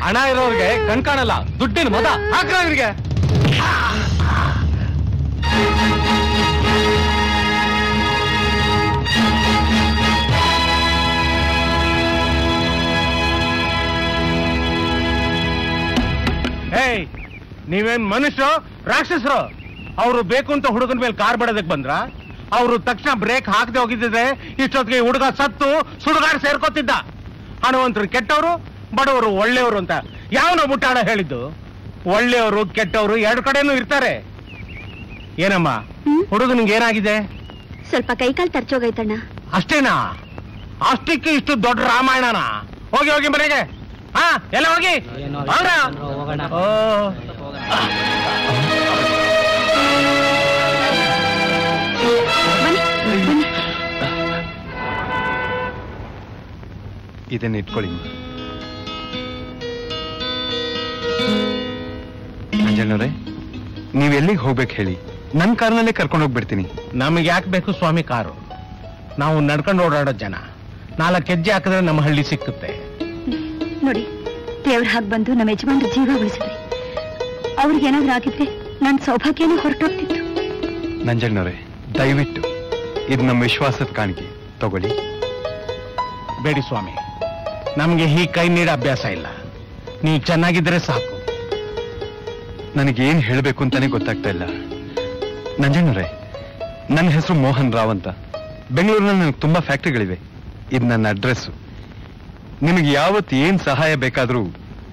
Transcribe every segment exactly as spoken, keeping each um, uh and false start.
हण इे कणकाणल दुड्डन मद हाक्रे ನೀವೇನ್ ಮನುಷ್ಯರು ರಾಕ್ಷಸರು ಅವರು ಬೇಕು ಅಂತ ಹುಡುಗನ ಮೇಲೆ ಕಾರ್ ಬಡದಕ್ಕೆ ಬಂದ್ರ ಅವರು ತಕ್ಷಣ ಬ್ರೇಕ್ ಹಾಕದೆ ಹೋಗಿದ್ದಿದ್ರೆ ಇಷ್ಟೊತ್ತಿಗೆ ಹುಡುಗ ಸತ್ತು ಸುಡುಗಾಡು ಸೇರ್ಕೊತ್ತಿದ್ದ ಹಣವಂತರು ಕೆಟ್ಟವರು ಬಡವರು ಒಳ್ಳೆಯವರು ಅಂತ ಯಾವನೋ ಮುಟ್ಟಾಡ ಹೇಳಿದ್ದು ಒಳ್ಳೆಯವರು ಕೆಟ್ಟವರು ಎರಡು ಕಡೆನೂ ಇರ್ತಾರೆ ಏನಮ್ಮ ಹುಡುಗನಿಗೆ ಏನಾಗಿದೆ ಸ್ವಲ್ಪ ಕೈಕಾಲು ತರ್ಚೋಗೈತಣ್ಣ ಅಷ್ಟೇನಾ ಅಷ್ಟಕ್ಕೆ ಇಷ್ಟು ದೊಡ್ಡ ರಾಮಾಯಣನಾ ಹೋಗಿ ಹೋಗಿ ಮನೆಗೆ ಹಾ ಎಲ್ಲ ಹೋಗಿ ಅವರ ಓ ಇದನ್ನ ಇಟ್ಕೊಳ್ಳಿ ಅಂಜನವರೇ ನೀವು ಎಲ್ಲಿಗೆ ಹೋಗಬೇಕು ಹೇಳಿ ನನ್ನ ಕಾರಿನಲ್ಲೇ ಕರ್ಕೊಂಡು ಹೋಗ್ಬಿಡ್ತೀನಿ ನಮಗೆ ಯಾಕೆ ಬೇಕು ಸ್ವಾಮಿ ಕಾರು ನಾವು ನಡ್ಕೊಂಡು ಓಡಾಡೋ ಜನ ನಾಲ್ಕು ಹೆಜ್ಜೆ ಹಾಕಿದ್ರೆ ನಮ್ಮ ಹಳ್ಳಿ ಸಿಕ್ಕುತ್ತೆ ನೋಡಿ ದೇವರ ಹಾಗೆ ಬಂದು ನಮ್ಮ ಯಜಮಾನರ ಜೀವ ಉಳಿಸಿದ್ರಿ ಅವರಿಗೆ ಏನಾದರೂ ಆಗಿದ್ರೆ ನನ್ನ ಸೌಭಾಗ್ಯನೇ ಹೊರಟೋಗ್ತಿತ್ತು ನಂಜಣ್ಣವರೇ ದಯವಿಟ್ಟು ಇದು ನಮ್ಮ ವಿಶ್ವಾಸದ ಕಾಣಿಕೆ ತಗೊಳ್ಳಿ ಬೇಡಿ ಸ್ವಾಮಿ ನಮಗೆ ಈ ಕೈ ನೀಡ ಅಭ್ಯಾಸ ಇಲ್ಲ ನೀವು ಚೆನ್ನಾಗಿದ್ರೆ ಸಾಕು ನನಗೇನು ಹೇಳಬೇಕು ಅಂತಾನೆ ಗೊತ್ತಾಗ್ತಾ ಇಲ್ಲ ನಂಜಣ್ಣವರೇ ನನ್ನ ಹೆಸರು ಮೋಹನ್ ರಾವ್ ಅಂತ ಬೆಂಗಳೂರಿನಲ್ಲಿ ನನಗೆ ತುಂಬಾ ಫ್ಯಾಕ್ಟ್ರಿಗಳಿವೆ ಇದು ನನ್ನ ಅಡ್ರೆಸ್ಸು ನಿಮಗೆ ಯಾವತ್ತು ಏನು ಸಹಾಯ ಬೇಕಾದರೂ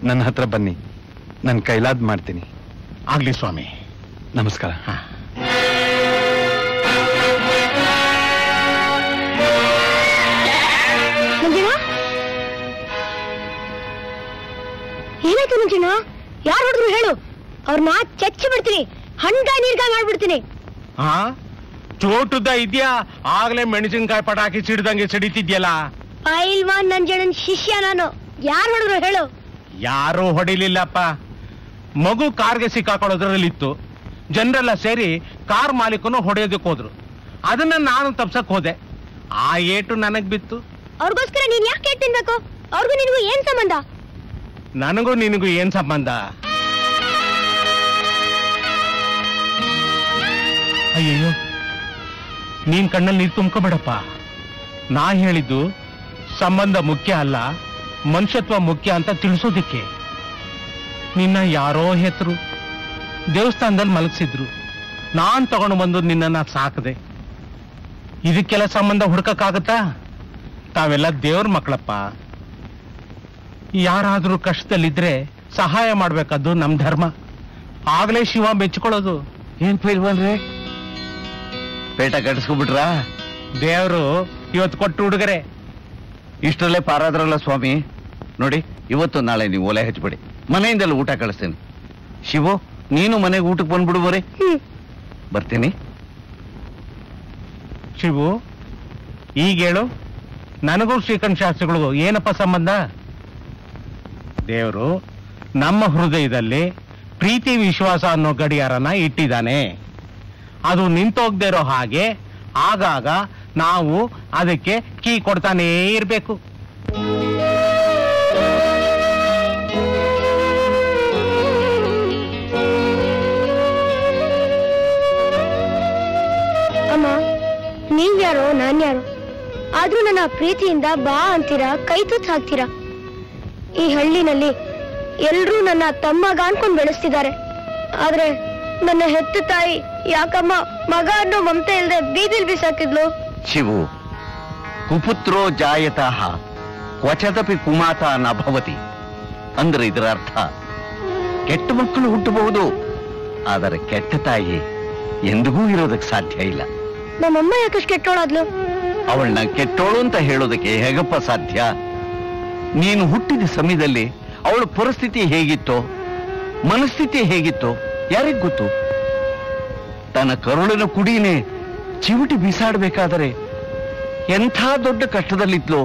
ನನ್ನ ಹತ್ರ ಬನ್ನಿ ನಾನು ಕೈಲಾದ್ ಮಾಡ್ತೀನಿ ಆಗ್ಲಿ ಸ್ವಾಮಿ ನಮಸ್ಕಾರ ಏನಾಯ್ತು ನಂಜಣ್ಣ ಯಾರು ಹೊಡೆದ್ರು ಹೇಳು ಅವ್ರನ್ನ ಚಚ್ಚಿ ಬಿಡ್ತೀನಿ ಹಣ್ಗಾಯಿ ನೀರ್ಗಾಯಿ ಮಾಡ್ಬಿಡ್ತೀನಿ ಹಾ ಚೋಟುದ ಇದೆಯಾ ಆಗ್ಲೇ ಮೆಣಸಿನ್ಕಾಯಿ ಪಟಾಕಿ ಸಿಡ್ದಂಗೆ ಸಿಡಿತಿದ್ಯಲ್ಲ ಪೈಲ್ವಾನ್ ನಂಜಣ್ಣನ ಶಿಷ್ಯ ನಾನು ಯಾರು ಹೊಡೆದ್ರು ಹೇಳು ಯಾರು ಹೊಡಿಲಿಲ್ಲಪ್ಪ ಮಗು ಕಾರ್ಗೆ ಸಿಕ್ಕಾಕೊಳ್ಳೋದ್ರಲ್ಲಿತ್ತು ಜನರೆಲ್ಲ ಸೇರಿ ಕಾರ್ ಮಾಲೀಕನು ಹೊಡೆಯೋದಕ್ಕೆ ಹೋದ್ರು ಅದನ್ನ ನಾನು ತಪ್ಸಕ್ ಹೋದೆ ಆ ಏಟು ನನಗ್ ಬಿತ್ತು ಅವ್ರಿಗೋಸ್ಕರ ನೀನ್ ಯಾಕೆ ಏಟ್ ತಿನ್ಬೇಕು ಅವ್ರಿಗೂ ನಿನಗೂ ಏನ್ ಸಂಬಂಧ ನನಗೂ ನಿನಗೂ ಏನ್ ಸಂಬಂಧ ಅಯ್ಯೋ ನೀನ್ ಕಣ್ಣಲ್ಲಿ ನೀರು ತುಂಬ್ಕೊಬೇಡಪ್ಪ ನಾ ಹೇಳಿದ್ದು ಸಂಬಂಧ ಮುಖ್ಯ ಅಲ್ಲ ಮನುಷ್ಯತ್ವ ಮುಖ್ಯ ಅಂತ ತಿಳಿಸೋದಿಕ್ಕೆ ನಿನ್ನ ಯಾರೋ ಹೆತ್ರು ದೇವಸ್ಥಾನದಲ್ಲಿ ಮಲಗಿಸಿದ್ರು ನಾನ್ ತಗೊಂಡು ಬಂದು ನಿನ್ನ ಸಾಕದೆ ಇದಕ್ಕೆಲ್ಲ ಸಂಬಂಧ ಹುಡ್ಕಕ್ಕಾಗತ್ತಾ ತಾವೆಲ್ಲ ದೇವ್ರ ಮಕ್ಕಳಪ್ಪ ಯಾರಾದರೂ ಕಷ್ಟದಲ್ಲಿದ್ರೆ ಸಹಾಯ ಮಾಡ್ಬೇಕಾದ್ದು ನಮ್ ಧರ್ಮ ಆಗ್ಲೇ ಶಿವ ಬೆಚ್ಕೊಳ್ಳೋದು ಏನ್ ಪೈಲ್ವಾನ್ರೆ ಪೇಟ ಕಟ್ಟಿಸ್ಕೊಬಿಟ್ರ ದೇವ್ರು ಇವತ್ತು ಕೊಟ್ಟು ಹುಡುಗರೆ ಇಷ್ಟರಲ್ಲೇ ಪಾರಾದ್ರಲ್ಲ ಸ್ವಾಮಿ ನೋಡಿ ಇವತ್ತು ನಾಳೆ ನೀವು ಒಲೆ ಹಚ್ಬಿಡಿ ಮನೆಯಿಂದಲೂ ಊಟ ಕಳಿಸ್ತೀನಿ ಶಿವು ನೀನು ಮನೆಗೆ ಊಟಕ್ಕೆ ಬಂದ್ಬಿಡು ಬರೀ ಬರ್ತೀನಿ ಶಿವು ಈಗ ಹೇಳು ನನಗೂ ಶ್ರೀಕಂಠ ಶಾಸ್ತ್ರಿಗಳಿಗೂ ಏನಪ್ಪ ಸಂಬಂಧ ದೇವರು ನಮ್ಮ ಹೃದಯದಲ್ಲಿ ಪ್ರೀತಿ ವಿಶ್ವಾಸ ಅನ್ನೋ ಗಡಿಯಾರನ ಇಟ್ಟಿದ್ದಾನೆ ಅದು ನಿಂತೋಗ್ದೇ ಇರೋ ಹಾಗೆ ಆಗಾಗ ನಾವು ಅದಕ್ಕೆ ಕೀ ಕೊಡ್ತಾನೇ ಇರಬೇಕು ಅಮ್ಮ ನೀವ್ಯಾರೋ ನಾನ್ಯಾರೋ ಆದ್ರೂ ನನ್ನ ಪ್ರೀತಿಯಿಂದ ಬಾ ಅಂತೀರಾ ಕೈ ತುತ್ತು ಹಾಕ್ತೀರಾ ಈ ಹಳ್ಳಿನಲ್ಲಿ ಎಲ್ರೂ ನನ್ನ ತಮ್ಮಗ ಅನ್ಕೊಂಡು ಬೆಳೆಸ್ತಿದ್ದಾರೆ ಆದ್ರೆ ನನ್ನ ಹೆತ್ತ ತಾಯಿ ಯಾಕಮ್ಮ ಮಗ ಅನ್ನೋ ಮಮತೆ ಇಲ್ಲದೆ ಬೀದಿಲ್ ಬಿಸಾಕಿದ್ಲು ಶಿವು ಕುಪುತ್ರೋ ಜಾಯತಃ ಕ್ವಚದಪಿ ಕುಮಾತ ನ ಭವತಿ ಅಂದ್ರೆ ಇದರ ಅರ್ಥ ಕೆಟ್ಟ ಮಕ್ಕಳು ಹುಟ್ಟಬಹುದು ಆದರೆ ಕೆಟ್ಟ ತಾಯಿ ಎಂದಿಗೂ ಇರೋದಕ್ಕೆ ಸಾಧ್ಯ ಇಲ್ಲ ನಮ್ಮಮ್ಮ ಯಾಕಷ್ಟು ಕೆಟ್ಟೋಳಾದ್ಲು ಅವಳನ್ನ ಕೆಟ್ಟೋಳು ಅಂತ ಹೇಳೋದಕ್ಕೆ ಹೇಗಪ್ಪ ಸಾಧ್ಯ ನೀನು ಹುಟ್ಟಿದ ಸಮಯದಲ್ಲಿ ಅವಳ ಪರಿಸ್ಥಿತಿ ಹೇಗಿತ್ತೋ ಮನಸ್ಥಿತಿ ಹೇಗಿತ್ತೋ ಯಾರಿಗ್ ಗೊತ್ತು ತನ್ನ ಕರುಳಿನ ಕುಡಿನೇ ಚಿವಿಟಿ ಬೀಸಾಡ್ಬೇಕಾದರೆ ಎಂಥ ದೊಡ್ಡ ಕಷ್ಟದಲ್ಲಿದ್ಲೋ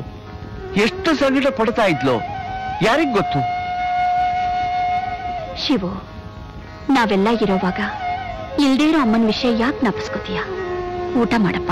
ಎಷ್ಟು ಸಂಕಟ ಪಡ್ತಾ ಇದ್ಲೋ ಯಾರಿಗ್ ಗೊತ್ತು ಶಿವು ನಾವೆಲ್ಲ ಇರೋವಾಗ ಇಲ್ದೇ ಇರೋ ಅಮ್ಮನ ವಿಷಯ ಯಾಕೆ ನಾಪಿಸ್ಕೋತೀಯ ಊಟ ಮಾಡಪ್ಪ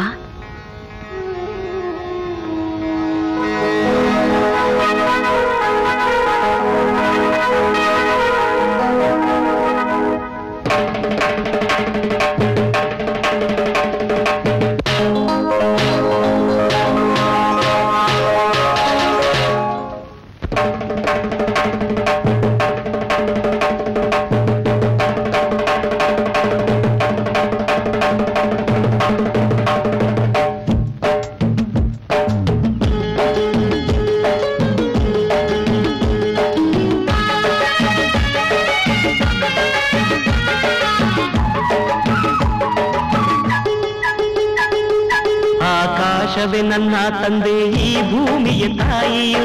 आकाशवे नन्न तंदे ई भूमिय तायियु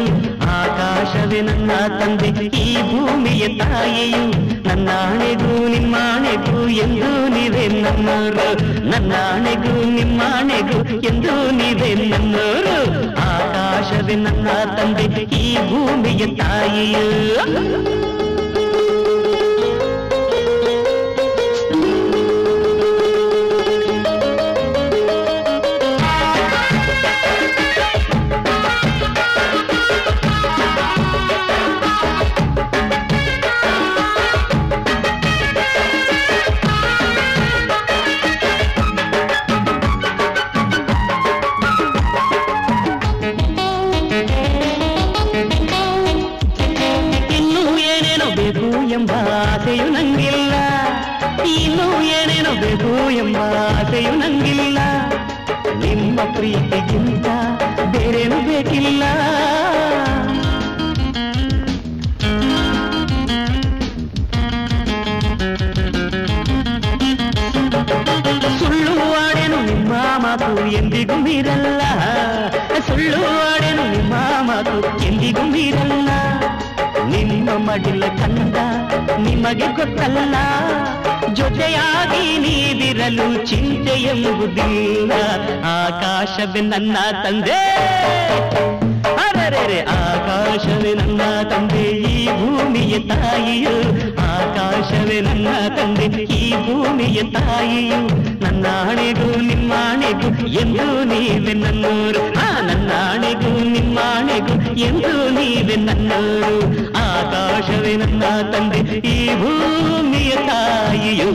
आकाशवे नन्न तंदे ई भूमिय तायियु नन्नाणेगू निम्माणेगू एंदू नीवे नन्नोरु नन्नाणेगू निम्माणेगू एंदू नीवे नन्नोरु आकाशवे नन्न तंदे ई भूमिय तायियु ಆಸೆಯು ನಂಗಿಲ್ಲ ನೀನು ಏನೇನೋ ಬೇಕು ಎಂಬ ಆಸೆಯು ನಂಗಿಲ್ಲ ನಿಮ್ಮ ಪ್ರೀತಿಗಿಂತ ಬೇರೇನು ಬೇಕಿಲ್ಲ ಸುಳ್ಳು ಆಡೇನು ನಿಮ್ಮ ಮಾತು ಎಂದಿಗೂ ಮೀರಲ್ಲ ಸುಳ್ಳು ಆಡೇನು ನಿಮ್ಮ ಮಾತು ಎಂದಿಗೂ ಮೀರಲ್ಲ ನಿಮ್ಮ ಮಡಿಲ ಕಂದ ನಿಮಗೆ ಗೊತ್ತಲ್ಲ ಜೊತೆಯಾಗಿ ನೀವಿರಲು ಚಿಂತೆ ಎಂಬುದಿಲ್ಲ ಆಕಾಶವೇ ನನ್ನ ತಂದೆ ಅರೆರೆ ಆಕಾಶವೇ ನನ್ನ ತಂದೆ ಈ ಭೂಮಿಯ ತಾಯಿಯು ಆಕಾಶವೇ ನನ್ನ ತಂದೆ ಈ ಭೂಮಿಯ ತಾಯಿಯು ನನ್ನ ಹಣೆಗೂ ನಿಮ್ಮ ಹಣೆಗೂ ಎಂದು ನೀವೆ ನನ್ನೂರು ನನ್ನ ಹಣೆಗೂ ನಿಮ್ಮ ಹಣೆಗೂ ಎಂದು ನೀವೆ ನನ್ನೂರು ಆಕಾಶವೇ ನನ್ನ ತಂದೆ ಈ ಭೂಮಿಯ ತಾಯಿಯು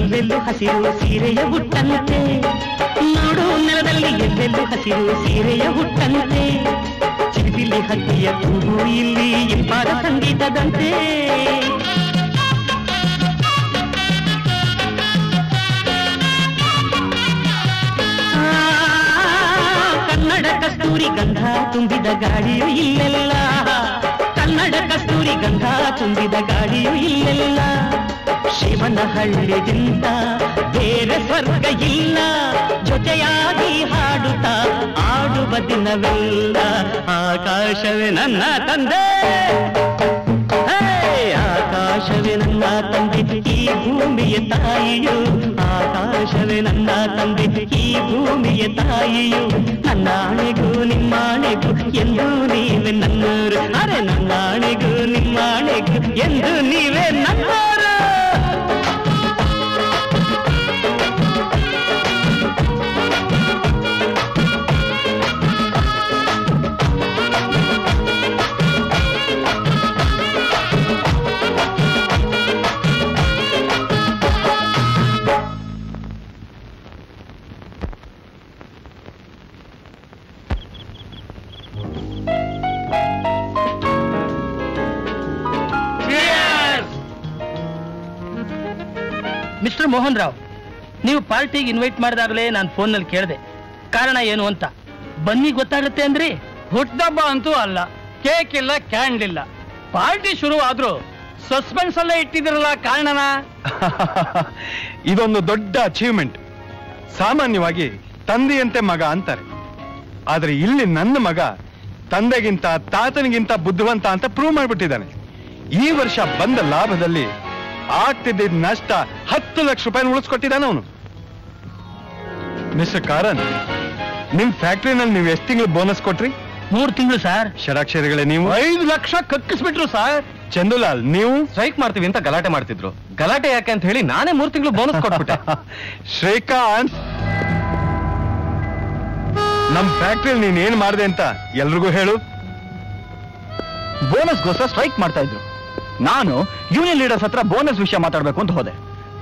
ಎಲ್ಲೆಲ್ಲೂ ಹಸಿರು ಸೀರೆಯ ಹುಟ್ಟಂತೆ ನೋಡು ನೆಲದಲ್ಲಿ ಎಲ್ಲೆಲ್ಲೂ ಹಸಿರು ಸೀರೆಯ ಹುಟ್ಟಂತೆ ಚಿಲಿಪಿಲಿ ಹಕ್ಕಿಯ ಕೂಗು ಇಲ್ಲಿ ಇಂಪಾದ ಸಂಗೀತದಂತೆ ಕನ್ನಡ ಕಸ್ತೂರಿ ಗಂಧ ತುಂಬಿದ ಗಾಳಿಯು ಇಲ್ಲೆಲ್ಲ ಕನ್ನಡ ಕಸ್ತೂರಿ ಗಂಧ ತುಂಬಿದ ಗಾಳಿಯು ಇಲ್ಲೆಲ್ಲ ಶಿವನ ಹಳ್ಳಿಗಿಂತ ಬೇರೆ ಸ್ವರ್ಗ ಇಲ್ಲ ಜೊತೆಯಾಗಿ ಹಾಡುತ್ತಾ ಆಡುವ ದಿನವಿಲ್ಲ ಆಕಾಶವೇ ನನ್ನ ತಂದೆ ಆಕಾಶವೇ ನನ್ನ ತಂದೆ ಈ ಭೂಮಿಯ ತಾಯಿಯು ಆಕಾಶವೇ ನನ್ನ ತಂದೆ ಈ ಭೂಮಿಯ ತಾಯಿಯು ನನ್ನಾಣೆಗೂ ನಿಮ್ಮಾಣೆಗೂ ಎಂದು ನೀವೆ ನನ್ನೂರು ಅರೆ ನನ್ನಾಣೆಗೂ ನಿಮ್ಮಾಣೆಗೂ ಎಂದು ನೀವೆ ನನ್ನೂರು ಮಿಸ್ಟರ್ ಮೋಹನ್ ರಾವ್, ನೀವು ಪಾರ್ಟಿಗೆ ಇನ್ವೈಟ್ ಮಾಡಿದಾಗಲೇ ನಾನು ಫೋನ್ನಲ್ಲಿ ಕೇಳಿದೆ, ಕಾರಣ ಏನು ಅಂತ. ಬನ್ನಿ ಗೊತ್ತಾಗುತ್ತೆ ಅಂದ್ರಿ. ಹುಟ್ಟದಬ್ಬ ಅಂತೂ ಅಲ್ಲ, ಕೇಕ್ ಇಲ್ಲ, ಕ್ಯಾಂಡಲ್ ಇಲ್ಲ, ಪಾರ್ಟಿ ಶುರು ಆದ್ರೂ ಸಸ್ಪೆನ್ಸ್ ಅಲ್ಲೇ ಇಟ್ಟಿದಿರಲ್ಲ, ಕಾರಣನ? ಇದೊಂದು ದೊಡ್ಡ ಅಚೀವ್ಮೆಂಟ್. ಸಾಮಾನ್ಯವಾಗಿ ತಂದೆಯಂತೆ ಮಗ ಅಂತಾರೆ, ಆದರೆ ಇಲ್ಲಿ ನನ್ನ ಮಗ ತಂದೆಗಿಂತ ತಾತನಿಗಿಂತ ಬುದ್ಧಿವಂತ ಅಂತ ಪ್ರೂವ್ ಮಾಡಿಬಿಟ್ಟಿದ್ದಾನೆ. ಈ ವರ್ಷ ಬಂದ ಲಾಭದಲ್ಲಿ ಆಗ್ತಿದ್ದ ನಷ್ಟ ಹತ್ತು ಲಕ್ಷ ರೂಪಾಯಿ ಉಳಿಸ್ಕೊಟ್ಟಿದ್ದಾನೆ ಅವನು. ಮಿಸ್ಟರ್ ಕಾರನ್, ನಿಮ್ ಫ್ಯಾಕ್ಟರಿನಲ್ಲಿ ನೀವು ಎಷ್ಟು ತಿಂಗಳು ಬೋನಸ್ ಕೊಟ್ರಿ? ಮೂರು ತಿಂಗಳು ಸರ್. ಷಡಾಕ್ಷರಿಗಳೇ ನೀವು ಐದು ಲಕ್ಷ ಕಕ್ಕಿಸ್ಬಿಟ್ರು ಸರ್. ಚಂದುಲಾಲ್, ನೀವು ಸ್ಟ್ರೈಕ್ ಮಾಡ್ತೀವಿ ಅಂತ ಗಲಾಟೆ ಮಾಡ್ತಿದ್ರು. ಗಲಾಟೆ ಯಾಕೆ ಅಂತ ಹೇಳಿ ನಾನೇ ಮೂರು ತಿಂಗಳು ಬೋನಸ್ ಕೊಟ್ಬಿಟ್ಟೆ. ಶ್ರೀಕಾಂತ್, ನಮ್ ಫ್ಯಾಕ್ಟ್ರಿಯಲ್ಲಿ ನೀನ್ ಏನ್ ಮಾಡಿದೆ ಅಂತ ಎಲ್ರಿಗೂ ಹೇಳು. ಬೋನಸ್ಗೋಸ್ಕರ ಸ್ಟ್ರೈಕ್ ಮಾಡ್ತಾ ಇದ್ರು. ನಾನು ಯೂನಿಯನ್ ಲೀಡರ್ಸ್ ಹತ್ರ ಬೋನಸ್ ವಿಷಯ ಮಾತಾಡ್ಬೇಕು ಅಂತ ಹೋದೆ.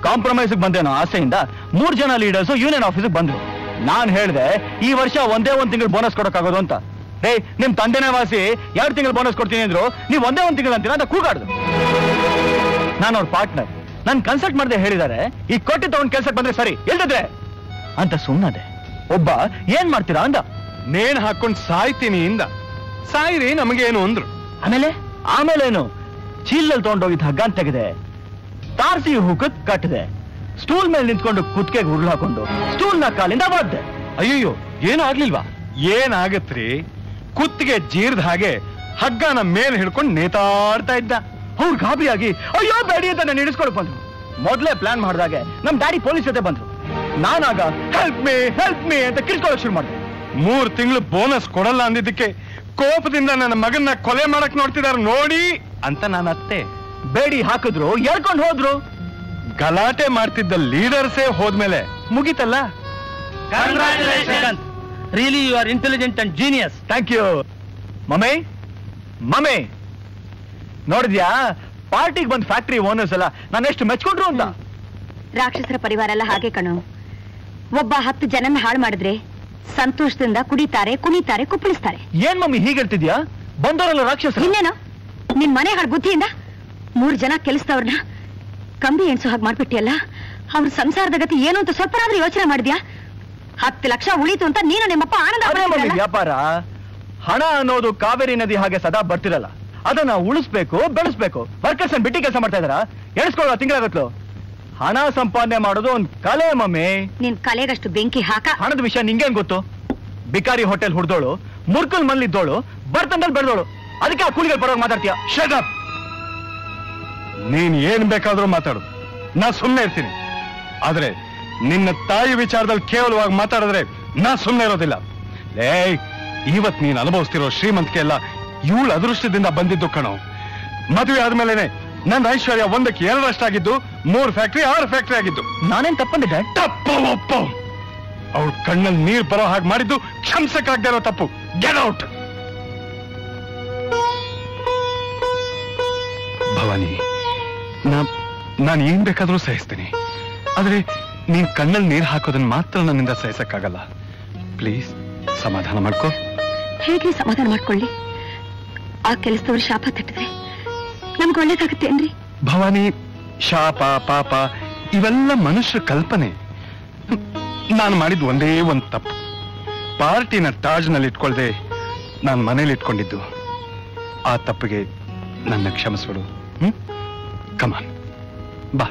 ಕಾಂಪ್ರಮೈಸ್ ಬಂದೇನೋ ಆಸೆಯಿಂದ ಮೂರ್ ಜನ ಲೀಡರ್ಸ್ ಯೂನಿಯನ್ ಆಫೀಸ್ಗೆ ಬಂದ್ರು. ನಾನ್ ಹೇಳ್ದೆ ಈ ವರ್ಷ ಒಂದೇ ಒಂದ್ ತಿಂಗಳು ಬೋನಸ್ ಕೊಡಕ್ಕಾಗೋದು ಅಂತ. ಹೇ, ನಿಮ್ ತಂದೆನೇ ವಾಸಿ ಎರಡು ತಿಂಗಳು ಬೋನಸ್ ಕೊಡ್ತೀನಿ ಅಂದ್ರು, ನೀವು ಒಂದೇ ಒಂದ್ ತಿಂಗಳು ಅಂತೀರಾ ಅಂತ ಕೂಗಾಡ್ದು. ನಾನು ಅವ್ರ ಪಾರ್ಟ್ನರ್, ನಾನು ಕನ್ಸಲ್ಟ್ ಮಾಡದೆ ಹೇಳಿದಾರೆ, ಈ ಕೊಟ್ಟಿ ತಗೊಂಡ್ ಕೆಲ್ಸಕ್ಕೆ ಬಂದ್ರೆ ಸರಿ, ಇಲ್ದಿದ್ರೆ ಅಂತ ಸುಮ್ಮನೆ. ಒಬ್ಬ ಏನ್ ಮಾಡ್ತೀರಾ ಅಂದ, ನೇಣ್ ಹಾಕೊಂಡ್ ಸಾಯ್ತೀನಿ ಇಂದ. ಸಾಯಿರಿ ನಮಗೇನು ಅಂದ್ರು. ಆಮೇಲೆ ಆಮೇಲೆ ಏನು, ಚೀಲಲ್ಲಿ ತಗೊಂಡೋಗಿದ್ ಹಗ್ಗಾನ್ ತೆಗೆದೆ, ತಾರ್ಸಿ ಹುಕದ್ ಕಟ್ಟದೆ, ಸ್ಟೂಲ್ ಮೇಲೆ ನಿಂತ್ಕೊಂಡು ಕುತ್ಕೆಗೆ ಉರುಳು ಹಾಕೊಂಡು ಸ್ಟೂಲ್ ನ ಕಾಲಿಂದ ಬದ್ದೆ. ಅಯ್ಯೋ, ಏನು ಆಗ್ಲಿಲ್ವಾ? ಏನಾಗತ್ರಿ, ಕುತ್ತಿಗೆ ಜೀರ್ದ ಹಾಗೆ ಹಗ್ಗನ ಮೇಲೆ ಹಿಡ್ಕೊಂಡು ನೇತಾಡ್ತಾ ಇದ್ದ. ಅವ್ರು ಗಾಬರಿಯಾಗಿ ಅಯ್ಯೋ ಡ್ಯಾಡಿ ಅಂತ ನಾನು ಹಿಡಿಸ್ಕೊಳಕ್ ಬಂದ್ರು. ಮೊದ್ಲೇ ಪ್ಲಾನ್ ಮಾಡ್ದಾಗೆ ನಮ್ ಡ್ಯಾಡಿ ಪೊಲೀಸ್ ಜೊತೆ ಬಂದ್ರು. ನಾನಾಗ ಹೆಲ್ಪ್ ಮೀ ಹೆಲ್ಪ್ ಮೀ ಅಂತ ಕಿರ್ಕೊಳ್ಳೋಕೆ ಶುರು ಮಾಡಿದೆ. ಮೂರ್ ತಿಂಗಳು ಬೋನಸ್ ಕೊಡಲ್ಲ ಅಂದಿದ್ದಕ್ಕೆ ಕೋಪದಿಂದ ನನ್ನ ಮಗನ್ನ ಕೊಲೆ ಮಾಡಕ್ ನೋಡ್ತಿದಾರ ನೋಡಿ ಅಂತ ನಾನು ಅತ್ತೆ ಬೇಡಿ ಹಾಕಿದ್ರು, ಎಳ್ಕೊಂಡು ಹೋದ್ರು. ಗಲಾಟೆ ಮಾಡ್ತಿದ್ದ ಲೀಡರ್ಸೇ ಹೋದ್ಮೇಲೆ ಮುಗೀತಲ್ಲ. Really you are intelligent and genius. Thank you mummy. Mummy ನೋಡಿದ್ಯಾ, ಪಾರ್ಟಿಗೆ ಬಂದ್ ಫ್ಯಾಕ್ಟ್ರಿ ಓನರ್ಸ್ ಎಲ್ಲ ನಾನು ಎಷ್ಟು ಮೆಚ್ಕೊಂಡ್ರು ಅಂತ. ರಾಕ್ಷಸರ ಪರಿವಾರ ಎಲ್ಲ ಹಾಗೆ ಕಣು. ಒಬ್ಬ ಹತ್ತು ಜನನ ಹಾಳು ಮಾಡಿದ್ರೆ ಸಂತೋಷದಿಂದ ಕುಡಿತಾರೆ, ಕುಣಿತಾರೆ, ಕುಪ್ಪಳಿಸ್ತಾರೆ. ಏನ್ ಮಮ್ಮಿ ಹೀಗೆ ಹೇಳ್ತಿದ್ಯಾ? ಬಂದವರಲ್ಲ ರಾಕ್ಷಸ. ಇನ್ನೇನೋ ನಿನ್ ಮನೆ ಹಾಳು ಬುದ್ಧಿಯಿಂದ ಮೂರ್ ಜನ ಕೆಲಸದವ್ರನ್ನ ಕಂಬಿ ಎಣ್ಸು ಹಾಗೆ ಮಾಡ್ಬಿಟ್ಟಿಯಲ್ಲ. ಅವ್ರ ಸಂಸಾರದ ಗತಿ ಏನು ಅಂತ ಸ್ವಲ್ಪನಾದ್ರೂ ಯೋಚನೆ ಮಾಡಿದ್ಯಾ? ಹತ್ತು ಲಕ್ಷ ಉಳಿತು ಅಂತ ನೀನು ನಿಮ್ಮಪ್ಪ ಆನಂದ. ವ್ಯಾಪಾರ ಹಣ ಅನ್ನೋದು ಕಾವೇರಿ ನದಿ ಹಾಗೆ ಸದಾ ಬರ್ತಿರಲ್ಲ, ಅದನ್ನ ಉಳಿಸ್ಬೇಕು, ಬೆಳೆಸ್ಬೇಕು. ವರ್ಕರ್ಸ್ ಅನ್ ಬಿಟ್ಟಿ ಕೆಲಸ ಮಾಡ್ತಾ ಇದಾರ, ಎಣಿಸ್ಕೊಳ್ಳೋ ತಿಂಗಳಾಗತ್ಲು. ಹಣ ಸಂಪಾದನೆ ಮಾಡೋದು ಒಂದ್ ಕಲೆ ಮಮ್ಮಿ. ನಿನ್ ಕಲೆಗಷ್ಟು ಬೆಂಕಿ ಹಾಕ. ಹಣದ ವಿಷಯ ನಿಂಗೇನ್ ಗೊತ್ತು? ಬಿಕಾರಿ ಹೋಟೆಲ್ ಹುಡ್ದೋಳು, ಮುರ್ಕಲ್ ಮಲ್ಲಿ ಇದ್ದೋಳು, ಬರ್ತಂಡಲ್ ಬೆಳೆದೋಳು. ಅದಕ್ಕೆ ಆ ಕೂಲಿಗಳು ಪರವಾಗಿ ಮಾತಾಡ್ತೀಯ? Shut up. ನೀನ್ ಏನ್ ಬೇಕಾದ್ರೂ ಮಾತಾಡು, ನಾ ಸುಮ್ಮನೆ ಇರ್ತೀನಿ. ಆದ್ರೆ ನಿನ್ನ ತಾಯಿ ವಿಚಾರದಲ್ಲಿ ಕೇವಲವಾಗಿ ಮಾತಾಡಿದ್ರೆ ನಾ ಸುಮ್ಮನೆ ಇರೋದಿಲ್ಲ. ಲೇ, ಇವತ್ ನೀನ್ ಅನುಭವಿಸ್ತಿರೋ ಶ್ರೀಮಂತಿಕೆ ಎಲ್ಲ ಇವಳು ಅದೃಷ್ಟದಿಂದ ಬಂದಿದ್ದು ಕಣೋ. ಮದುವೆ ಆದ್ಮೇಲೆನೆ ನನ್ನ ಐಶ್ವರ್ಯ ಒಂದಕ್ಕೆ ಎರಡರಷ್ಟಾಗಿದ್ದು, ಮೂರ್ ಫ್ಯಾಕ್ಟ್ರಿ ಆರು ಫ್ಯಾಕ್ಟ್ರಿ ಆಗಿದ್ದು. ನಾನೇನ್ ತಪ್ಪಂದಿದ್ದೆ? ತಪ್ಪ ಒಪ್ಪ. ಅವಳ ಕಣ್ಣಲ್ಲಿ ನೀರ್ ಬರೋ ಹಾಗೆ ಮಾಡಿದ್ದು ಕ್ಷಮಿಸಕ್ಕಾಗದೇ ಇರೋ ತಪ್ಪು. Get out. ಭವಾನಿ, ನಾನು ಏನ್ ಬೇಕಾದ್ರೂ ಸಹಿಸ್ತೀನಿ, ಆದ್ರೆ ನೀನ್ ಕಣ್ಣಲ್ಲಿ ನೀರ್ ಹಾಕೋದನ್ನ ಮಾತ್ರ ನನ್ನಿಂದ ಸಹಿಸಕ್ಕಾಗಲ್ಲ. ಪ್ಲೀಸ್ ಸಮಾಧಾನ ಮಾಡ್ಕೋ. ಹೇಗೆ ಸಮಾಧಾನ ಮಾಡ್ಕೊಳ್ಳಿ? ಆ ಕೆಲಸದವ್ರು ಶಾಪ ತಟ್ಟಿದ್ರೆ ನಮ್ಗೆ ಒಳ್ಳೇದಾಗತ್ತೇನ್ರಿ? ಭವಾನಿ, ಶಾಪ ಪಾಪ ಇವೆಲ್ಲ ಮನುಷ್ಯರ ಕಲ್ಪನೆ. ನಾನು ಮಾಡಿದ್ ಒಂದೇ ಒಂದ್ ತಪ್ಪು, ಪಾರ್ಟಿನ ತಾಜ್ನಲ್ಲಿ ಇಟ್ಕೊಳ್ದೆ ನಾನು ಮನೇಲಿ ಇಟ್ಕೊಂಡಿದ್ದು. ಆ ತಪ್ಪಿಗೆ ನನ್ನ ಕ್ಷಮಿಸ್ಬಿಡು. ಹ್ಮ್, ಕಮಾನ್ ಬಾ.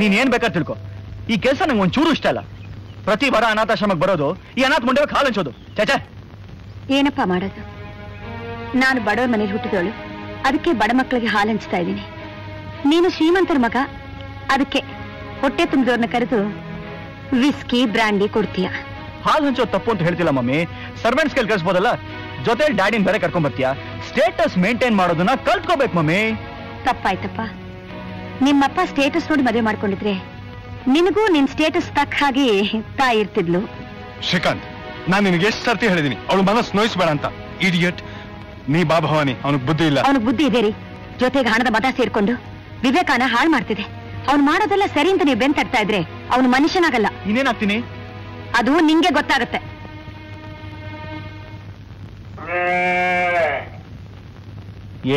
ನೀನ್ ಏನ್ ಬೇಕಾದ್ರೆ ತಿಳ್ಕೊ, ಈ ಕೆಲಸ ನಂಗೆ ಒಂಚೂರು ಇಷ್ಟ ಇಲ್ಲ. ಪ್ರತಿ ವಾರ ಅನಾಥಾಶ್ರಮಕ್ಕೆ ಬರೋದು, ಈ ಅನಾಥ ಮುಂಡೆ ಹಾಲು ಹಂಚೋದು. ಚಾಚಾ, ಏನಪ್ಪ ಮಾಡೋದು? ನಾನು ಬಡವರ ಮನೇಲಿ ಹುಟ್ಟಿದವಳು, ಅದಕ್ಕೆ ಬಡ ಮಕ್ಕಳಿಗೆ ಹಾಲು ಹಂಚ್ತಾ ಇದ್ದೀನಿ. ನೀನು ಶ್ರೀಮಂತರ ಮಗ, ಅದಕ್ಕೆ ಹೊಟ್ಟೆ ತುಂಬಿದವ್ರನ್ನ ಕರೆದು ವಿಸ್ಕಿ ಬ್ರಾಂಡಿ ಕೊಡ್ತೀಯ. ಹಾಲು ಹಂಚೋದು ತಪ್ಪು ಅಂತ ಹೇಳ್ತಿಲ್ಲ ಮಮ್ಮಿ, ಸರ್ವೆಂಟ್ಸ್ ಕೈಲಿ ಕಳಿಸ್ಬೋದಲ್ಲ, ಜೊತೆ ಡ್ಯಾಡಿನ ಬೇರೆ ಕರ್ಕೊಂಡ್ ಬರ್ತೀಯ. ಸ್ಟೇಟಸ್ ಮೇಂಟೈನ್ ಮಾಡೋದನ್ನ ಕಲ್ತ್ಕೋಬೇಕು ಮಮ್ಮಿ. ತಪ್ಪಾಯ್ತಪ್ಪ, ನಿಮ್ಮಪ್ಪ ಸ್ಟೇಟಸ್ ನೋಡಿ ಮದುವೆ ಮಾಡ್ಕೊಂಡಿದ್ರೆ ನಿನಗೂ ನಿನ್ ಸ್ಟೇಟಸ್ ತಕ್ಕ ಹಾಗೆ ತಾಯಿ ಇರ್ತಿದ್ಲು. ಶ್ರೀಕಾಂತ್, ನಾನು ನಿನಗೆ ಎಷ್ಟು ಸರ್ತಿ ಹೇಳಿದೀನಿ ಅವಳು ಮನಸ್ಸು ನೋಯಿಸ್ಬೇಡ ಅಂತ. ಇಡಿಯಟ್. ನೀ ಬಾ ಭವಾನಿ, ಅವನಿಗೆ ಬುದ್ಧಿ ಇಲ್ಲ. ಅವನಿಗೆ ಬುದ್ಧಿ ಇದೆ ರೀ, ಜೊತೆಗೆ ಹಣದ ಮತ ಸೇರ್ಕೊಂಡು ವಿವೇಕಾನ ಹಾಳು ಮಾಡ್ತಿದೆ. ಅವ್ನು ಮಾಡೋದೆಲ್ಲ ಸರಿ ಅಂತ ನೀವು ಬೆನ್ ತಟ್ತಾ ಇದ್ರೆ ಅವನು ಮನುಷ್ಯನಾಗಲ್ಲ. ಇನ್ನೇನಾಗ್ತೀನಿ ಅದು ನಿಂಗೆ ಗೊತ್ತಾಗತ್ತೆ.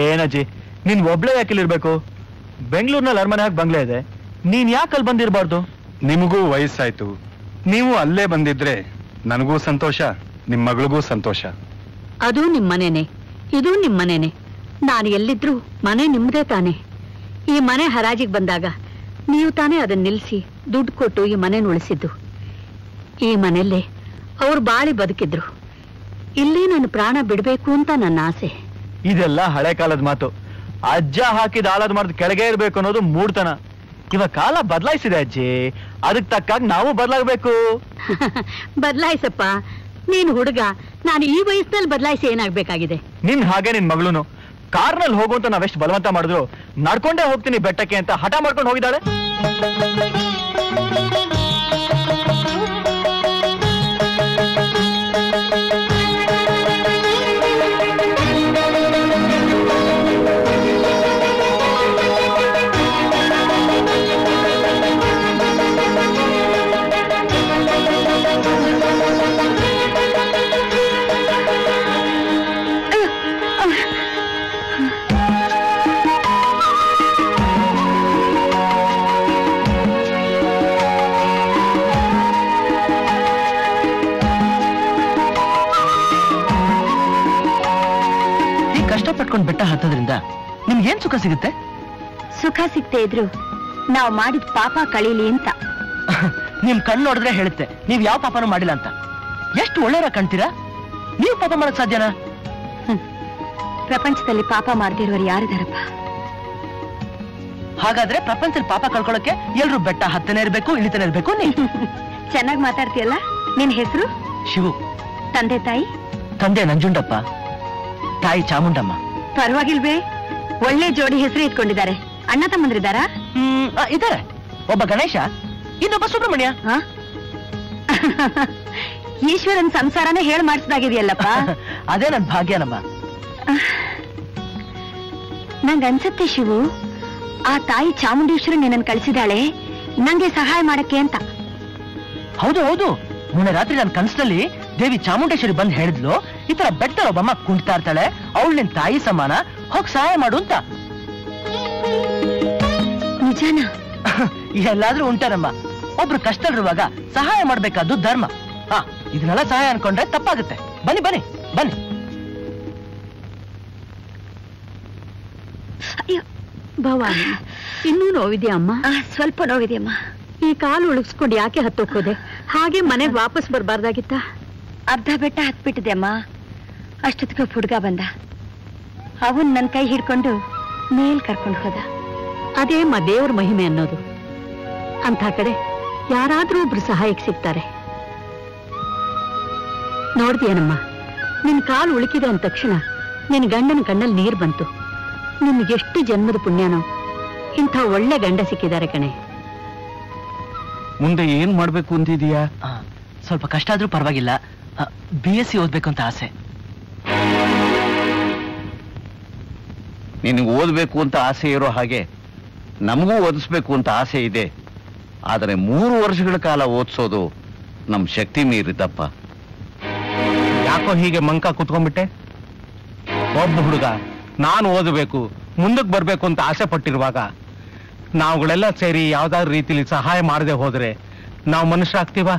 ಏನಜ್ಜಿ ನೀನ್ ಒಬ್ಳೆ ಯಾಕಿಲ್ಲಿರ್ಬೇಕು? ಬೆಂಗಳೂರಿನಲ್ಲಿ ಅರಮನೆ ಹಾಕಿ ಬಂಗ್ಲೆ ಇದೆ, ನೀನ್ ಯಾಕೆ ಅಲ್ಲಿ ಬಂದಿರಬಾರ್ದು? ನಿಮಗೂ ವಯಸ್ಸಾಯ್ತು, ನೀವು ಅಲ್ಲೇ ಬಂದಿದ್ರೆ ನನಗೂ ಸಂತೋಷ. ನಿಮ್ ಮಗಳಿಗೂ ಸಂತೋಷ. ಅದು ನಿಮ್ಮ ಮನೆನೇ, ಇದು ನಿಮ್ಮ ಮನೆನೇ. ನಾನು ಎಲ್ಲಿದ್ರೂ ಮನೆ ನಿಮ್ಮದೇ ತಾನೆ. ಈ ಮನೆ ಹರಾಜಿಗೆ ಬಂದಾಗ ನೀವು ತಾನೇ ಅದನ್ನ ನಿಲ್ಲಿಸಿ ದುಡ್ಡು ಕೊಟ್ಟು ಈ ಮನೆ ಉಳಿಸಿದ್ದು. ಈ ಮನೆಯಲ್ಲೇ ಅವರು ಬಾಳಿ ಬದುಕಿದ್ರು. ಇಲ್ಲಿ ನಾನು ಪ್ರಾಣ ಬಿಡಬೇಕು ಅಂತ ನನ್ನ ಆಸೆ. ಇದೆಲ್ಲ ಹಳೆ ಕಾಲದ ಮಾತು. ಅಜ್ಜ ಹಾಕಿದ ಆಲದ ಮರದ ಕೆಳಗೆ ಇರಬೇಕು ಅನ್ನೋದು ಮೂರ್ತನ. ಇವಾಗ ಕಾಲ ಬದಲಾಯಿಸಿದೆ ಅಜ್ಜಿ, ಅದಕ್ಕೆ ತಕ್ಕಾಗಿ ನಾವು ಬದಲಾಗಬೇಕು. ಬದಲಾಯಿಸಪ್ಪ, ನೀನು ಹುಡುಗ, ನಾನು ಈ ವಯಸ್ಸಿನಲ್ಲಿ ಬದಲಾಯಿಸಿ ಏನಾಗಬೇಕಾಗಿದೆ? ನಿನ್ ಹಾಗೆ ನಿನ್ ಮಗಳೂನು ಕಾರ್ನಲ್ಲಿ ಹೋಗುವಂತ ನಾವೆಷ್ಟು ಬಲವಂತ ಮಾಡಿದ್ರು ನಡ್ಕೊಂಡೇ ಹೋಗ್ತೀನಿ ಬೆಟ್ಟಕ್ಕೆ ಅಂತ ಹಠ ಮಾಡ್ಕೊಂಡು ಹೋಗಿದ್ದಾಳೆ. ಬೆಟ್ಟ ಹತ್ತೋದ್ರಿಂದ ನಿಮ್ಗೆ ಏನ್ ಸುಖ ಸಿಗುತ್ತೆ? ಸುಖ ಸಿಗ್ತಾ ಇದ್ರು ನಾವು ಮಾಡಿದ ಪಾಪ ಕಳೀಲಿ ಅಂತ. ನಿಮ್ ಕಣ್ಣು ನೋಡಿದ್ರೆ ಹೇಳುತ್ತೆ ನೀವ್ ಯಾವ ಪಾಪನೂ ಮಾಡಿಲ್ಲ ಅಂತ. ಎಷ್ಟು ಒಳ್ಳೆಯ ಕಾಣ್ತೀರಾ ನೀವು. ಪಾಪ ಮಾಡಕ್ ಸಾಧ್ಯನಾ? ಪ್ರಪಂಚದಲ್ಲಿ ಪಾಪ ಮಾಡ್ತಿರೋರು ಯಾರಿದಾರಪ್ಪ? ಹಾಗಾದ್ರೆ ಪ್ರಪಂಚದಲ್ಲಿ ಪಾಪ ಕಳ್ಕೊಳ್ಳೋಕೆ ಎಲ್ರು ಬೆಟ್ಟ ಹತ್ತನೇ ಇರ್ಬೇಕು, ಇಳಿತಾನೆ ಇರ್ಬೇಕು. ನೀನು ಚೆನ್ನಾಗಿ ಮಾತಾಡ್ತೀಯಲ್ಲ. ನಿನ್ ಹೆಸರು? ಶಿವು. ತಂದೆ ತಾಯಿ? ತಂದೆ ನಂಜುಂಡಪ್ಪ, ತಾಯಿ ಚಾಮುಂಡಮ್ಮ. ಪರವಾಗಿಲ್ವೇ, ಒಳ್ಳೆ ಜೋಡಿ ಹೆಸರು ಇಟ್ಕೊಂಡಿದ್ದಾರೆ. ಅಣ್ಣ ತಮ್ಮಂದ್ರಿದಾರಾ? ಇದಾರೆ, ಒಬ್ಬ ಗಣೇಶ, ಇನ್ನೊಬ್ಬ ಸುಬ್ರಹ್ಮಣ್ಯ. ಈಶ್ವರನ್ ಸಂಸಾರನೇ ಹೇಳಿ ಮಾಡಿಸ್ದಾಗಿದೆಯಲ್ಲಪ್ಪ. ಅದೇ ನನ್ ಭಾಗ್ಯನಮ್ಮ. ನಂಗೆ ಅನ್ಸುತ್ತೆ ಶಿವು, ಆ ತಾಯಿ ಚಾಮುಂಡೇಶ್ವರಿ ನಿನ್ನನ್ನು ಕಳಿಸಿದಾಳೆ ನಂಗೆ ಸಹಾಯ ಮಾಡಕ್ಕೆ ಅಂತ. ಹೌದು ಹೌದು, ಮೊನ್ನೆ ರಾತ್ರಿ ನನ್ನ ಕನಸಿನಲ್ಲಿ ದೇವಿ ಚಾಮುಂಡೇಶ್ವರಿ ಬಂದು ಹೇಳಿದ್ಲು, ಈ ತರ ಬೆಟ್ಟದ ಒಬ್ಬಮ್ಮ ಕುಂಡ್ತಾ ಇರ್ತಾಳೆ, ಅವಳು ನಿನ್ ತಾಯಿ ಸಮಾನ, ಹೋಗಿ ಸಹಾಯ ಮಾಡು ಅಂತ. ನಿಜಾನ? ಎಲ್ಲಾದ್ರೂ ಉಂಟಾರಮ್ಮ, ಒಬ್ರು ಕಷ್ಟದಲ್ಲಿರುವಾಗ ಸಹಾಯ ಮಾಡ್ಬೇಕಾದ್ದು ಧರ್ಮ. ಹಾ, ಇದನ್ನೆಲ್ಲ ಸಹಾಯ ಅನ್ಕೊಂಡ್ರೆ ತಪ್ಪಾಗುತ್ತೆ. ಬನ್ನಿ ಬನ್ನಿ ಬನ್ನಿ. ಭವಾನಿ, ಇನ್ನೂ ನೋವಿದೆ ಅಮ್ಮ? ಸ್ವಲ್ಪ ನೋವಿದೆಯಮ್ಮ. ಈ ಕಾಲು ಉಳುಗಿಸ್ಕೊಂಡು ಯಾಕೆ ಹತ್ತೋಕೋದೆ? ಹಾಗೆ ಮನೆಗೆ ವಾಪಸ್ ಬರಬಾರ್ದಾಗಿತ್ತ? ಅರ್ಧ ಬೆಟ್ಟ ಹತ್ಬಿಟ್ಟಿದೆ ಅಮ್ಮ, ಅಷ್ಟೊತ್ತಿಗೆ ಹುಡುಗ ಬಂದ, ಅವನ್ ನನ್ನ ಕೈ ಹಿಡ್ಕೊಂಡು ಮೇಲ್ ಕರ್ಕೊಂಡು ಹೋದ. ಅದೇ ಮ ದೇವ್ರ ಮಹಿಮೆ ಅನ್ನೋದು. ಅಂಥ ಕಡೆ ಯಾರಾದ್ರೂ ಒಬ್ರು ಸಹಾಯಕ್ಕೆ ಸಿಗ್ತಾರೆ. ನೋಡ್ದೇನಮ್ಮ, ನಿನ್ ಕಾಲು ಉಳುಕಿದೆ ಅಂದ ತಕ್ಷಣ ನಿನ್ ಗಂಡನ ಕಣ್ಣಲ್ಲಿ ನೀರು ಬಂತು. ನಿನ್ಗೆಷ್ಟು ಜನ್ಮದ ಪುಣ್ಯನೋ, ಇಂಥ ಒಳ್ಳೆ ಗಂಡ ಸಿಕ್ಕಿದ್ದಾರೆ ಕಣೆ. ಮುಂದೆ ಏನ್ ಮಾಡ್ಬೇಕು ಅಂತಿದೀಯಾ? ಸ್ವಲ್ಪ ಕಷ್ಟ ಆದ್ರೂ ಪರವಾಗಿಲ್ಲ, ಬಿ ಎಸ್ ಸಿ ಓದ್ಬೇಕು ಅಂತ ಆಸೆ. ನಿನಗೆ ಓದ್ಬೇಕು ಅಂತ ಆಸೆ ಇರೋ ಹಾಗೆ ನಮಗೂ ಓದಿಸ್ಬೇಕು ಅಂತ ಆಸೆ ಇದೆ. ಆದರೆ ಮೂರು ವರ್ಷಗಳ ಕಾಲ ಓದಿಸೋದು ನಮ್ಮ ಶಕ್ತಿ ಮೀರಿದಪ್ಪ. ಯಾಕೋ ಹೀಗೆ ಮಂಕ ಕುತ್ಕೊಂಡ್ಬಿಟ್ಟೆ? ಒಬ್ಬ ಹುಡುಗ ನಾನು ಓದಬೇಕು, ಮುಂದಕ್ಕೆ ಬರಬೇಕು ಅಂತ ಆಸೆ ಪಟ್ಟಿರುವಾಗ ನಾವುಗಳೆಲ್ಲ ಸೇರಿ ಯಾವ್ದಾದ್ರು ರೀತಿಯಲ್ಲಿ ಸಹಾಯ ಮಾಡದೆ ಹೋದ್ರೆ ನಾವು ಮನುಷ್ಯರಾಗ್ತೀವಾ?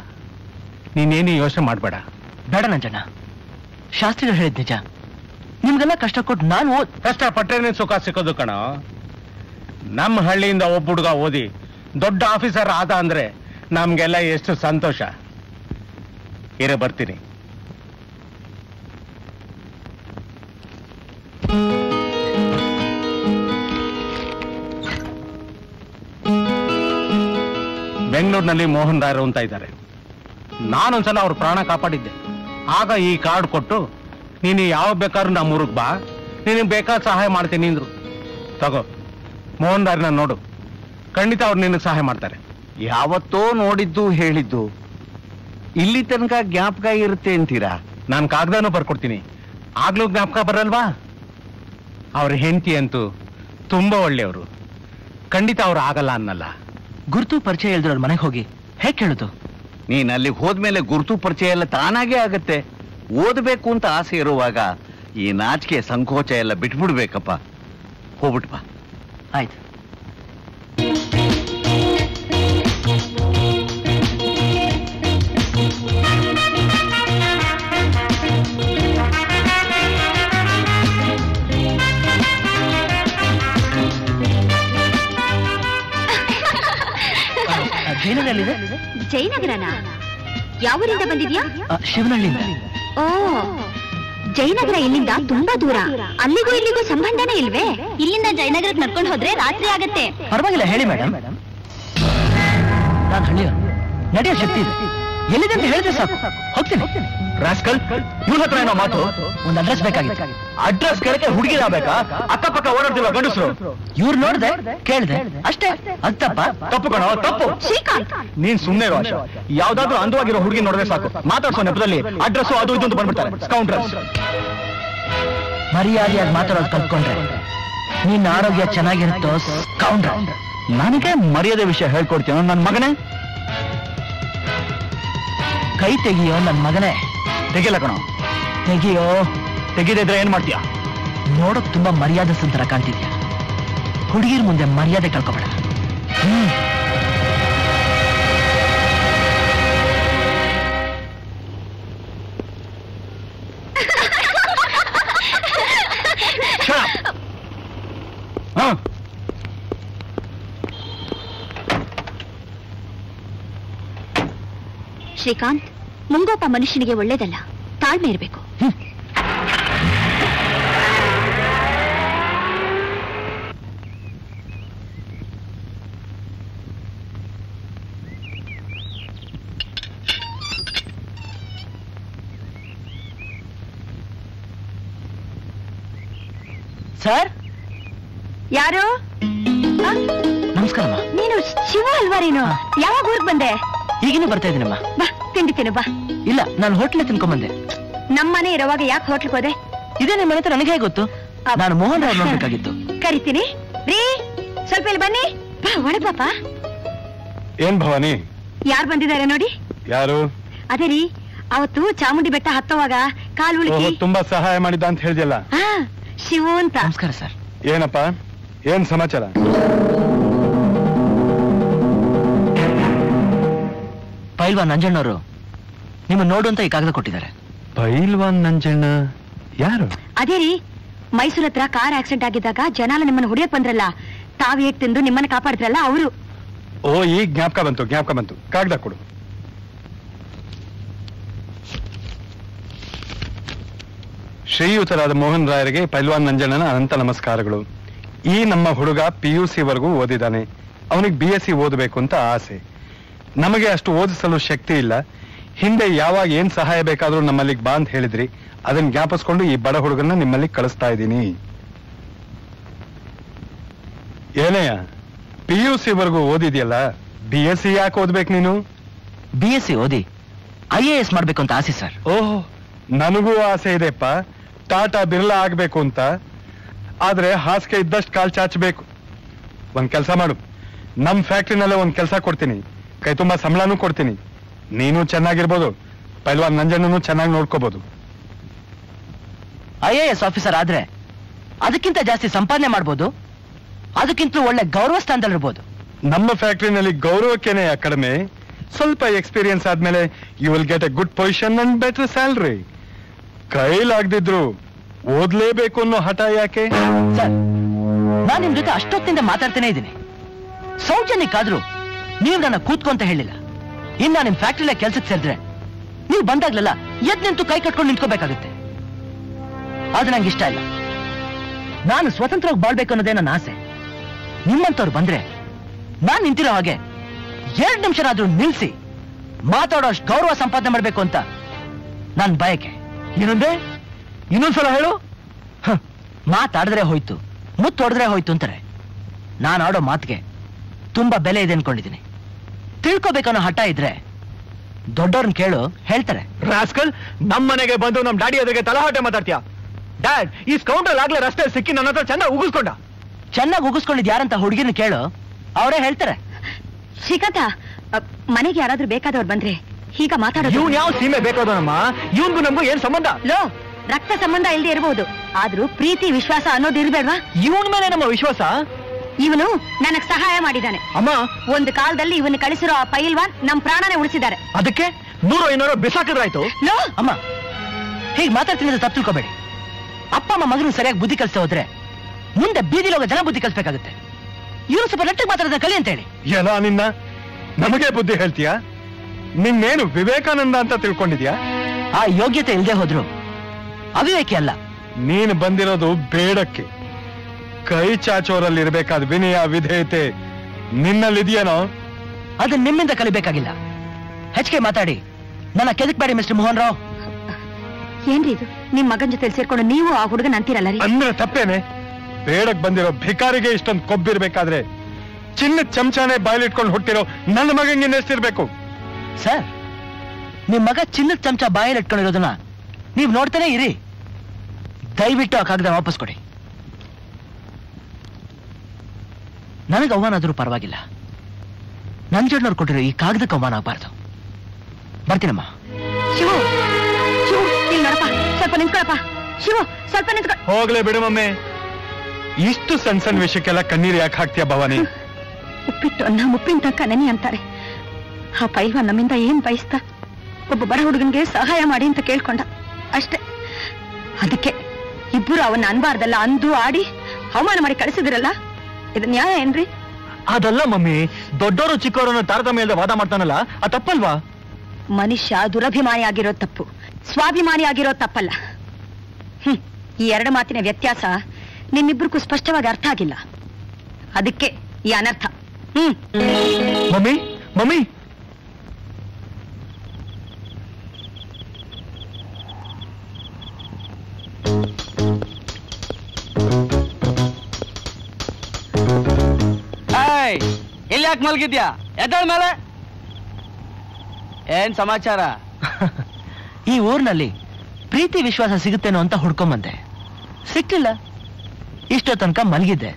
ನೀನೇನು ಯೋಚನೆ ಮಾಡಬೇಡ. ಬೇಡ ನಂಜಣ್ಣ, ಶಾಸ್ತ್ರಿಗಳು ಹೇಳಿದ್ ನಿಜ. ನಿಮ್ಗೆಲ್ಲ ಕಷ್ಟ ಕೊಟ್ಟು ನಾನು ಕಷ್ಟಪಟ್ಟರೆ ಸುಖ ಸಿಕ್ಕೋದು ಕಣ. ನಮ್ಮ ಹಳ್ಳಿಯಿಂದ ಒಬ್ಬ ಹುಡುಗ ಓದಿ ದೊಡ್ಡ ಆಫೀಸರ್ ಆದ ಅಂದ್ರೆ ನಮ್ಗೆಲ್ಲ ಎಷ್ಟು ಸಂತೋಷ. ಇರೇ ಬರ್ತೀನಿ. ಬೆಂಗಳೂರಿನಲ್ಲಿ ಮೋಹನ್ ರಾಯರು ಅಂತ ಇದ್ದಾರೆ. ನಾನೊಂದ್ಸಲ ಅವ್ರ ಪ್ರಾಣ ಕಾಪಾಡಿದ್ದೆ. ಆಗ ಈ ಕಾರ್ಡ್ ಕೊಟ್ಟು ನೀನು ಯಾವ ಬೇಕಾದ್ರೂ ನಮ್ಮ ಊರಿಗೆ ಬಾ, ನಿನಗೆ ಬೇಕಾದ ಸಹಾಯ ಮಾಡ್ತೀನಿ ಅಂದ್ರು. ತಗೋ, ಮೋಹನ್ ರಾಯರ್ನ ನೋಡು, ಖಂಡಿತ ಅವ್ರು ನಿನಗೆ ಸಹಾಯ ಮಾಡ್ತಾರೆ. ಯಾವತ್ತೋ ನೋಡಿದ್ದು ಹೇಳಿದ್ದು ಇಲ್ಲಿ ತನಕ ಜ್ಞಾಪಕ ಇರುತ್ತೆ ಅಂತೀರಾ? ನಾನು ಕಾಗದನೂ ಬರ್ಕೊಡ್ತೀನಿ. ಆಗ್ಲೂ ಜ್ಞಾಪಕ ಬರಲ್ವಾ? ಅವ್ರ ಹೆಂಡತಿ ಅಂತೂ ತುಂಬಾ ಒಳ್ಳೆಯವರು, ಖಂಡಿತ ಅವ್ರು ಆಗಲ್ಲ ಅನ್ನಲ್ಲ. ಗುರುತು ಪರಿಚಯ ಹೇಳಿದ್ರು ಅವ್ರ ಮನೆಗೆ ಹೋಗಿ, ಹೇಗೆ ಕೇಳುದು? ನೀನ್ ಅಲ್ಲಿಗೆ ಹೋದ್ಮೇಲೆ ಗುರುತು ಪರಿಚಯ ಎಲ್ಲ ತಾನಾಗೇ ಆಗತ್ತೆ. ಓದಬೇಕು ಅಂತ ಆಸೆ ಇರುವಾಗ ಈ ನಾಚಿಕೆ ಸಂಕೋಚ ಎಲ್ಲ ಬಿಟ್ಬಿಡ್ಬೇಕಪ್ಪ. ಹೋಗ್ಬಿಟ್ಪಾ. ಆಯ್ತು. ಜೈನಹಳ್ಳಿನ ಜೈನಗರನ ಯಾವ ಊರಿಂದ ಬಂದಿದ್ಯಾ? ಶಿವನಹಳ್ಳಿಯಿಂದ. ಓ ಜೈನಗರ ಇಲ್ಲಿಂದ ತುಂಬಾ ದೂರ, ಅಲ್ಲಿಗೂ ಇಲ್ಲಿಗೂ ಸಂಬಂಧನೇ ಇಲ್ವೇ? ಇಲ್ಲಿಂದ ಜಯನಗರಕ್ಕೆ ನಡ್ಕೊಂಡು ಹೋದ್ರೆ ರಾತ್ರಿ ಆಗುತ್ತೆ. ಪರವಾಗಿಲ್ಲ ಹೇಳಿ ಮೇಡಮ್. ನಾನು ಹಳ್ಳಿಯ ನಡೆಯ ಶಕ್ತಿ ಇದೆ, ಎಲ್ಲಿದೆ ಅಂತ ಹೇಳಿದ್ರೆ ಸಾಕು ಹೋಗ್ತೀನಿ. ರಾಸ್ಕಲ್, ಇವ್ರ ಹತ್ರ ಏನೋ ಮಾತು. ಒಂದು ಅಡ್ರೆಸ್ ಬೇಕಾಗಿತ್ತು. ಅಡ್ರೆಸ್ ಕೇಳಕ್ಕೆ ಹುಡುಗಿರಾಗಬೇಕಾ? ಅಕ್ಕಪಕ್ಕ ಓಡಾಡ್ತಿಲ್ಲ ಗಂಡಸರು. ಇವ್ರು ನೋಡಿದೆ ಕೇಳಿದೆ ಅಷ್ಟೇ. ಅದ್ ತಪ್ಪ? ತಪ್ಪು ಕಣೋ ತಪ್ಪು. ಶ್ರೀಕಾಂತ್, ನೀನ್ ಸುಮ್ನೆ ಇರೋ. ಯಾವ್ದಾದ್ರು ಅಂದವಾಗಿರೋ ಹುಡುಗಿ ನೋಡಿದ್ರೆ ಸಾಕು, ಮಾತಾಡ್ಸೋ ನೆಪದಲ್ಲಿ ಅಡ್ರೆಸ್ ಅದು ಇದು ಅಂತ ಬಂದ್ಬಿಡ್ತಾರೆ ಸ್ಕೌಂಟ್ರಸ್. ಮರ್ಯಾದೆಯಾಗಿ ಮಾತಾಡೋದು ಕಲ್ತ್ಕೊಂಡ್ರೆ ನಿನ್ನ ಆರೋಗ್ಯ ಚೆನ್ನಾಗಿರುತ್ತೋ ಸ್ಕೌಂಟ್ರಸ್. ನನಗೆ ಮರ್ಯಾದೆ ವಿಷಯ ಹೇಳ್ಕೊಡ್ತೀನೋ ನನ್ನ ಮಗನೇ. ಕೈ ತೆಗಿಯೋ ನನ್ನ ಮಗನೇ. ತೆಗಿಲ್ಲ ಕಣೋ. ತೆಗಿಯೋ. ತೆಗಿದಿದ್ರೆ ಏನ್ ಮಾಡ್ತೀಯ? ನೋಡೋಕ್ ತುಂಬಾ ಮರ್ಯಾದೆ ಸಂತರ ಕಾಣ್ತಿದ್ಯಾ, ಹುಡುಗಿರ್ ಮುಂದೆ ಮರ್ಯಾದೆ ಕಳ್ಕೊಬೇಡ. ಶ್ರೀಕಾಂತ್, ಮುಂಗೋಪ ಮನುಷ್ಯನಿಗೆ ಒಳ್ಳೇದಲ್ಲ, ತಾಳ್ಮೆ ಇರಬೇಕು. ಸರ್ ಯಾರು? ನಮಸ್ಕಾರ. ನೀನು ಶಿವ ಅಲ್ವಾ? ನೀನು ಯಾವಾಗ ಊರ್ಗ್ ಬಂದೆ? ಈಗಿನೂ ಬರ್ತಾ ಇದ್ದೀನಮ್ಮ. ಬಾ ತಿಂಡಿ ತಿನ್ನು. ಬಾ. ಇಲ್ಲ, ನಾನು ಹೋಟ್ಲೆ ತಿನ್ಕೊಂಡ್ ಬಂದೆ. ನಮ್ಮನೆ ಇರೋವಾಗ ಯಾಕೆ ಹೋಟ್ಲಿಗೆ ಹೋದೆ? ಇದೇ ನಿಮ್ಮ ಮನೆ ಹತ್ರ, ನನಗೆ ಹೇಗೆ ಗೊತ್ತು? ನಾನು ಮೋಹನ್ ರಾವ್ ನೋಡ್ಬೇಕಾಗಿತ್ತು. ಕರಿತೀನಿ ರೀ, ಸ್ವಲ್ಪ ಇಲ್ಲಿ ಬನ್ನಿ. ಬಾ ಒಳಗೆ ಬಾಪ. ಏನ್ ಭವಾನಿ, ಯಾರು ಬಂದಿದ್ದಾರೆ ನೋಡಿ? ಯಾರು? ಅದೇ ರೀ, ಅವತ್ತು ಚಾಮುಂಡಿ ಬೆಟ್ಟ ಹತ್ತುವಾಗ ಕಾಲು ಉಳಿಸಿ ತುಂಬಾ ಸಹಾಯ ಮಾಡಿದ್ದ ಅಂತ ಹೇಳಿದೆಲ್ಲ, ಶಿವು ಅಂತ. ನಮಸ್ಕಾರ ಸರ್. ಏನಪ್ಪ ಏನ್ ಸಮಾಚಾರ? ಪೈಲ್ವಾನ್ ನಂಜಣ್ಣವರು ನಿಮ್ಮ ನೋಡು ಅಂತ ಈ ಕಾಗದ ಕೊಟ್ಟಿದ್ದಾರೆ. ಪೈಲ್ವಾನ್ ನಂಜಣ್ಣ ಯಾರು? ಅದೇ ರೀ, ಮೈಸೂರ್ ಹತ್ರ ಕಾರ್ ಆಕ್ಸಿಡೆಂಟ್ ಆಗಿದ್ದಾಗ ಜನಾಲ ನಿಮ್ಮನ್ನ ಹುಡಿಯಕ್ ಬಂದ್ರಲ್ಲ, ತಾವ್ ಏಟ್ ತಿಂದು ನಿಮ್ಮನ್ನ ಕಾಪಾಡಿದ್ರಲ್ಲ ಅವರು. ಓ, ಈಗ ಜ್ಞಾಪಕ ಬಂತು ಜ್ಞಾಪಕ ಬಂತು. ಕಾಗದ ಕೊಡು. ಶ್ರೀಯುತರಾದ ಮೋಹನ್ ರಾಯರಿಗೆ ಪೈಲ್ವಾನ್ ನಂಜಣ್ಣನ ಅನಂತ ನಮಸ್ಕಾರಗಳು. ಈ ನಮ್ಮ ಹುಡುಗ ಪಿ ಯು ಸಿ ವರೆಗೂ ಓದಿದ್ದಾನೆ. ಅವನಿಗೆ ಬಿ ಎಸ್ ಸಿ ಓದಬೇಕು ಅಂತ ಆಸೆ. ನಮಗೆ ಅಷ್ಟು ಓದಿಸಲು ಶಕ್ತಿ ಇಲ್ಲ. ಹಿಂದೆ ಯಾವಾಗ ಏನ್ ಸಹಾಯ ಬೇಕಾದ್ರೂ ನಮ್ಮಲ್ಲಿ ಬಾ ಅಂತ ಹೇಳಿದ್ರಿ. ಅದನ್ನ ಜ್ಞಾಪಿಸ್ಕೊಂಡು ಈ ಬಡ ಹುಡುಗನ್ನ ನಿಮ್ಮಲ್ಲಿ ಕಳಿಸ್ತಾ ಇದ್ದೀನಿ. ಏನಯ್ಯ, ಪಿ ಯು ಸಿ ವರೆಗೂ ಓದಿದ್ಯಲ್ಲ, ಬಿ ಎಸ್ ಸಿ ಯಾಕೆ ಓದ್ಬೇಕು ನೀನು? ಬಿ ಎಸ್ ಸಿ ಓದಿ ಐ ಎ ಎಸ್ ಮಾಡ್ಬೇಕು ಅಂತ ಆಸೆ ಸರ್. ಓಹೋ, ನನಗೂ ಆಸೆ ಇದೆಪ್ಪ. ಟಾಟಾ ಬಿರ್ಲಾ ಆಗ್ಬೇಕು ಅಂತ. ಆದ್ರೆ ಹಾಸಿಗೆ ಇದ್ದಷ್ಟು ಕಾಲ್ ಚಾಚಬೇಕು. ಒಂದ್ ಕೆಲಸ ಮಾಡು, ನಮ್ ಫ್ಯಾಕ್ಟ್ರಿನಲ್ಲೇ ಒಂದ್ ಕೆಲಸ ಕೊಡ್ತೀನಿ, ಕೈ ತುಂಬಾ ಸಂಬಳನೂ ಕೊಡ್ತೀನಿ. ನೀನು ಚೆನ್ನಾಗಿರ್ಬೋದು, ಪೈಲ್ವಾನ್ ನಂಜಣ್ಣನೂ ಚೆನ್ನಾಗಿ ನೋಡ್ಕೋಬಹುದು. ಐ ಎ ಎಸ್ ಆಫೀಸರ್ ಆದ್ರೆ ಅದಕ್ಕಿಂತ ಜಾಸ್ತಿ ಸಂಪಾದನೆ ಮಾಡ್ಬೋದು, ಅದಕ್ಕಿಂತ ಒಳ್ಳೆ ಗೌರವ ಸ್ಥಾನದಲ್ಲಿರ್ಬೋದು. ನಮ್ಮ ಫ್ಯಾಕ್ಟ್ರಿನಲ್ಲಿ ಗೌರವಕ್ಕೇನೆ ಕಡಿಮೆ. ಸ್ವಲ್ಪ ಎಕ್ಸ್ಪೀರಿಯನ್ಸ್ ಆದ್ಮೇಲೆ you will get a good position and better salary. ಕೈಲಾಗ್ದಿದ್ರು ಓದ್ಲೇಬೇಕು ಅನ್ನೋ ಹಠ ಯಾಕೆ? ಸರ್, ನಾನು ನಿಮ್ ಜೊತೆ ಅಷ್ಟೊತ್ತಿಂದ ಮಾತಾಡ್ತಾನೆ ಇದ್ದೀನಿ. ಸೌಜನ್ಯಕ್ಕಾದ್ರೂ ನೀವು ನನ್ನ ಕೂತ್ಕೊಂತ ಹೇಳಿಲ್ಲ. ಇನ್ನ ನಿಮ್ ಫ್ಯಾಕ್ಟ್ರಿಲ್ಲ ಕೆಲ್ಸಕ್ಕೆ ಸೇರಿದ್ರೆ ನೀವು ಬಂದಾಗ್ಲಲ್ಲ ಎದ್ ನಿಂತು ಕೈ ಕಟ್ಕೊಂಡು ನಿಂತ್ಕೋಬೇಕಾಗುತ್ತೆ. ಆದ್ರೆ ನಂಗೆ ಇಷ್ಟ ಇಲ್ಲ. ನಾನು ಸ್ವತಂತ್ರವಾಗಿ ಬಾಳ್ಬೇಕು ಅನ್ನೋದೇ ನನ್ನ ಆಸೆ. ನಿಮ್ಮಂತವ್ರು ಬಂದ್ರೆ ನಾನ್ ನಿಂತಿರೋ ಹಾಗೆ ಎರಡ್ ನಿಮಿಷನಾದ್ರೂ ನಿಲ್ಸಿ ಮಾತಾಡೋಷ್ಟು ಗೌರವ ಸಂಪಾದನೆ ಮಾಡ್ಬೇಕು ಅಂತ ನನ್ ಬಯಕೆ. ಏನಂದ್ರೆ ಇನ್ನೊಂದ್ಸಲ ಹೇಳು. ಮಾತಾಡಿದ್ರೆ ಹೋಯ್ತು, ಮುತ್ತೊಡಿದ್ರೆ ಹೋಯ್ತು ಅಂತಾರೆ. ನಾನು ಆಡೋ ಮಾತಿಗೆ ತುಂಬಾ ಬೆಲೆ ಇದೆ ಅನ್ಕೊಂಡಿದ್ದೀನಿ. ತಿಳ್ಕೋಬೇಕನ್ನೋ ಹಠ ಇದ್ರೆ ದೊಡ್ಡವ್ರನ್ನ ಕೇಳು, ಹೇಳ್ತಾರೆ. ರಾಸ್ಕಲ್, ನಮ್ಮನೆಗೆ ಬಂದು ನಮ್ ಡ್ಯಾಡಿ ಎದುರಿಗೆ ತಲಹಾಟೆ ಮಾತಾಡ್ತೀಯ. ಡ್ಯಾಡ್, ಈ ಸ್ಕೌಂಡರ್ ಆಗ್ಲೇ ರಸ್ತೆ ಸಿಕ್ಕಿ ನನ್ನ ಹತ್ರ ಚೆನ್ನಾಗಿ ಉಗಿಸ್ಕೊಂಡ. ಚೆನ್ನಾಗಿ ಉಗಿಸ್ಕೊಂಡಿದ್ ಯಾರಂತ ಹುಡುಗಿನ ಕೇಳು, ಅವರೇ ಹೇಳ್ತಾರೆ. ಶ್ರೀಕಾಂತ, ಮನೆಗೆ ಯಾರಾದ್ರೂ ಬೇಕಾದವ್ರು ಬಂದ್ರೆ ಹೀಗ ಮಾತಾಡೋದು? ಇವ್ನು ಯಾವ ಸೀಮೆ ಬೇಕಾದವನಮ್ಮ, ಇವನ್ಗೂ ನಮಗೂ ಏನ್ ಸಂಬಂಧ? ಲೋ, ರಕ್ತ ಸಂಬಂಧ ಇಲ್ಲದೆ ಇರಬಹುದು, ಆದ್ರೂ ಪ್ರೀತಿ ವಿಶ್ವಾಸ ಅನ್ನೋದು ಇರ್ಬೇಡ್ವಾ? ಇವನ್ ಮೇಲೆ ನಮ್ಮ ವಿಶ್ವಾಸ. ಇವನು ನನಗ್ ಸಹಾಯ ಮಾಡಿದ್ದಾನೆ ಅಮ್ಮ. ಒಂದು ಕಾಲದಲ್ಲಿ ಇವನು ಕಳಿಸಿರೋ ಆ ಪೈಲ್ವಾನ್ ನಮ್ ಪ್ರಾಣನೇ ಉಳಿಸಿದ್ದಾರೆ. ಅದಕ್ಕೆ ನೂರೋ ಇನ್ನೂರೋ ಬಿಸಾಕದ್ರಾಯ್ತು. ಲೋ ಅಮ್ಮ, ಹೀಗೆ ಮಾತಾಡ್ತೀನಿ ತಪ್ಪು ತಿಳ್ಕೋಬೇಡಿ. ಅಪ್ಪ ಅಮ್ಮ ಮಗನು ಸರಿಯಾಗಿ ಬುದ್ಧಿ ಕಲಿಸ್ತಾ ಹೋದ್ರೆ ಮುಂದೆ ಬೀದಿಲೋಗ ಜನ ಬುದ್ಧಿ ಕಲಿಸ್ಬೇಕಾಗುತ್ತೆ. ಇವರು ಸ್ವಲ್ಪ ನೆಟ್ಟಿಗೆ ಮಾತಾಡೋದನ್ನ ಕಲಿ ಅಂತ ಹೇಳಿ. ಏನೋ ನಿನ್ನ नमगे बुद्धि हेल्तिया निन्नेनु विवेकानंद अंत तिळ्कोंडिद्या आ योग्यते इल्लदे होद्रू अविवेकी अल्ल नीनु बंदिरोदु बेडक्के कई चाचोरल्लि इरबेकाद विनय विधेयते निन्नल्लि इदेनो अदु निम्मिंद कलिबेकागिल्ल हेच्चिगे माताडि नन्न केदकबेडि मिस्टर मोहन राव ಏನ್ರಿ ಇದು ನಿಮ್ಮ ಮಗನ ಜೊತೆ ಸೇರ್ಕೊಂಡು ನೀವು ಆ ಹುಡುಗನ ಅಂತೀರಲ್ಲ ರೀ ಅಂದ್ರೆ ತಪ್ಪೇನೆ ಬೇಡಕ್ಕೆ ಬಂದಿರೋ ಭಿಕಾರಿಗೆ ಇಷ್ಟೊಂದು ಕೊಬ್ಬಿರಬೇಕಾದ್ರೆ ಚಿನ್ನ ಚಮಚಾನೆ ಬಾಯಲಿಟ್ಕೊಂಡು ಹುಟ್ಟಿರೋ ನನ್ನ ಮಗನಿಗೆ ನೆನೆಸ್ತಿರಬೇಕು ಸರ್ ನಿಮ್ಮ ಮಗ ಚಿನ್ನ ಚಮಚ ಬಾಯಲಿಟ್ಕೊಂಡಿರೋದನ್ನ ನೀವು ನೋಡ್ತಾನೆ ಇರಿ ದಯವಿಟ್ಟು ಆ ಕಾಗದ ವಾಪಸ್ ಕೊಡಿ ನನಗೆ ಅವಮಾನ ಆದರೂ ಪರವಾಗಿಲ್ಲ ನನ್ನ ಜೊತೆನವರು ಕೊಟ್ಟಿರೋ ಈ ಕಾಗದಕ್ಕೆ ಅವಮಾನ ಆಗಬಾರದು ಬರ್ತೀನಮ್ಮ ಶಿವ शिव स्वल्प होगले बिडु मम्मी इष्टु सण्ण सण्ण विषयक्केल्ल कण्णीरु याके हाक्तीय भवानी उप्पिट्टु अन्न मुप्पिन तनक नेने अंतारे आ पैलवा नम्मिंद एनु बयस्त ओब्ब बड हुडुगनिगे सहाय माडि अंत केळ्कोंड अष्टे अदक्के इब्बरु अवन अनबारदल्ल अंदु आडि अवमान माडि कळिसिदिरल्ल इदु न्याय एन्री अदल्ल मम्मी दोड्डोरु चिक्कोरन्न तारतम्यदल्ल वाद माड्तानल्ल आ तप्पल्वा मनुष्य दुरभिमानियागिरो तप्पु स्वाभिमानियागिरो तप्पल्ल ಈ ಎರಡು ಮಾತಿನ ವ್ಯತ್ಯಾಸ ನಿಮ್ಮಿಬ್ಬರಿಗೂ ಸ್ಪಷ್ಟವಾಗಿ ಅರ್ಥ ಆಗಿಲ್ಲ ಅದಕ್ಕೆ ಈ ಅನರ್ಥ ಹ್ಮ್ ಮಮ್ಮಿ ಮಮ್ಮಿ ಏಯ್ ಇಲ್ಲಿ ಯಾಕೆ ಮಲಗಿದ್ಯಾ ಎದ್ದಳು ಮೇಲೆ ಏನ್ ಸಮಾಚಾರ ಈ ಊರಿನಲ್ಲಿ प्रीति विश्वास सिगुत्तेनो अंत हुडकोंबंदे सिक्किल्ल इष्ट तनक मलगिद्दे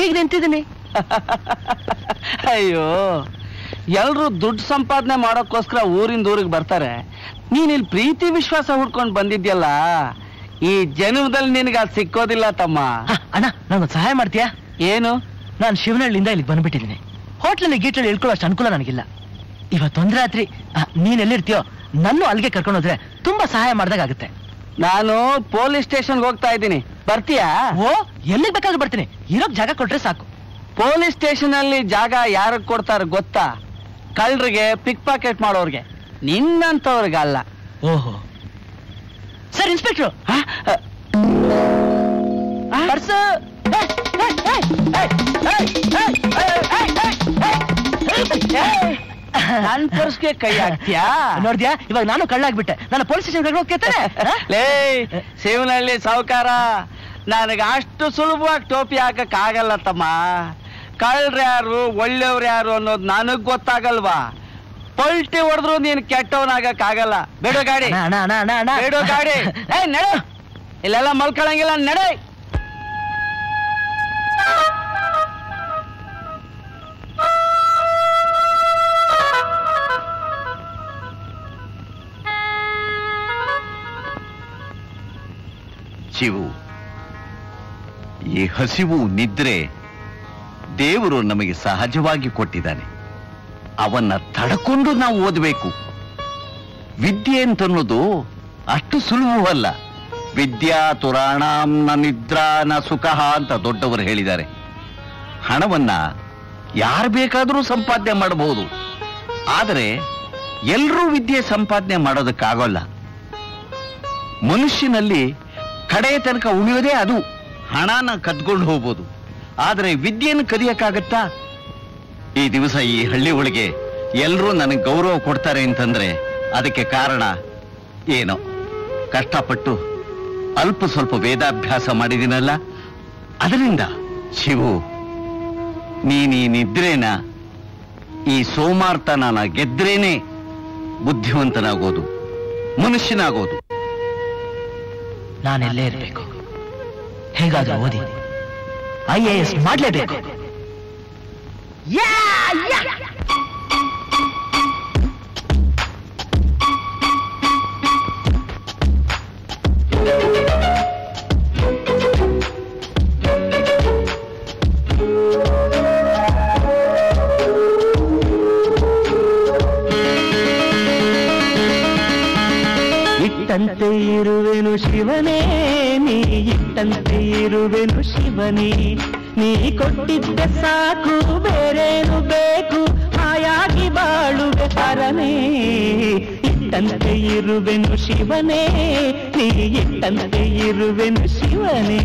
ईग निंतिदीनि अय्यो एल्लरू दुड्डु संपादने माडोक्कोस्कर ऊरिंद ऊरिगे बर्तारे नीनु इल्लि प्रीति विश्वास हुडकोंडु बंदिद्यल्ल ई जन्मदल्लि निनगे अदु सिक्कोदिल्ल तम्म अण्ण नानु सहाय माड्तीया एनु नानु शिवनहळ्ळियिंद इल्लिगे बंदुबिट्टिदीनि होटलल्लि गीटलल्लि इळ्ಕೊಳ್ಳೋಷ್ಟು ಅನುಕೂಲ ನನಗಿಲ್ಲ ಇವತ್ತು ಒಂದು ರಾತ್ರಿ ನೀನು ಎಲ್ಲಿರ್ತೀಯೋ ನನ್ನೂ ಅಲ್ಲಿಗೆ ಕರ್ಕೊಂಡು ಹೋದ್ರೆ ತುಂಬಾ ಸಹಾಯ ಮಾಡಿದಾಗುತ್ತೆ ನಾನು ಪೊಲೀಸ್ ಸ್ಟೇಷನ್ ಗೆ ಹೋಗ್ತಾ ಇದ್ದೀನಿ ಬರ್ತೀಯಾ ಓ ಎಲ್ಲಿಗೆ ಬೇಕಾದರೂ ಬರ್ತೀನಿ ಇರೋಕ್ಕೆ ಜಾಗ ಕೊಟ್ರೆ ಸಾಕು ಪೊಲೀಸ್ ಸ್ಟೇಷನ್ ಅಲ್ಲಿ ಜಾಗ ಯಾರಿಗೆ ಕೊಡ್ತಾರೆ ಗೊತ್ತಾ ಕಳ್ಳರಿಗೆ ಪಿಕ್ ಪಾಕೆಟ್ ಮಾಡೋರಿಗೆ ನಿನ್ನಂತವರಿಗೆ ಅಲ್ಲ ಓಹೋ ಸರ್ ಇನ್ಸ್ಪೆಕ್ಟರ್ ಪರ್ಸ ನನ್ನ ಪರ್ಸ್ಗೆ ಕೈ ಹಾಕ್ತಿಯಾ ನೋಡಿದ್ಯಾ ಇವಾಗ ನಾನು ಕಳ್ಳಾಗ್ಬಿಟ್ಟೆ ನಾನು ಪೊಲೀಸ್ ಸ್ಟೇಷನ್ ಹೋಗ್ತೇನೆ ಲೇ ಸೇವನಹಳ್ಳಿ ಸಾವುಕಾರ ನನಗೆ ಅಷ್ಟು ಸುಲಭವಾಗಿ ಟೋಪಿ ಹಾಕಕ್ ಆಗಲ್ಲ ತಮ್ಮ ಕಳ್ಳರು ಯಾರು ಒಳ್ಳೆಯವ್ರು ಯಾರು ಅನ್ನೋದು ನನಗ್ ಗೊತ್ತಾಗಲ್ವಾ ಪಲ್ಟಿ ಹೊಡೆದ್ರು ನೀನ್ ಕೆಟ್ಟವನಾಗಕ್ ಆಗಲ್ಲ ಬೇಡ ಗಾಡಿ ಬೇಡ ಗಾಡಿ ನಡೆ ಇಲ್ಲೆಲ್ಲ ಮಲ್ಕೊಳಂಗಿಲ್ಲ ನಡೆ ಶಿವು ಈ ಹಸಿವು ನಿದ್ರೆ ದೇವರು ನಮಗೆ ಸಹಜವಾಗಿ ಕೊಟ್ಟಿದ್ದಾನೆ ಅವನ್ನ ತಡಕೊಂಡು ನಾವು ಓದಬೇಕು ವಿದ್ಯೆ ಅಂತನ್ನೋದು ಅಷ್ಟು ಸುಲಭವಲ್ಲ ವಿದ್ಯಾ ತುರಾಣಾಂ ನ ನಿದ್ರಾ ನ ಸುಖಃ ಅಂತ ದೊಡ್ಡವರು ಹೇಳಿದ್ದಾರೆ ಹಣವನ್ನ ಯಾರು ಬೇಕಾದರೂ ಸಂಪಾದನೆ ಮಾಡಬಹುದು ಆದರೆ ಎಲ್ಲರೂ ವಿದ್ಯೆ ಸಂಪಾದನೆ ಮಾಡೋದಕ್ಕಾಗಲ್ಲ ಮನುಷ್ಯನಲ್ಲಿ ಕಡೆ ತನಕ ಉಳಿಯೋದೇ ಅದು ಹಣನ ಕದ್ಕೊಂಡು ಹೋಗ್ಬೋದು ಆದರೆ ವಿದ್ಯೆಯನ್ನು ಕದಿಯಕ್ಕಾಗತ್ತಾ ಈ ದಿವಸ ಈ ಹಳ್ಳಿ ಒಳಗೆ ಎಲ್ಲರೂ ನನಗೆ ಗೌರವ ಕೊಡ್ತಾರೆ ಅಂತಂದ್ರೆ ಅದಕ್ಕೆ ಕಾರಣ ಏನೋ ಕಷ್ಟಪಟ್ಟು ಅಲ್ಪ ಸ್ವಲ್ಪ ವೇದಾಭ್ಯಾಸ ಮಾಡಿದಿನಲ್ಲ ಅದರಿಂದ ಶಿವು ನೀನು ಈ ನಿದ್ರೇನ ಈ ಸೋಮಾರ್ತನನ ಗೆದ್ರೇನೆ ಬುದ್ಧಿವಂತನಾಗೋದು ಮನುಷ್ಯನಾಗೋದು ನಾನೆಲ್ಲೇ ಇರಬೇಕು ಹೇಗಾದರೂ ಓದಿ ಐ ಎ ಎಸ್ ಮಾಡಲೇಬೇಕು ಯಾ ಯಾ ಇಟ್ಟಂತೆ ಇರುವೆನು ಶಿವನೇ ನೀ ಇಟ್ಟಂತೆ ಇರುವೆನು ಶಿವನೇ ನೀ ಕೊಟ್ಟಿದ್ದೆ ಸಾಕು ಬೇರೇನು ಬೇಕು ಹಾಯಾಗಿ ಬಾಳುವೆ ಹರನೇ ಇತ್ತಂತೆ ಇರುವೆನು ಶಿವನೇ ನೀ ಇತ್ತಂತೆ ಇರುವೆನು ಶಿವನೇ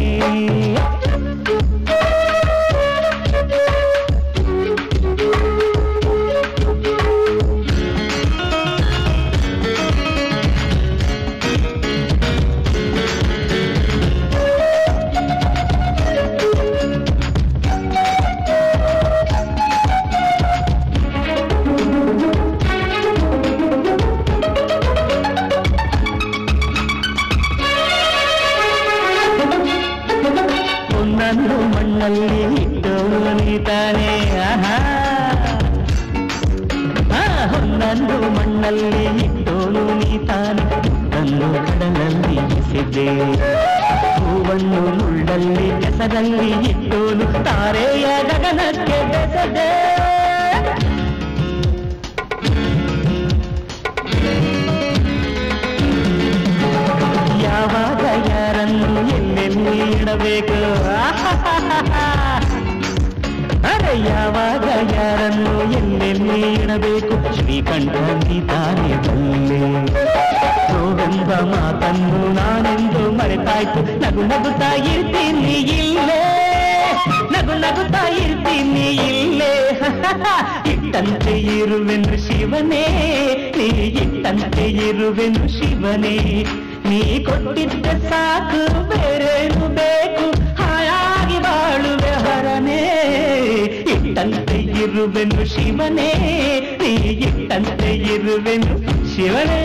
ಹೂವನ್ನು ಮುಳ್ಳಲ್ಲಿ ಕೆಸರಲ್ಲಿ ಇಟ್ಟೋನು ತಾರೆಯ ಗಗನಕ್ಕೆ ಬೆಸೆದೆ ಯಾವಾಗ ಯಾರನ್ನು ಎಲ್ಲೆಲ್ಲಿ ಇಡಬೇಕು ಅರೆ ಯಾವಾಗ ಯಾರನ್ನು ಎಲ್ಲೆಲ್ಲಿ ಇಡಬೇಕು ಶ್ರೀಕಂಠನಿದ್ದಾನೆ ಬಲ್ಲೆ ಎಂಬ ಮಾತನ್ನು ನಾನೆಂದು ಮರೆತಾಯ್ತು ನಗು ನಗುತ್ತಾ ಇರ್ತೀನಿ ಇಲ್ಲೇ ನಗು ನಗುತ್ತಾ ಇರ್ತೀನಿ ಇಲ್ಲೇ ಇಟ್ಟಂತೆ ಇರುವೆನು ಶಿವನೇ ನೀ ಇಟ್ಟಂತೆ ಇರುವೆನು ಶಿವನೇ ನೀ ಕೊಟ್ಟಿದ್ದ ಸಾಕು ಬೇರೇನು ಬೇಕು ಹಾಯಾಗಿ ಬಾಳುವೆ ಹರನೇ ಇಟ್ಟಂತೆ ಇರುವೆನು ಶಿವನೇ ನೀ ಇಟ್ಟಂತೆ ಇರುವೆನು ಶಿವನೇ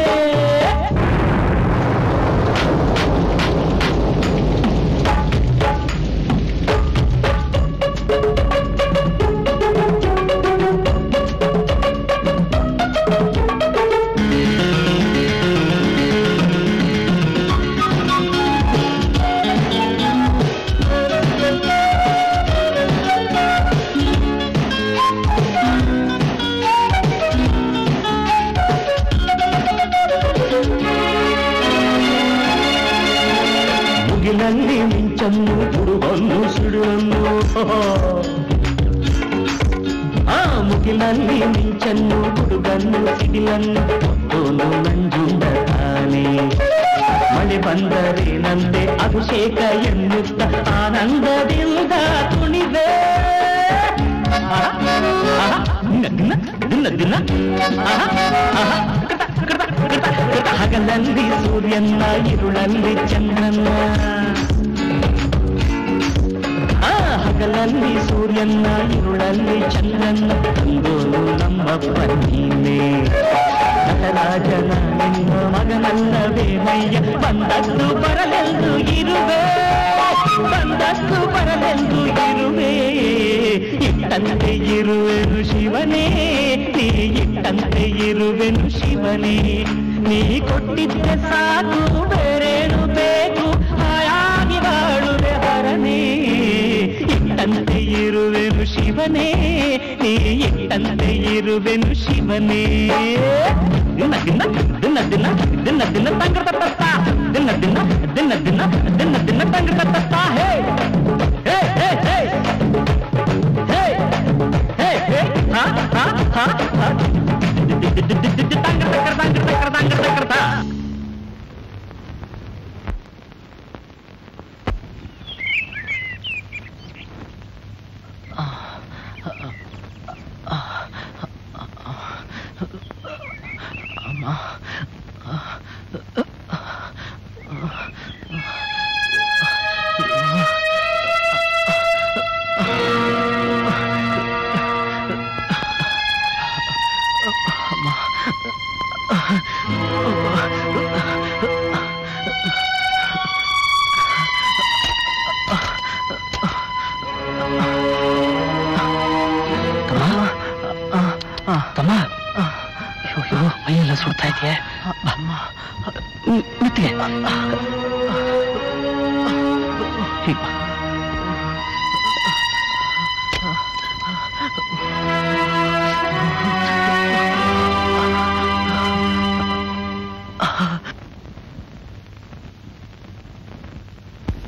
ಮುಗಿಲಲ್ಲಿ ಮಿಂಚನ್ನು ಹುಡುಗನ್ನು ಸಿಗಿಲನ್ನು ಕೊಟ್ಟೋನು ನಂಜುಂಡ ತಾನೆ ಮಳೆ ಬಂದರೇನಂತೆ ಅಭಿಷೇಕ ಎನ್ನುತ್ತ ಆನಂದದಿಂದ ಕುಣಿದೆ ದಿನ ದಿನ ಹಗಲಲ್ಲಿ ಸೂರ್ಯನ್ನ ಇರುಳಲ್ಲಿ ಚಂದ್ರನ್ನ ಹಗಲಲ್ಲಿ ಸೂರ್ಯನ್ನ ಇರುಳಲ್ಲಿ ಚಂದ್ರನ್ನ ತಂದೋನು ನಮ್ಮಪ್ಪ ನೀನೇ ನಟರಾಜನ ನಿನ್ನ ಮಗನಲ್ಲ ಬೇಮಯ್ಯ ಬಂದಷ್ಟು ಬರಲೆಂದು ಇರುವೆ ಬಂದಷ್ಟು ಬರಲೆಂದು ಇರುವೆ ಇಟ್ಟಂತೆ ಇರುವೆನು ಶಿವನೇ ನೀ ಇಟ್ಟಂತೆ ಇರುವೆನು ಶಿವನೇ ನೀ ಕೊಟ್ಟಿದ್ದ ಸಾಕು ಬೇರೇನು ಬೇಕು ಹಾಯಾಗಿ ಬಾಳುವೆ ಹರನೇ ಇಟ್ಟಂತೆ ಇರುವೆನು ಶಿವನೇ ನೀ ಇಟ್ಟಂತೆ ಇರುವೆನು ಶಿವನೇ ದಿನ ದಿನ ದಿನ ದಿನ ದಿನ ದಿನ ತಂಗದ ತತ್ತ ದಿನ ದಿನ ದಿನ ದಿನ ದಿನ ದಿನ ತಂಗದ ತತ್ತ ಹೇ ಹೇ ಹೇ ಹೇ ಹೇ ಹೇ ಹೇ ಹಾ ಹಾ ಹಾ ಹಾ ತಂಗದ ತಂಗದ ತಂಗದ ತಂಗದ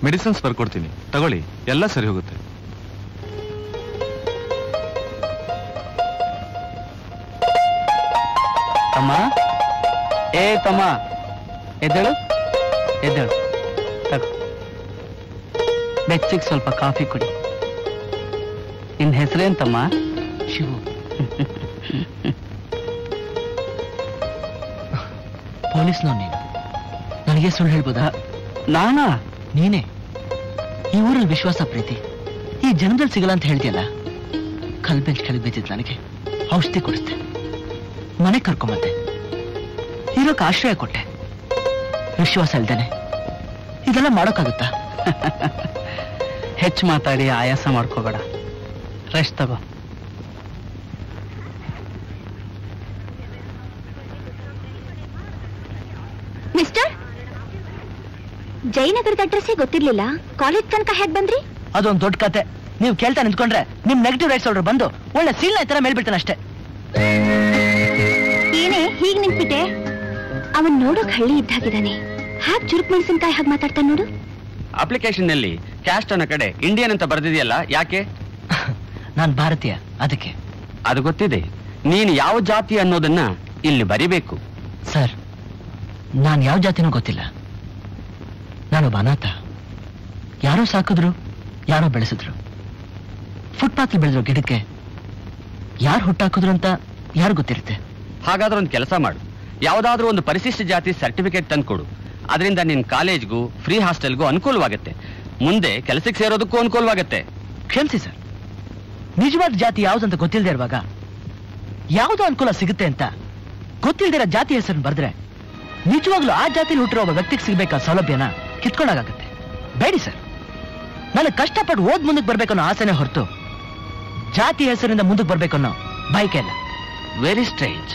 मेडिसिन्स बरकोड्तीनि तगोळ्ळि एल्ल सरि होगुत्ते तमा ए तमा एदळु एदळु तक बेच्चिक ಸ್ವಲ್ಪ ಕಾಫಿ ಕುಡಿ ನಿನ್ನ ಹೆಸರೇನು ತಮ್ಮ ಶಿವು ಪೊಲೀಸ್ ನಾನು ನನಗೆ ಸುಳ್ಳು ಹೇಳಬಹುದಾ ನಾನಾ ನೀನೇ ಈ ಊರಲ್ಲಿ ವಿಶ್ವಾಸ ಪ್ರೀತಿ ಈ ಜನದಲ್ಲಿ ಸಿಗಲ್ಲ ಅಂತ ಹೇಳ್ತಿಯಲ್ಲ ಕಲ್ಪೆಂಚ್ ಕಲ್ಪೆಂಚಿದ್ ನನಗೆ ಔಷಧಿ ಕೊಡಿಸ್ತೆ ಮನೆ ಕರ್ಕೊಂಬಂದೆ ಇರೋಕೆ ಆಶ್ರಯ ಕೊಟ್ಟೆ ವಿಶ್ವಾಸ ಇಲ್ದೇನೆ ಇದೆಲ್ಲ ಮಾಡೋಕ್ಕಾಗುತ್ತಾ ಹೆಚ್ಚು ಮಾತಾಡಿ ಆಯಾಸ ಮಾಡ್ಕೋಬೇಡ ರೆಸ್ಟ್ ತಗೋ ಮಿಸ್ಟರ್ ಜಯನಗರದ ಅಡ್ರೆಸ್ಸೇ ಗೊತ್ತಿರಲಿಲ್ಲ ಕಾಲೇಜ್ ತನಕ ಹೇಗೆ ಬಂದ್ರಿ ಅದೊಂದು ದೊಡ್ಡ ಕತೆ ನೀವು ಕೇಳ್ತಾ ನಿಂತ್ಕೊಂಡ್ರೆ ನಿಮ್ ನೆಗೆಟಿವ್ ರೈಟ್ಸ್ ಹೋಲ್ಡರ್ ಬಂದು ಒಳ್ಳೆ ಸೀಲ್ ಈ ತರ ಮೇಲ್ಬಿಡ್ತಾನೆ ಅಷ್ಟೇ ಏನೇ ಹೀಗೆ ನಿಂತ್ಬಿಟ್ಟೆ ಅವನ್ ನೋಡೋಕ್ ಹಳ್ಳಿ ಇದ್ದಾಗಿದ್ದಾನೆ ಹಾಗೆ ಚುರುಕ್ ಮೆಣಸಿನಕಾಯಿ ಹಾಗೆ ಮಾತಾಡ್ತಾನೆ ನೋಡು ಅಪ್ಲಿಕೇಶನ್ ನಲ್ಲಿ ಕ್ಯಾಸ್ಟ್ ಅನ್ನೋ ಕಡೆ ಇಂಡಿಯನ್ ಅಂತ ಬರ್ದಿದೆಯಲ್ಲ ಯಾಕೆ ನಾನು ಭಾರತೀಯ ಅದಕ್ಕೆ ಅದು ಗೊತ್ತಿದೆ ನೀನು ಯಾವ ಜಾತಿ ಅನ್ನೋದನ್ನ ಇಲ್ಲಿ ಬರಿಬೇಕು ಸರ್ ನಾನು ಯಾವ ಜಾತಿನೂ ಗೊತ್ತಿಲ್ಲ ನಾನೊಬ್ಬ ಅನಾಥ ಯಾರೋ ಸಾಕಿದ್ರು ಯಾರೋ ಬೆಳೆಸಿದ್ರು ಫುಟ್ಪಾತ್ ಬೆಳೆದ್ರು ಗಿಡಕ್ಕೆ ಯಾರು ಹುಟ್ಟಾಕಿದ್ರು ಅಂತ ಯಾರು ಗೊತ್ತಿರುತ್ತೆ ಹಾಗಾದ್ರೆ ಒಂದು ಕೆಲಸ ಮಾಡು ಯಾವುದಾದ್ರೂ ಒಂದು ಪರಿಶಿಷ್ಟ ಜಾತಿ ಸರ್ಟಿಫಿಕೇಟ್ ತಂದ್ಕೊಡು ಅದರಿಂದ ನಿನ್ನ ಕಾಲೇಜ್ಗೂ ಫ್ರೀ ಹಾಸ್ಟೆಲ್ಗೂ ಅನುಕೂಲವಾಗುತ್ತೆ ಮುಂದೆ ಕೆಲಸಕ್ಕೆ ಸೇರೋದಕ್ಕೂ ಅನುಕೂಲವಾಗುತ್ತೆ ಕ್ಷಮಿಸಿ ಸರ್ ನಿಜವಾದ ಜಾತಿ ಯಾವುದಂತ ಗೊತ್ತಿಲ್ಲದೆ ಇರುವಾಗ ಯಾವುದು ಅನುಕೂಲ ಸಿಗುತ್ತೆ ಅಂತ ಗೊತ್ತಿಲ್ಲದಿರೋ ಜಾತಿ ಹೆಸರನ್ನು ಬರೆದ್ರೆ ನಿಜವಾಗ್ಲೂ ಆ ಜಾತಿಲಿ ಹುಟ್ಟಿರೋ ಒಬ್ಬ ವ್ಯಕ್ತಿಗೆ ಸಿಗಬೇಕಾದ ಸೌಲಭ್ಯನ ಕಿತ್ಕೊಂಡಾಗುತ್ತೆ ಬೇಡಿ ಸರ್ ನಾನು ಕಷ್ಟಪಟ್ಟು ಓದ್ ಮುಂದಕ್ಕೆ ಬರ್ಬೇಕನ್ನೋ ಆಸೆನೇ ಹೊರತು ಜಾತಿ ಹೆಸರಿಂದ ಮುಂದಕ್ಕೆ ಬರ್ಬೇಕನ್ನೋ ಬಯಕೆ ಇಲ್ಲ very strange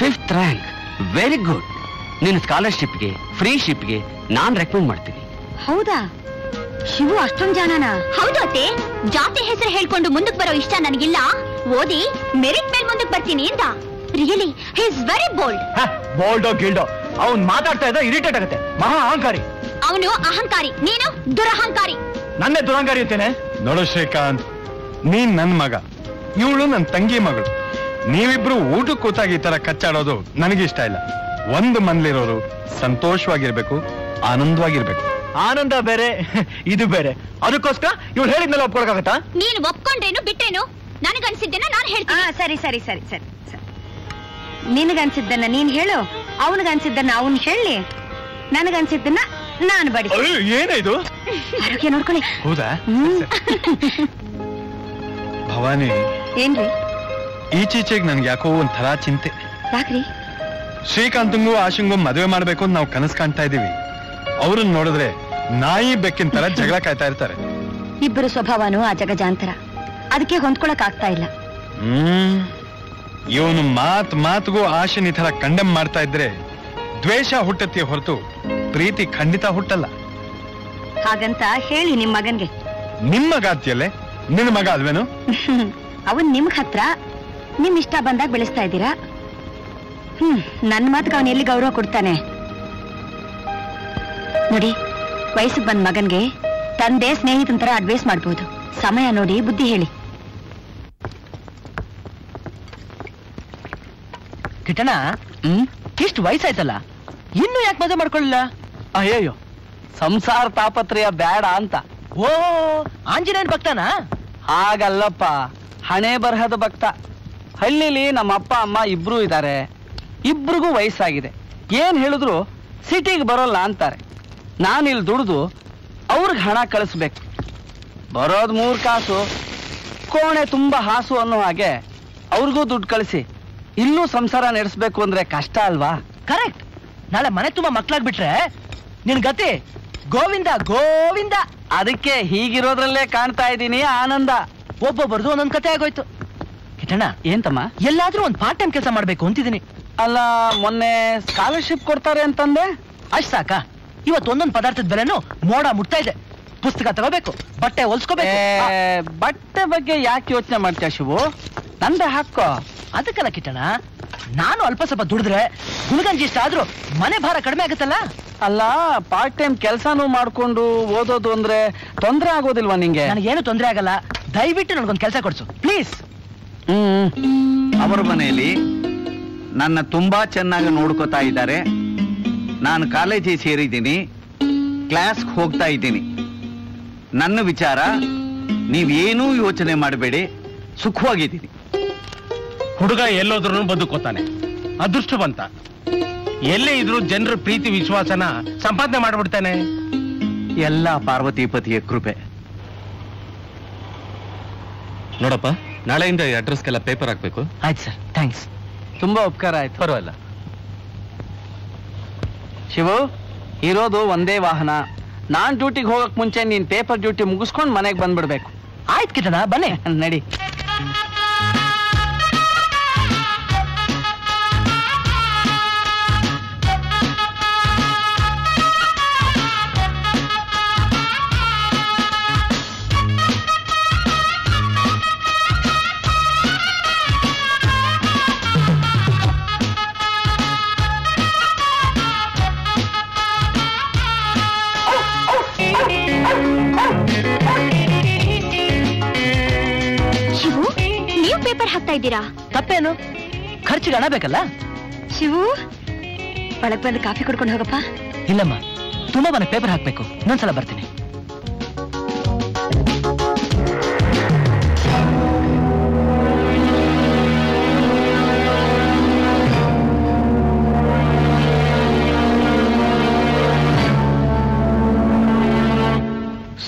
fifth rank very good ನೀನು ಸ್ಕಾಲರ್ಶಿಪ್ಗೆ ಫ್ರೀಶಿಪ್ಗೆ ನಾನು ರೆಕಮೆಂಡ್ ಮಾಡ್ತೀನಿ ಹೌದಾ ಶಿವು ಅಷ್ಟೊಂದು ಜಾಣನ ಹೌದು ಅತ್ತೆ ಜಾತಿ ಹೆಸರು ಹೇಳ್ಕೊಂಡು ಮುಂದಕ್ಕೆ ಬರೋ ಇಷ್ಟ ನನಗಿಲ್ಲ ಓದಿ ಮೆರಿಟ್ ಮೇಲೆ ಮುಂದಕ್ಕೆ ಬರ್ತೀನಿ ಅಂತ really he is very bold ಬೋಲ್ಡೋ ಗಿಲ್ಡೋ ಅವನು ಮಾತಾಡ್ತಾ ಇದ್ದ ಇರಿಟೇಟ್ ಆಗುತ್ತೆ ಮಹಾ ಅಹಂಕಾರಿ ಅವನು ಅಹಂಕಾರಿ ನೀನು ದುರಹಂಕಾರಿ ನನ್ನೇ ದುರಹಂಕಾರಿ ಅಂತೇನೆ ನೋಡು ಶ್ರೀಕಾಂತ್ ನೀನ್ ನನ್ನ ಮಗ ಇವಳು ನನ್ನ ತಂಗಿ ಮಗಳು ನೀವಿಬ್ರು ಊಟ ಕೂತಾಗಿ ಈ ತರ ಕಚ್ಚಾಡೋದು ನನಗಿಷ್ಟ ಇಲ್ಲ ಒಂದು ಮನ್ಲಿರೋರು ಸಂತೋಷವಾಗಿರ್ಬೇಕು ಆನಂದವಾಗಿರ್ಬೇಕು ಆನಂದ ಬೇರೆ ಇದು ಬೇರೆ ಅದಕ್ಕೋಸ್ಕರ ಇವಳು ಹೇಳಿದ್ಮೇಲೆ ಒಪ್ಕೊಳಕಾಗತ್ತಾ ನೀನು ಒಪ್ಕೊಂಡೇನು ಬಿಟ್ಟೇನು ನನಗನ್ಸಿದ್ದೇನ ನಾನು ಹೇಳ್ತೀನಿ ಸರಿ ಸರಿ ಸರಿ ಸರಿ ನಿನಗನ್ಸಿದ್ದನ್ನ ನೀನ್ ಹೇಳು ಅವನಿಗನ್ಸಿದ್ದನ್ನ ಅವನ್ ಹೇಳಿ ನನಗನ್ಸಿದ್ದನ್ನ ನಾನು ಬಡಿ ಏನಿದು ಆರೋಗ್ಯ ನೋಡ್ಕೊಳ್ಳಿ ಹೌದಾ ಭವಾನಿ ಏನ್ರಿ ಈಚೀಚೆಗೆ ನನ್ಗೆ ಯಾಕೋ ಒಂಥರ ಚಿಂತೆ ಯಾಕ್ರಿ ಶ್ರೀಕಾಂತಂಗೂ ಆಶಂಗೂ ಮದುವೆ ಮಾಡ್ಬೇಕು ಅಂತ ನಾವು ಕನಸು ಕಾಣ್ತಾ ಇದೀವಿ ಅವ್ರನ್ನ ನೋಡಿದ್ರೆ ನಾಯಿ ಬೆಕ್ಕಿನ ತರ ಜಗಳ ಕಾಯ್ತಾ ಇರ್ತಾರೆ ಇಬ್ಬರು ಸ್ವಭಾವನೂ ಆ ಜಗಜಾಂತರ ಅದಕ್ಕೆ ಹೊಂದ್ಕೊಳಕ್ ಆಗ್ತಾ ಇಲ್ಲ ಹ್ಮ್ ಇವನು ಮಾತ್ ಮಾತ್ಗೂ ಆಶನ್ ಈ ತರ ಕಂಡಮ್ ಮಾಡ್ತಾ ಇದ್ರೆ ದ್ವೇಷ ಹುಟ್ಟತ್ತೆ ಹೊರತು ಪ್ರೀತಿ ಖಂಡಿತ ಹುಟ್ಟಲ್ಲ ಹಾಗಂತ ಹೇಳಿ ನಿಮ್ ಮಗನ್ಗೆ ನಿಮ್ ಮಗ ಆದ್ಯಲ್ಲೇ ನಿನ್ ಮಗ ಅಲ್ವೇನು ಅವನ್ ನಿಮ್ ಹತ್ರ ನಿಮ್ ಇಷ್ಟ ಬಂದಾಗ ಬೆಳೆಸ್ತಾ ಇದ್ದೀರಾ ಹ್ಮ್ ನನ್ ಮಾತ್ಗೆ ಅವನ್ ಎಲ್ಲಿ ಗೌರವ ಕೊಡ್ತಾನೆ ನೋಡಿ ವಯಸ್ಸಿಗೆ ಬಂದ್ ಮಗನ್ಗೆ ತಂದೆ ಸ್ನೇಹಿತನ ತರ ಅಡ್ವೈಸ್ ಮಾಡ್ಬೋದು ಸಮಯ ನೋಡಿ ಬುದ್ಧಿ ಹೇಳಿ ಕಿಟಣ ಹ್ಮ್ ಇಷ್ಟು ವಯಸ್ಸಾಯ್ತಲ್ಲ ಇನ್ನು ಯಾಕೆ ಮದುವೆ ಮಾಡ್ಕೊಳ್ಳಿಲ್ಲ ಅಯ್ಯೋ ಸಂಸಾರ ತಾಪತ್ರಯ ಬೇಡ ಅಂತ ಓ ಆಂಜನೇಯನ್ ಭಕ್ತನಾ ಹಾಗಲ್ಲಪ್ಪ ಹಣೆ ಬರಹದ ಭಕ್ತ ಹಳ್ಳಿಲಿ ನಮ್ಮ ಅಪ್ಪ ಅಮ್ಮ ಇಬ್ರು ಇದ್ದಾರೆ ಇಬ್ರಿಗೂ ವಯಸ್ಸಾಗಿದೆ ಏನ್ ಹೇಳಿದ್ರು ಸಿಟಿಗೆ ಬರೋಲ್ಲ ಅಂತಾರೆ ನಾನಿಲ್ಲಿ ದುಡಿದು ಅವ್ರಿಗೆ ಹಣ ಕಳಿಸ್ಬೇಕು ಬರೋದು ಮೂರು ಕಾಸು ಕೋಣೆ ತುಂಬ ಹಾಸು ಅನ್ನೋ ಹಾಗೆ ಅವ್ರಿಗೂ ದುಡ್ಡು ಕಳಿಸಿ ಇಲ್ಲೂ ಸಂಸಾರ ನಡೆಸಬೇಕು ಅಂದ್ರೆ ಕಷ್ಟ ಅಲ್ವಾ ಕರೆಕ್ಟ್ ನಾಳೆ ಮನೆ ತುಂಬಾ ಮಕ್ಕಳಾಗ್ಬಿಟ್ರೆ ನಿನ್ ಗತಿ ಗೋವಿಂದ ಗೋವಿಂದ ಅದಕ್ಕೆ ಹೀಗಿರೋದ್ರಲ್ಲೇ ಕಾಣ್ತಾ ಇದ್ದೀನಿ ಆನಂದ ಒಬ್ಬೊಬ್ಬರದು ಒಂದೊಂದ್ ಕತೆ ಆಗೋಯ್ತು ಕಿಟಣ ಏನ್ತಮ್ಮ ಎಲ್ಲಾದ್ರೂ ಒಂದ್ ಪಾರ್ಟ್ ಟೈಮ್ ಕೆಲಸ ಮಾಡ್ಬೇಕು ಅಂತಿದ್ದೀನಿ ಅಲ್ಲ ಮೊನ್ನೆ ಸ್ಕಾಲರ್ಶಿಪ್ ಕೊಡ್ತಾರೆ ಅಂತಂದೆ ಅಷ್ಟ್ ಸಾಕ ಇವತ್ತೊಂದೊಂದು ಪದಾರ್ಥದ ಬೆಲೆನು ಮೋಡ ಮುಟ್ತಾ ಇದೆ ಪುಸ್ತಕ ತಗೋಬೇಕು ಬಟ್ಟೆ ಹೊಲ್ಸ್ಕೋಬೇಕು ಬಟ್ಟೆ ಬಗ್ಗೆ ಯಾಕೆ ಯೋಚನೆ ಮಾಡ್ತೀಯ ಶಿವು ನಂದೆ ಹಾಕೋ ಅದಕ್ಕಲ್ಲ ಕಿಟಣ ನಾನು ಅಲ್ಪ ಸ್ವಲ್ಪ ದುಡಿದ್ರೆ ಗುಲ್ಗಂಜಿ ಇಷ್ಟ ಆದ್ರೂ ಮನೆ ಭಾರ ಕಡಿಮೆ ಆಗುತ್ತಲ್ಲ ಅಲ್ಲ ಪಾರ್ಟ್ ಟೈಮ್ ಕೆಲಸನೂ ಮಾಡ್ಕೊಂಡು ಓದೋದು ಅಂದ್ರೆ ತೊಂದರೆ ಆಗೋದಿಲ್ವಾ ನಿಂಗೆ ನನಗೇನು ತೊಂದರೆ ಆಗಲ್ಲ ದಯವಿಟ್ಟು ನನ್ಗೊಂದು ಕೆಲಸ ಕೊಡ್ಸು ಪ್ಲೀಸ್ ಅವರ ಮನೆಯಲ್ಲಿ ನನ್ನ ತುಂಬಾ ಚೆನ್ನಾಗಿ ನೋಡ್ಕೊತಾ ಇದ್ದಾರೆ. ನಾನು ಕಾಲೇಜಿಗೆ ಸೇರಿದ್ದೀನಿ, ಕ್ಲಾಸ್ ಹೋಗ್ತಾ ಇದ್ದೀನಿ. ನನ್ನ ವಿಚಾರ ನೀವೇನೂ ಯೋಚನೆ ಮಾಡಬೇಡಿ, ಸುಖವಾಗಿದ್ದೀನಿ. ಹುಡುಗ ಎಲ್ಲೋದ್ರೂ ಬದುಕೋತಾನೆ, ಅದೃಷ್ಟವಂತ. ಎಲ್ಲೇ ಇದ್ರೂ ಜನರ ಪ್ರೀತಿ ವಿಶ್ವಾಸನ ಸಂಪಾದನೆ ಮಾಡಿಬಿಡ್ತಾನೆ. ಎಲ್ಲ ಪಾರ್ವತಿ ಪತಿಯ ಕೃಪೆ. ನೋಡಪ್ಪ, ನಾಳೆಯಿಂದ ಈ ಅಡ್ರೆಸ್ಗೆಲ್ಲ ಪೇಪರ್ ಹಾಕ್ಬೇಕು. ಆಯ್ತು ಸರ್, ಥ್ಯಾಂಕ್ಸ್, ತುಂಬಾ ಉಪಕಾರ ಆಯ್ತು. ಪರವಾಗಿಲ್ಲ ಶಿವು, ಇರೋದು ಒಂದೇ ವಾಹನ. ನಾನ್ ಡ್ಯೂಟಿಗೆ ಹೋಗಕ್ ಮುಂಚೆ ನೀನ್ ಪೇಪರ್ ಡ್ಯೂಟಿ ಮುಗಿಸ್ಕೊಂಡು ಮನೆಗೆ ಬಂದ್ಬಿಡ್ಬೇಕು. ಆಯ್ತು ಕಿಟಣ, ಬನ್ನಿ ನಡಿ. ತಪ್ಪೇನು, ಖರ್ಚಿಗೆ ಹಣ ಬೇಕಲ್ಲ. ಶಿವು, ಒಳಗೆ ಬಂದು ಕಾಫಿ ಕುಡ್ಕೊಂಡು ಹೋಗಪ್ಪ. ಇಲ್ಲಮ್ಮ, ತುಂಬಾ ಮನೆ ಪೇಪರ್ ಹಾಕ್ಬೇಕು, ಇನ್ನೊಂದ್ಸಲ ಬರ್ತೀನಿ.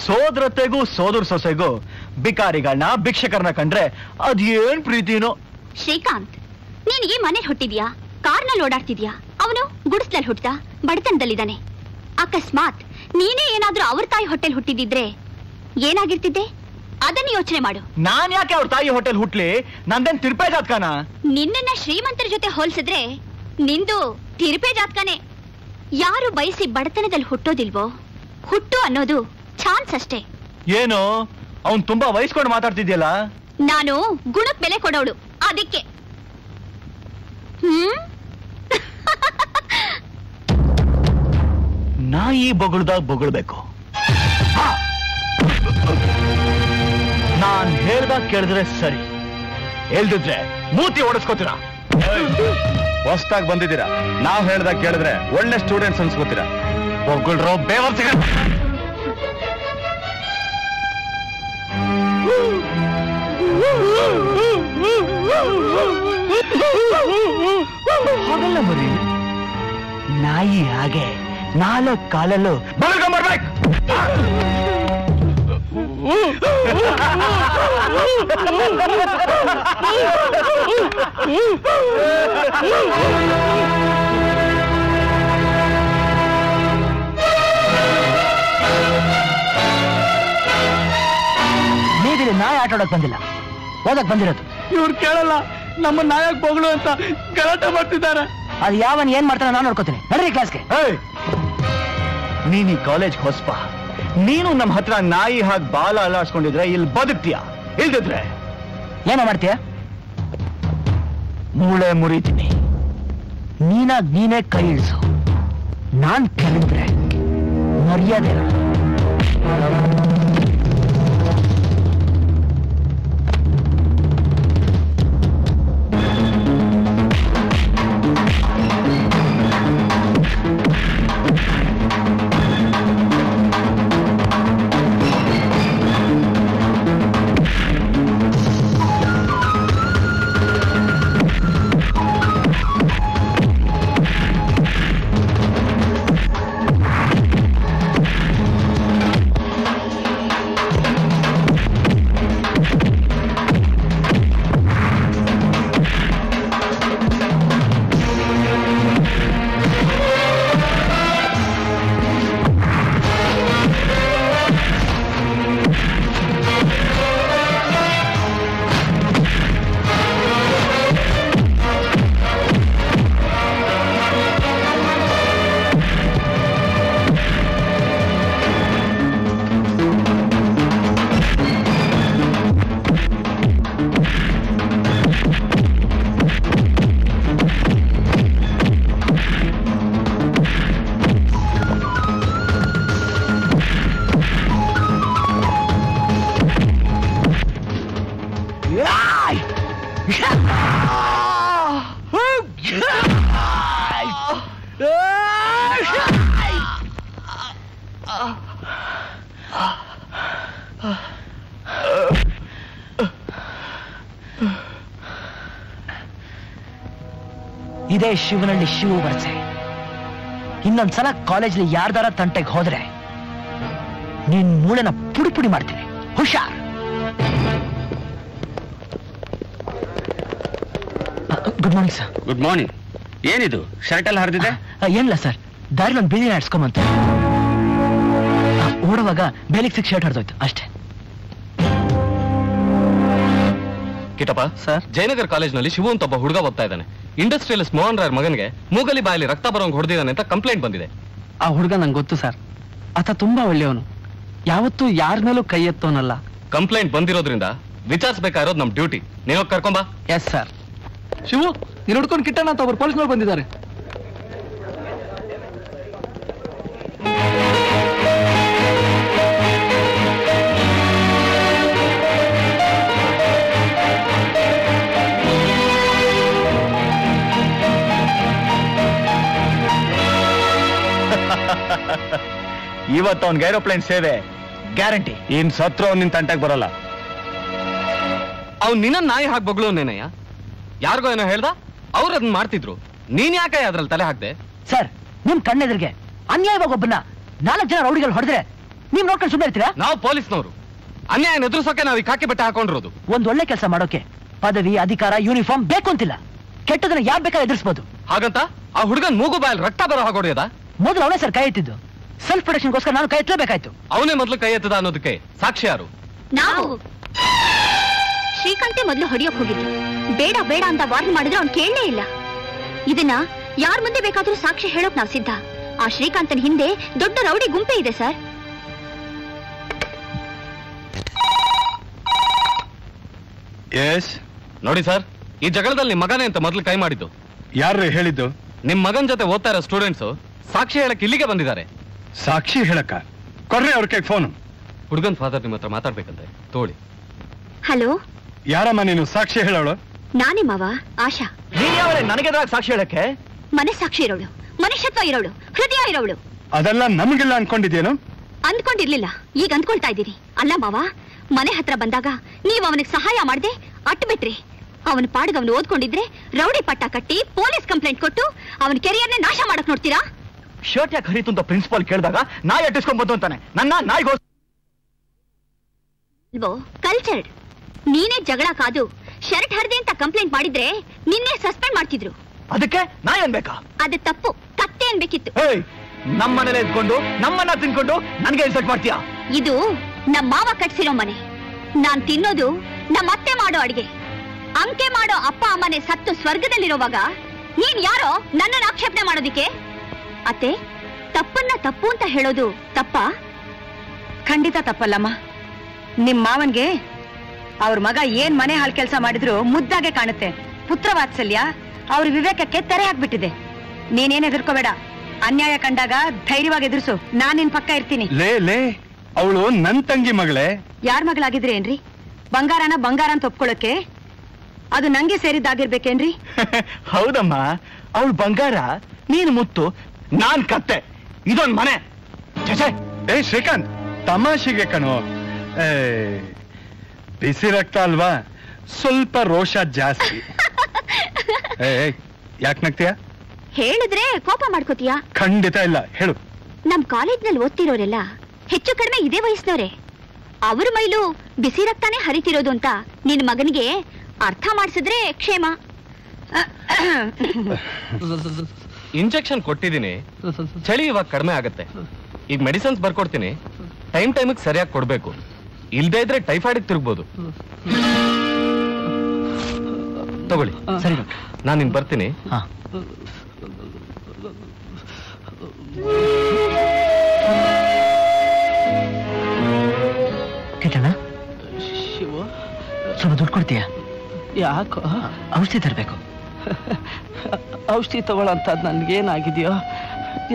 ಸೋದರತೆಗೂ ಸೋದರ ಸೊಸೆಗೂ ಬಿಕಾರಿಗಳನ್ನ ಭಿಕ್ಷಕರನ್ನ ಕಂಡ್ರೆ ಅದೇನ್ ಪ್ರೀತಿನೋ. ಶ್ರೀಕಾಂತ್, ನೀನ್ ಈ ಮನೇಲಿ ಹುಟ್ಟಿದ್ಯಾ, ಕಾರ್ನಲ್ಲಿ ಓಡಾಡ್ತಿದ್ಯಾ, ಅವನು ಗುಡಿಸ್ಲಲ್ಲಿ ಹುಟ್ಟಿದ, ಬಡತನದಲ್ಲಿದ್ದಾನೆ. ಅಕಸ್ಮಾತ್ ನೀನೇ ಏನಾದ್ರೂ ಅವ್ರ ತಾಯಿ ಹೋಟೆಲ್ ಹುಟ್ಟಿದಿದ್ರೆ ಏನಾಗಿರ್ತಿದ್ದೆ? ಅದನ್ನ ಯೋಚನೆ ಮಾಡು. ನಾನ್ ಯಾಕೆ ಅವ್ರ ತಾಯಿ ಹೋಟೆಲ್ ಹುಟ್ಲಿ? ನಂದೇನ್ ತಿರುಪೆ ಜಾತ್ಕಾನ? ನಿನ್ನ ಶ್ರೀಮಂತರ ಜೊತೆ ಹೋಲಿಸಿದ್ರೆ ನಿಂದು ತಿರುಪೆ ಜಾತ್ಕಾನೆ. ಯಾರು ಬಯಸಿ ಬಡತನದಲ್ಲಿ ಹುಟ್ಟೋದಿಲ್ವೋ, ಹುಟ್ಟು ಅನ್ನೋದು ಚಾನ್ಸ್ ಅಷ್ಟೇ. ಏನು ಅವನ್ ತುಂಬಾ ವಯಸ್ಕೊಂಡು ಮಾತಾಡ್ತಿದ್ಯಲ್ಲ? ನಾನು ಗುಣಕ್ ಬೆಲೆ ಕೊಡೋಳು, ಅದಕ್ಕೆ. ಹ್ಮ್, ನಾಯಿ ಬೊಗಳ್ದಾಗ ಬೊಗಳ್ಬೇಕು. ನಾನ್ ಹೇಳ್ದಾಗ ಕೇಳಿದ್ರೆ ಸರಿ, ಹೇಳ್ದಿದ್ರೆ ಮೂತಿ ಓಡಿಸ್ಕೋತೀರಾ. ಹೊಸ್ದಾಗ್ ಬಂದಿದ್ದೀರಾ, ನಾವ್ ಹೇಳ್ದಾಗ ಕೇಳಿದ್ರೆ ಒಳ್ಳೆ ಸ್ಟೂಡೆಂಟ್ಸ್ ಅನ್ಸ್ಕೋತೀರಾ. ಬೊಗಳ್ರೋ ಬೇವರ್ಸಿಗ. ಹಾಗಲ್ಲ ಮರಿ, ನಾಯಿ ಹಾಗೆ ನಾಲ್ಕು ಕಾಲಲ್ಲೂ ಬರಬೇಕು. ಮೇದಿರಿ ನಾಯಿ ಆಟ ಆಡೋಕ್ ಬಂದಿಲ್ಲ, ಓದಕ್ ಬಂದಿರೋದು. ಇವ್ರು ಕೇಳಲ್ಲ, ನಮ್ಮ ನಾಯಕ್ ಬೊಗಳು ಅಂತ ಗಲಾಟೆ ಮಾಡ್ತಿದ್ದಾರೆ. ಅದು ಯಾವನ್ ಏನ್ ಮಾಡ್ತಾನೆ ನಾನು ನೋಡ್ಕೋತೀನಿ. ಬರ್ರಿ ಕ್ಲಾಸ್ಗೆ. ನೀನ್ ಈ ಕಾಲೇಜ್ ಹೊಸಪ, ನೀನು ನಮ್ಮ ಹತ್ರ ನಾಯಿ ಹಾಗೆ ಬಾಲ ಅಲ್ಲಾಡ್ಸ್ಕೊಂಡಿದ್ರೆ ಇಲ್ಲಿ ಬದುಕ್ತೀಯ, ಇಲ್ದಿದ್ರೆ ಏನೋ ಮಾಡ್ತೀಯ? ಮೂಳೆ ಮುರಿತೀನಿ. ನೀನಾಗ್ ನೀನೇ ಕೈ ಇಳಿಸು, ನಾನ್ ಕೇಳಿದ್ರೆ ಮರ್ಯಾದೆ. इदे शिवनल्लि शिव वर्से इन्नोंद सल कॉलेज यारदार तंटेगे होद्रे नीनु मूळेन पुडी पुडी माड्तीनि हुषार good morning sir good morning ಏನಿದು ಶರ್ಟ್ ಅಲ್ಲಿ ಹರಿದಿದೆ ಏನಿಲ್ಲ ಸರ್ ದಾರಿಲಿ ಒಂದು ಬೇಲಿ ಆಡ್ಸ್ಕೊಂಬಂತ ಓಡುವಾಗ ಬೇಲಿಗೆ ಸಿಕ್ಕ ಶರ್ಟ್ ಹರಿದೋಯ್ತು ಅಷ್ಟೇ ಕಿಟಪ್ಪ ಸರ್ ಜಯನಗರ ಕಾಲೇಜಿನಲ್ಲಿ ಶಿವು ಅಂತ ಒಬ್ಬ ಹುಡುಗ ಓದ್ತಾ ಇದ್ದಾನೆ ಇಂಡಸ್ಟ್ರಿಯಲಿಸ್ಟ್ ಮೋಹನ್ ರಾಯ್ ಮಗನಿಗೆ ಮೂಗಲಿ ಬಾಯಲ್ಲಿ ರಕ್ತ ಬರೋಂಗೆ ಹೊಡೆದಿದ್ದಾನೆ ಅಂತ ಕಂಪ್ಲೇಂಟ್ ಬಂದಿದೆ ಆ ಹುಡುಗ ನನಗೆ ಗೊತ್ತು ಸರ್ ಆತ ತುಂಬಾ ಒಳ್ಳೆಯವನು ಯಾವತ್ತೂ ಯಾರ ಮೇಲೂ ಕೈ ಎತ್ತೋನಲ್ಲ ಕಂಪ್ಲೇಂಟ್ ಬಂದಿರೋದ್ರಿಂದ ವಿಚಾರಿಸಬೇಕಾಗಿರೋದು ನಮ್ಮ ಡ್ಯೂಟಿ ನೀನು ಹೋಗಿ ಕರ್ಕೊಂಡ್ ಬಾ ಎಸ್ ಸರ್ ಶಿವು ನೀನು ಹುಡುಕೊಂಡು ಕಿಟ್ಟಣ್ಣ ಅಂತ ಒಬ್ಬರು ಪೊಲೀಸ್ನವರು ಬಂದಿದ್ದಾರೆ ಇವತ್ತು ಅವನಿಗೆ ಏರೋಪ್ಲೇನ್ ಸೇವೆ ಗ್ಯಾರಂಟಿ ಇನ್ ಸತ್ರ ಅವನ ನಿನ್ನ ತಂಟೆಗೆ ಬರಲ್ಲ ಅವ್ನು ನಿನ್ನ ನಾಯಿ ಹಾಕಿ ಬಗ್ಲೋನೇನಯ್ಯ ಯಾರಿಗೋ ಏನೋ ಹೇಳ್ದ ಅವ್ರು ಅದನ್ನ ಮಾಡ್ತಿದ್ರು ನೀನ್ ಯಾಕೆ ಅದ್ರಲ್ಲಿ ತಲೆ ಹಾಕ್ದೆ ಸರ್ ನಿಮ್ ಕಣ್ಣೆದ್ರಿಗೆ ಅನ್ಯಾಯವಾಗಿ ಒಬ್ಬನ ನಾಲ್ಕು ಜನ ರೌಡಿಗಳು ಹೊಡೆದ್ರೆ ನೀವ್ ನೋಡ್ಕೊಂಡು ಸುಮ್ಮನೆ ಇರ್ತೀರಾ ನಾವು ಪೊಲೀಸ್ನವರು ಅನ್ಯಾಯ ಎದುರಿಸೋಕೆ ನಾವ್ ಈ ಕಾಕಿ ಬೆಟ್ಟ ಹಾಕೊಂಡಿರೋದು ಒಂದ್ ಒಳ್ಳೆ ಕೆಲಸ ಮಾಡೋಕೆ ಪದವಿ ಅಧಿಕಾರ ಯೂನಿಫಾರ್ಮ್ ಬೇಕು ಅಂತಿಲ್ಲ ಕೆಟ್ಟದನ್ನ ಯಾರ್ ಬೇಕಾದ್ರೆ ಎದುರಿಸಬಹುದು ಹಾಗಂತ ಆ ಹುಡುಗನ್ ಮೂಗು ಬಾಯಲ್ಲಿ ರಕ್ತ ಬರೋ ಹಾಗೆ ಹೊಡೆಯೋದ ಮೊದಲು ಅವನೇ ಸರ್ ಕೈ ಎತ್ತಿದ್ದು ಸೆಲ್ಫ್ ಪ್ರೊಟೆಕ್ಷನ್ಗೋಸ್ಕರ ನಾನು ಕೈ ಎತ್ತಲೇಬೇಕಾಯ್ತು ಅವನೇ ಮೊದಲು ಕೈ ಎತ್ತದ ಅನ್ನೋದಕ್ಕೆ ಸಾಕ್ಷಿ ಯಾರು ನಾವು ಶ್ರೀಕಾಂತೆ ಮೊದಲು ಹೊಡೆಯೋಕ್ ಹೋಗಿದ್ರು ಬೇಡ ಬೇಡ ಅಂತ ವಾರ್ನ್ ಮಾಡಿದ್ರೆ ಅವ್ನು ಕೇಳಲೇ ಇಲ್ಲ ಇದನ್ನ ಯಾರ ಮುಂದೆ ಬೇಕಾದ್ರೂ ಸಾಕ್ಷಿ ಹೇಳೋಕ್ ನಾವು ಸಿದ್ಧ ಆ ಶ್ರೀಕಾಂತನ ಹಿಂದೆ ದೊಡ್ಡ ರೌಡಿ ಗುಂಪೆ ಇದೆ ಸರ್ ಎಸ್ ನೋಡಿ ಸರ್ ಈ ಜಗಳದಲ್ಲಿ ಮಗನೇ ಅಂತ ಮೊದಲು ಕೈ ಮಾಡಿದ್ದು ಯಾರು ಹೇಳಿದ್ದು ನಿಮ್ ಮಗನ ಜೊತೆ ಓದ್ತಾ ಇರೋ ಸ್ಟೂಡೆಂಟ್ಸ್ ಸಾಕ್ಷಿ ಹೇಳಕ್ ಇಲ್ಲಿಗೆ ಬಂದಿದ್ದಾರೆ ಸಾಕ್ಷಿ ಹೇಳಕ್ಕ ಕೊಡ್ರಿ ಅವ್ರ ಕೈಗೆ ಫೋನ್ ಹುಡುಗನ್ ಫಾದರ್ ನಿಮ್ಮ ಹತ್ರ ಮಾತಾಡ್ಬೇಕಂತೆ ತೋಳಿ ಹಲೋ ಯಾರಮ್ಮ ನೀನು ಸಾಕ್ಷಿ ಹೇಳೋಳು ನಾನೇ ಮಾವ ಆಶಾ ನೀವ್ಯಾವಳೆ ನನಗೆದ್ರಾಗ ಸಾಕ್ಷಿ ಹೇಳಕ್ಕೆ ಮನಸ್ಸಾಕ್ಷಿ ಇರೋಳು ಮನುಷ್ಯತ್ವ ಇರೋಳು ಹೃದಯ ಇರೋಳು ಅದೆಲ್ಲ ನಮಗಿಲ್ಲ ಅನ್ಕೊಂಡಿದ್ದೇನು ಅಂದ್ಕೊಂಡಿರ್ಲಿಲ್ಲ ಈಗ ಅಂದ್ಕೊಳ್ತಾ ಇದ್ದೀರಿ ಅಲ್ಲ ಮಾವ ಮನೆ ಹತ್ರ ಬಂದಾಗ ನೀವು ಅವನಿಗೆ ಸಹಾಯ ಮಾಡದೆ ಅಟ್ಬಿಟ್ರಿ ಅವನ ಪಾಡಿಗೆ ಅವನು ಓದ್ಕೊಂಡಿದ್ರೆ ರೌಡಿ ಪಟ್ಟ ಕಟ್ಟಿ ಪೊಲೀಸ್ ಕಂಪ್ಲೇಂಟ್ ಕೊಟ್ಟು ಅವನ ಕೆರಿಯರ್ನೇ ನಾಶ ಮಾಡಕ್ ನೋಡ್ತೀರಾ ಶರ್ಟ್ ಯಾಕೆ ಹರಿತು ಅಂತ ಪ್ರಿನ್ಸಿಪಾಲ್ ಕೇಳಿದಾಗ ನಾಯಿ ಅಟ್ಟಿಸ್ಕೊಂಡ್ ಬಂತು ಅಂತಾನೆ ನನ್ನ ನಾಯಿಗೋ ಕಲ್ಚರ್ಡ್ ನೀನೇ ಜಗಳ ಕಾದು ಶರ್ಟ್ ಹರಿದೆ ಅಂತ ಕಂಪ್ಲೇಂಟ್ ಮಾಡಿದ್ರೆ ನಿನ್ನೆ ಸಸ್ಪೆಂಡ್ ಮಾಡ್ತಿದ್ರು ಅದಕ್ಕೆ ನಾಯಿ ಅನ್ಬೇಕಾ ಅದು ತಪ್ಪು ಕತ್ತೆ ಅನ್ಬೇಕಿತ್ತು ನಮ್ಮ ಮನೇಲೆ ಇದ್ಕೊಂಡು ನಮ್ಮನ್ನ ತಿನ್ಕೊಂಡು ನನಗೆ ಇನ್ಸಲ್ಟ್ ಮಾಡ್ತೀಯಾ ಇದು ನಮ್ಮ ಮಾವ ಕಟ್ಸಿರೋ ಮನೆ ನಾನ್ ತಿನ್ನೋದು ನಮ್ಮ ಅತ್ತೆ ಮಾಡೋ ಅಡಿಗೆ ಅಂಕೆ ಮಾಡೋ ಅಪ್ಪ ಅಮ್ಮನೆ ಸತ್ತು ಸ್ವರ್ಗದಲ್ಲಿರುವಾಗ ನೀನ್ ಯಾರೋ ನನ್ನನ್ನು ಆಕ್ಷೇಪಣೆ ಮಾಡೋದಿಕ್ಕೆ ಅತ್ತೆ ತಪ್ಪನ್ನ ತಪ್ಪು ಅಂತ ಹೇಳೋದು ತಪ್ಪ ಖಂಡಿತ ತಪ್ಪಲ್ಲಮ್ಮ ನಿಮ್ ಮಾವನ್ಗೆ ಅವ್ರ ಮಗ ಏನ್ ಮನೆ ಹಾಲ್ ಕೆಲಸ ಮಾಡಿದ್ರು ಮುದ್ದಾಗೆ ಕಾಣುತ್ತೆ ಪುತ್ರ ವಾತ್ಸಲ್ಯ ಅವ್ರ ವಿವೇಕಕ್ಕೆ ತೆರೆ ಹಾಕ್ಬಿಟ್ಟಿದೆ ನೀನೇನ್ ಎದುರ್ಕೋಬೇಡ ಅನ್ಯಾಯ ಕಂಡಾಗ ಧೈರ್ಯವಾಗಿ ಎದುರಿಸು ನಾನೇನ್ ಪಕ್ಕ ಇರ್ತೀನಿ ಲೇ ಲೇ ಅವಳು ನನ್ ತಂಗಿ ಮಗಳೇ ಯಾರ ಮಗಳಾಗಿದ್ರೆ ಏನ್ರಿ ಬಂಗಾರನ ಬಂಗಾರ ಅಂತ ಒಪ್ಕೊಳ್ಳೋಕೆ ಅದು ನಂಗೆ ಸೇರಿದ್ದಾಗಿರ್ಬೇಕೇನ್ರಿ ಹೌದಮ್ಮ ಅವಳು ಬಂಗಾರ ನೀನ್ ಮುತ್ತು ನಾನ್ ಕತ್ತೆ ಇದೊಂದ್ ಮನೆ ಏ ಶ್ರೀಕಾಂತ್ ತಮಾಷೆಗೆ ಕಣೋ ಬಿಸಿ ರಕ್ತ ಅಲ್ವಾ ಸ್ವಲ್ಪ ರೋಷ ಜಾಸ್ತಿ ಯಾಕೆ ನಗ್ತೀಯ ಹೇಳಿದ್ರೆ ಕೋಪ ಮಾಡ್ಕೋತೀಯ ಖಂಡಿತ ಇಲ್ಲ ಹೇಳು ನಮ್ ಕಾಲೇಜ್ ನಲ್ಲಿ ಓದ್ತಿರೋರೆಲ್ಲ ಹೆಚ್ಚು ಕಡಿಮೆ ಇದೇ ವಯಸ್ಸಿನವ್ರೆ ಅವ್ರ ಮೈಲು ಬಿಸಿ ರಕ್ತಾನೇ ಹರಿತಿರೋದು ಅಂತ ನಿನ್ ಮಗನಿಗೆ ಅರ್ಥ ಮಾಡಿಸಿದ್ರೆ ಕ್ಷೇಮ ಇಂಜೆಕ್ಷನ್ ಕೊಟ್ಟಿದ್ದೀನಿ ಚಳಿ ಇವಾಗ ಕಡಿಮೆ ಆಗುತ್ತೆ ಈಗ ಮೆಡಿಸಿನ್ಸ್ ಬರ್ಕೊಡ್ತೀನಿ ಟೈಮ್ ಟೈಮ್ ಸರಿಯಾಗಿ ಕೊಡ್ಬೇಕು ಇಲ್ದೇ ಇದ್ರೆ ಟೈಫಾಯ್ಡ್ ತಿರುಗ್ಬೋದು ತಗೊಳ್ಳಿ ಸರಿ ನಾನು ನಿನ್ ಬರ್ತೀನಿ ಕಿಟ್ಟಣ್ಣ ಸ್ವಲ್ಪ ದುಡ್ಡು ಕೊಡ್ತೀಯಾ ಯಾಕೋ ಔಷಧಿ ತರಬೇಕು ಔಷಧಿ ತಗೊಳ್ಳಂತದ್ ನನ್ಗೇನಾಗಿದೆಯೋ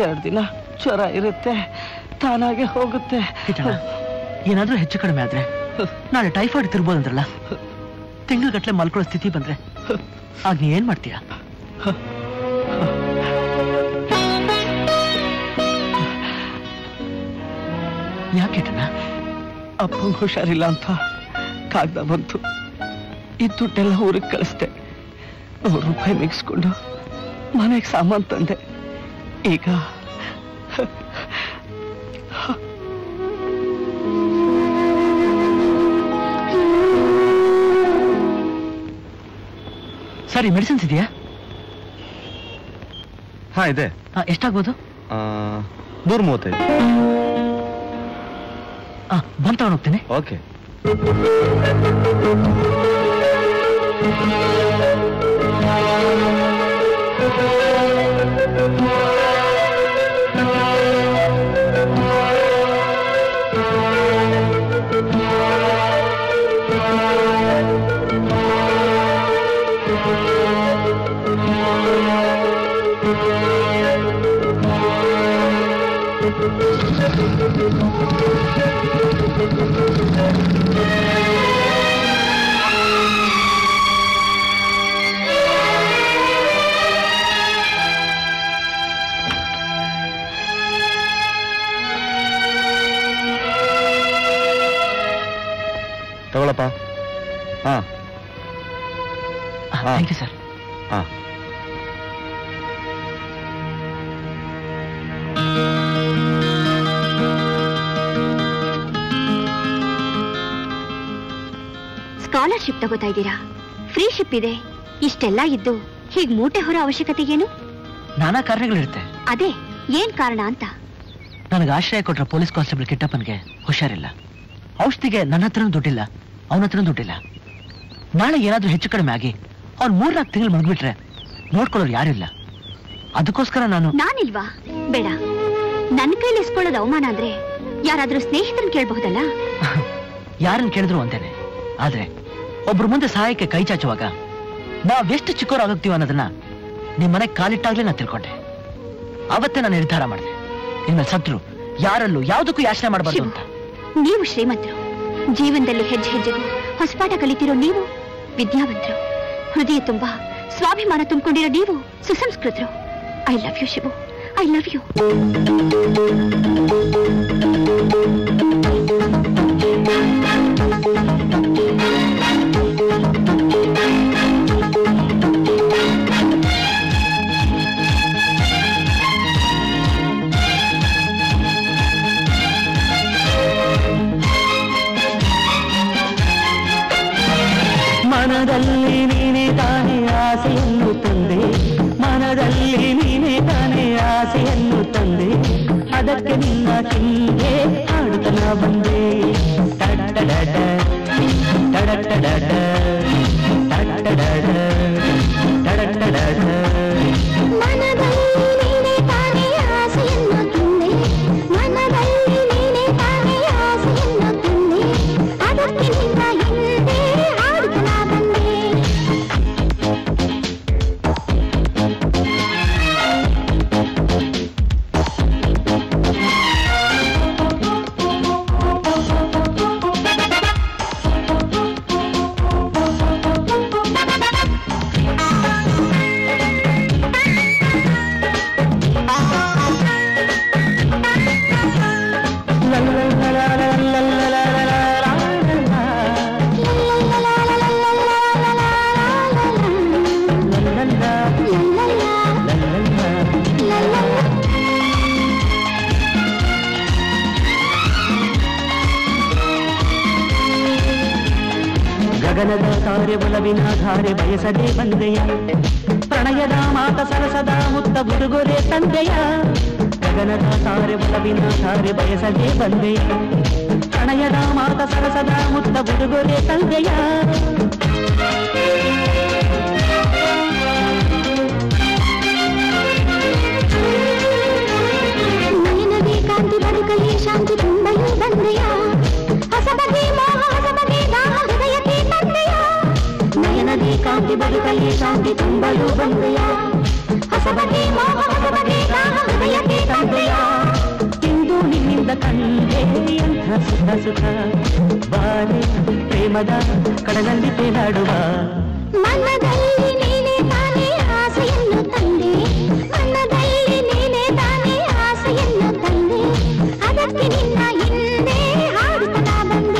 ಎರಡು ದಿನ ಜ್ವರ ಇರುತ್ತೆ ತಾನಾಗೆ ಹೋಗುತ್ತೆ ಏನಾದ್ರೂ ಹೆಚ್ಚು ಕಡಿಮೆ ಆದ್ರೆ ನಾಳೆ ಟೈಫಾಯ್ಡ್ ತಿರ್ಬೋದಂದ್ರಲ್ಲ ತಿಂಗಳಗಟ್ಲೆ ಮಲ್ಕೊಳ್ಳೋ ಸ್ಥಿತಿ ಬಂದ್ರೆ ಆಗ ನೀ ಏನ್ ಮಾಡ್ತೀಯಾ ಯಾಕೆ ಅಪ್ಪಂಗ ಹುಷಾರಿಲ್ಲ ಅಂತ ಕಾಗದ ಬಂತು. ಈ ದುಡ್ಡೆಲ್ಲ ಊರಿಗೆ ಕಳಿಸ್ದೆ. ನೂರು ರೂಪಾಯಿ ಮಿಗಿಸ್ಕೊಂಡು ಮನೆಗೆ ಸಾಮಾನು ತಂದೆ. ಈಗ ಸರಿ ಮೆಡಿಸಿನ್ಸ್ ಇದೆಯಾ? ಹಾ ಇದೆ. ಎಷ್ಟಾಗ್ಬೋದು? ನೂರ ಮೂವತ್ತೈದು. ಬಂದು ತಗೊಂಡು ಹೋಗ್ತೀನಿ. ಓಕೆ. ತಗೊಳಪ್ಪ. ಹಾ ಥ್ಯಾಂಕ್ ಯು ಸರ್. ಹಾ ಸ್ಕಾಲರ್ಶಿಪ್ ತಗೋತಾ ಇದ್ದೀರಾ? ಫ್ರೀಶಿಪ್ ಇದೆ. ಇಷ್ಟೆಲ್ಲ ಇದ್ದು ಹೀಗೆ ಮೂಟೆ ಹೊರ ಅವಶ್ಯಕತೆ ಏನು? ನಾನಾ ಕಾರಣಗಳಿರುತ್ತೆ. ಅದೇ ಏನ್ ಕಾರಣ ಅಂತ? ನನಗೆ ಆಶ್ರಯ ಕೊಟ್ಟ ಪೊಲೀಸ್ ಕಾನ್ಸ್ಟೇಬಲ್ ಕಿಟ್ಟಪ್ಪನ್ಗೆ ಹುಷಾರಿಲ್ಲ. ಔಷಧಿಗೆ ನನ್ನ ಹತ್ರನೂ ದುಡ್ಡಿಲ್ಲ, ಅವನ ಹತ್ರನೂ ದುಡ್ಡಿಲ್ಲ. ನಾಳೆ ಏನಾದ್ರೂ ಹೆಚ್ಚು ಕಡಿಮೆ ಆಗಿ ಅವ್ನು ಮೂರ್ನಾಲ್ಕು ತಿಂಗಳು ಮಗ್ಬಿಟ್ರೆ ನೋಡ್ಕೊಳ್ಳೋರು ಯಾರಿಲ್ಲ. ಅದಕ್ಕೋಸ್ಕರ ನಾನು ನಾನಿಲ್ವಾ? ಬೇಡ, ನನ್ನ ಕೈಲಿ ಇಸ್ಕೊಳ್ಳೋದು ಅವಮಾನ ಅಂದ್ರೆ ಯಾರಾದ್ರೂ ಸ್ನೇಹಿತರನ್ನ ಕೇಳಬಹುದಲ್ಲ? ಯಾರನ್ನ ಕೇಳಿದ್ರು ಒಂದೇನೆ. ಆದ್ರೆ ಒಬ್ರು ಮುಂದೆ ಸಹಾಯಕ್ಕೆ ಕೈ ಚಾಚುವಾಗ ನಾವೆಷ್ಟು ಚಿಕ್ಕೋರು ಆಗುತ್ತೀವಿ ಅನ್ನೋದನ್ನ ನಿಮ್ಮ ಮನೆಗೆ ಕಾಲಿಟ್ಟಾಗ್ಲೇ ನಾನು ತಿಳ್ಕೊಂಡೆ. ಅವತ್ತೇ ನಾನು ನಿರ್ಧಾರ ಮಾಡಿದೆ, ನಿಮ್ಮ ಸತ್ರು ಯಾರಲ್ಲೂ ಯಾವುದಕ್ಕೂ ಯಾಚನೆ ಮಾಡಬಾರ್ದು ಅಂತ. ನೀವು ಶ್ರೀಮಂತರು, ಜೀವನದಲ್ಲಿ ಹೆಜ್ಜೆ ಹೆಜ್ಜೆಗೂ ಹೊಸಪಾಠ ಕಲಿತಿರೋ ನೀವು, ವಿದ್ಯಾವಂತರು, ಹೃದಯ ತುಂಬಾ ಸ್ವಾಭಿಮಾನ ತುಂಬಿಕೊಂಡಿರೋ ನೀವು, ಸುಸಂಸ್ಕೃತರು. I love you Shivu, I love you. ಮನದಲ್ಲಿ ನೀನೇ ತಾನೇ ಆಸೆಯನ್ನು ತಂದೆ, ಮನದಲ್ಲಿ ನೀನೇ ತಾನೇ ಆಸೆಯನ್ನು ತಂದೆ, ಅದಕ್ಕೆ ನಿನ್ನ ಕಿಂಗೆ ಹಾಡುತ್ತಲ ಬಂದೆ. ಟಡಟಡಟ ಟಡಟಡಟ ಟಡಟಡಟ ಟಡಟಡಟ. ಮನದಲ್ಲಿ ನೀನೇ ತಾನೇ ಆಸೆಯನ್ನು ತಂದೆ, ಮನದಲ್ಲಿ ನೀನೇ ತಾನೇ ಆಸೆಯನ್ನು ತಂದೆ, ಅದಕ್ಕೆ ನಿನ್ನ ಹಿಂದೆ. ಧಾರೆ ಬಯಸದೆ ಬಂದೆಯ ಪ್ರಣಯದ ಮಾತ ಸರಸದ ಮುತ್ತ ಬುರುಗೊರೆ ತಂದೆಯ. ಗಗನದ ತಾರೆ ಬಲವಿನ ಧಾರೆ ಬಯಸದೆ ಬಂದೆಯ ಪ್ರಣಯದ ಮಾತ ಸರಸದ ಮುತ್ತ ಬುರುಗೊರೆ ತಂದೆಯ. ನಯನದಿ ಕಾಂತಿ ಬದುಕಲಿ ಶಾಂತಿ ತುಂಬಲಿ ಬಂದೆಯ, ಹಸಬಗೆ ಮೋಹ ಹಸಬಗೆ ದಾಹ ಹೃದಯಕ್ಕೆ ತಂದೆಯ. ನಯನದಿ ಕಾಂತಿ ಬದುಕಲಿ ಶಾಂತಿ ತುಂಬಲು ಬಂದೆಯ, ಹಸಬಗೆ ಮೋಹ ಹಸಬಗೆ ದಾಹ ಹೃದಯಕ್ಕೆ ತಂದೆಯ. ಇಂದು ನಿನ್ನಿಂದ ಕಂಡೆ ಅಂಥ ಸುಖ ಸುಖ, ಬಾರೆ ಪ್ರೇಮದ ಕಡಲಲ್ಲಿ ತೇಲಾಡುವ. ಮನದಲ್ಲಿ ನೀನೇ ತಾನೇ ಆಸೆಯನ್ನು ತಂದೆ, ಮನದಲ್ಲಿ ನೀನೇ ತಾನೇ ಆಸೆಯನ್ನು ತಂದೆ, ಅದಕ್ಕೆ ನಿನ್ನ ಹಿಂದೆ ಹಾಡುತ್ತಾ ಬಂದೆ.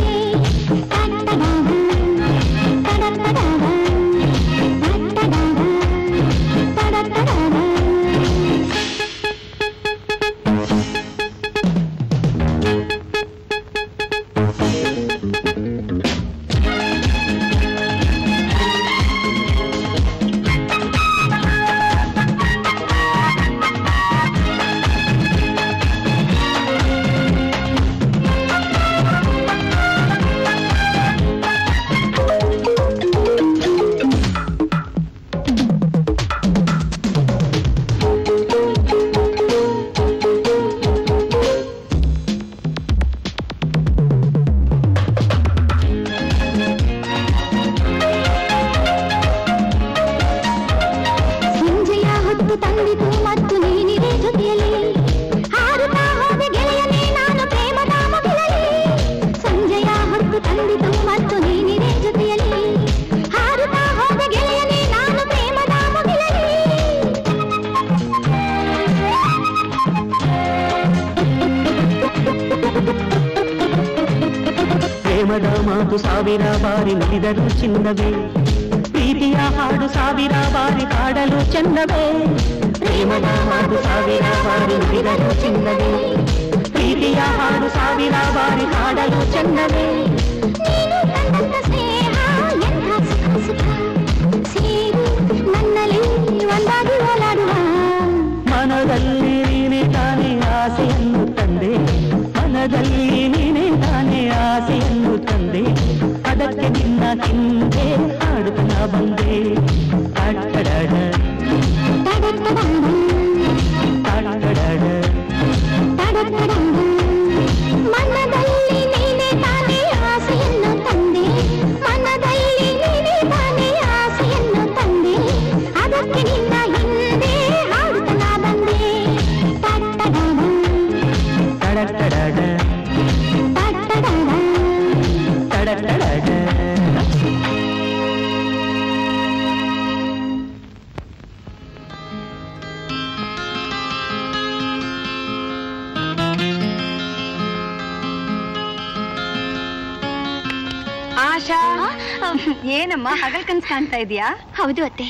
ಮಾತು ಸಾವಿರ ಬಾರಿ ನುಡಿದರೂ ಚಿನ್ನವೇ, ಪ್ರೀತಿಯ ಹಾಡು ಸಾವಿರ ಬಾರಿ ಹಾಡಲು ಚೆನ್ನವೇ, ಪ್ರೇಮದ ಮಾತು ಸಾವಿರ ಬಾರಿ ನುಡಿದರೂ ಚಿನ್ನವೇ, ಪ್ರೀತಿಯ ಹಾಡು ಸಾವಿರ ಬಾರಿ ಹಾಡಲು ಚೆನ್ನವೇ. ಮನದಲ್ಲಿ ನೀನೆ ತಾನೆ ಆಸೆಯನ್ನು ತಂದೆ, ಮನದಲ್ಲಿ ನೀನೆ ತಾನೆ ಆಸೆಯನ್ನು ತಂದೆ, ಅದಕ್ಕೆ ನಿನ್ನ ಹಿಂದೆ ಹಾಡುತ್ತ ಬಂದೆ. ಕಟ್ಟಡಡ ಏನಮ್ಮ ಹಗಲ್ ಕನಸು ಕಾಣ್ತಾ ಇದೆಯಾ? ಹೌದು ಅತ್ತೆ,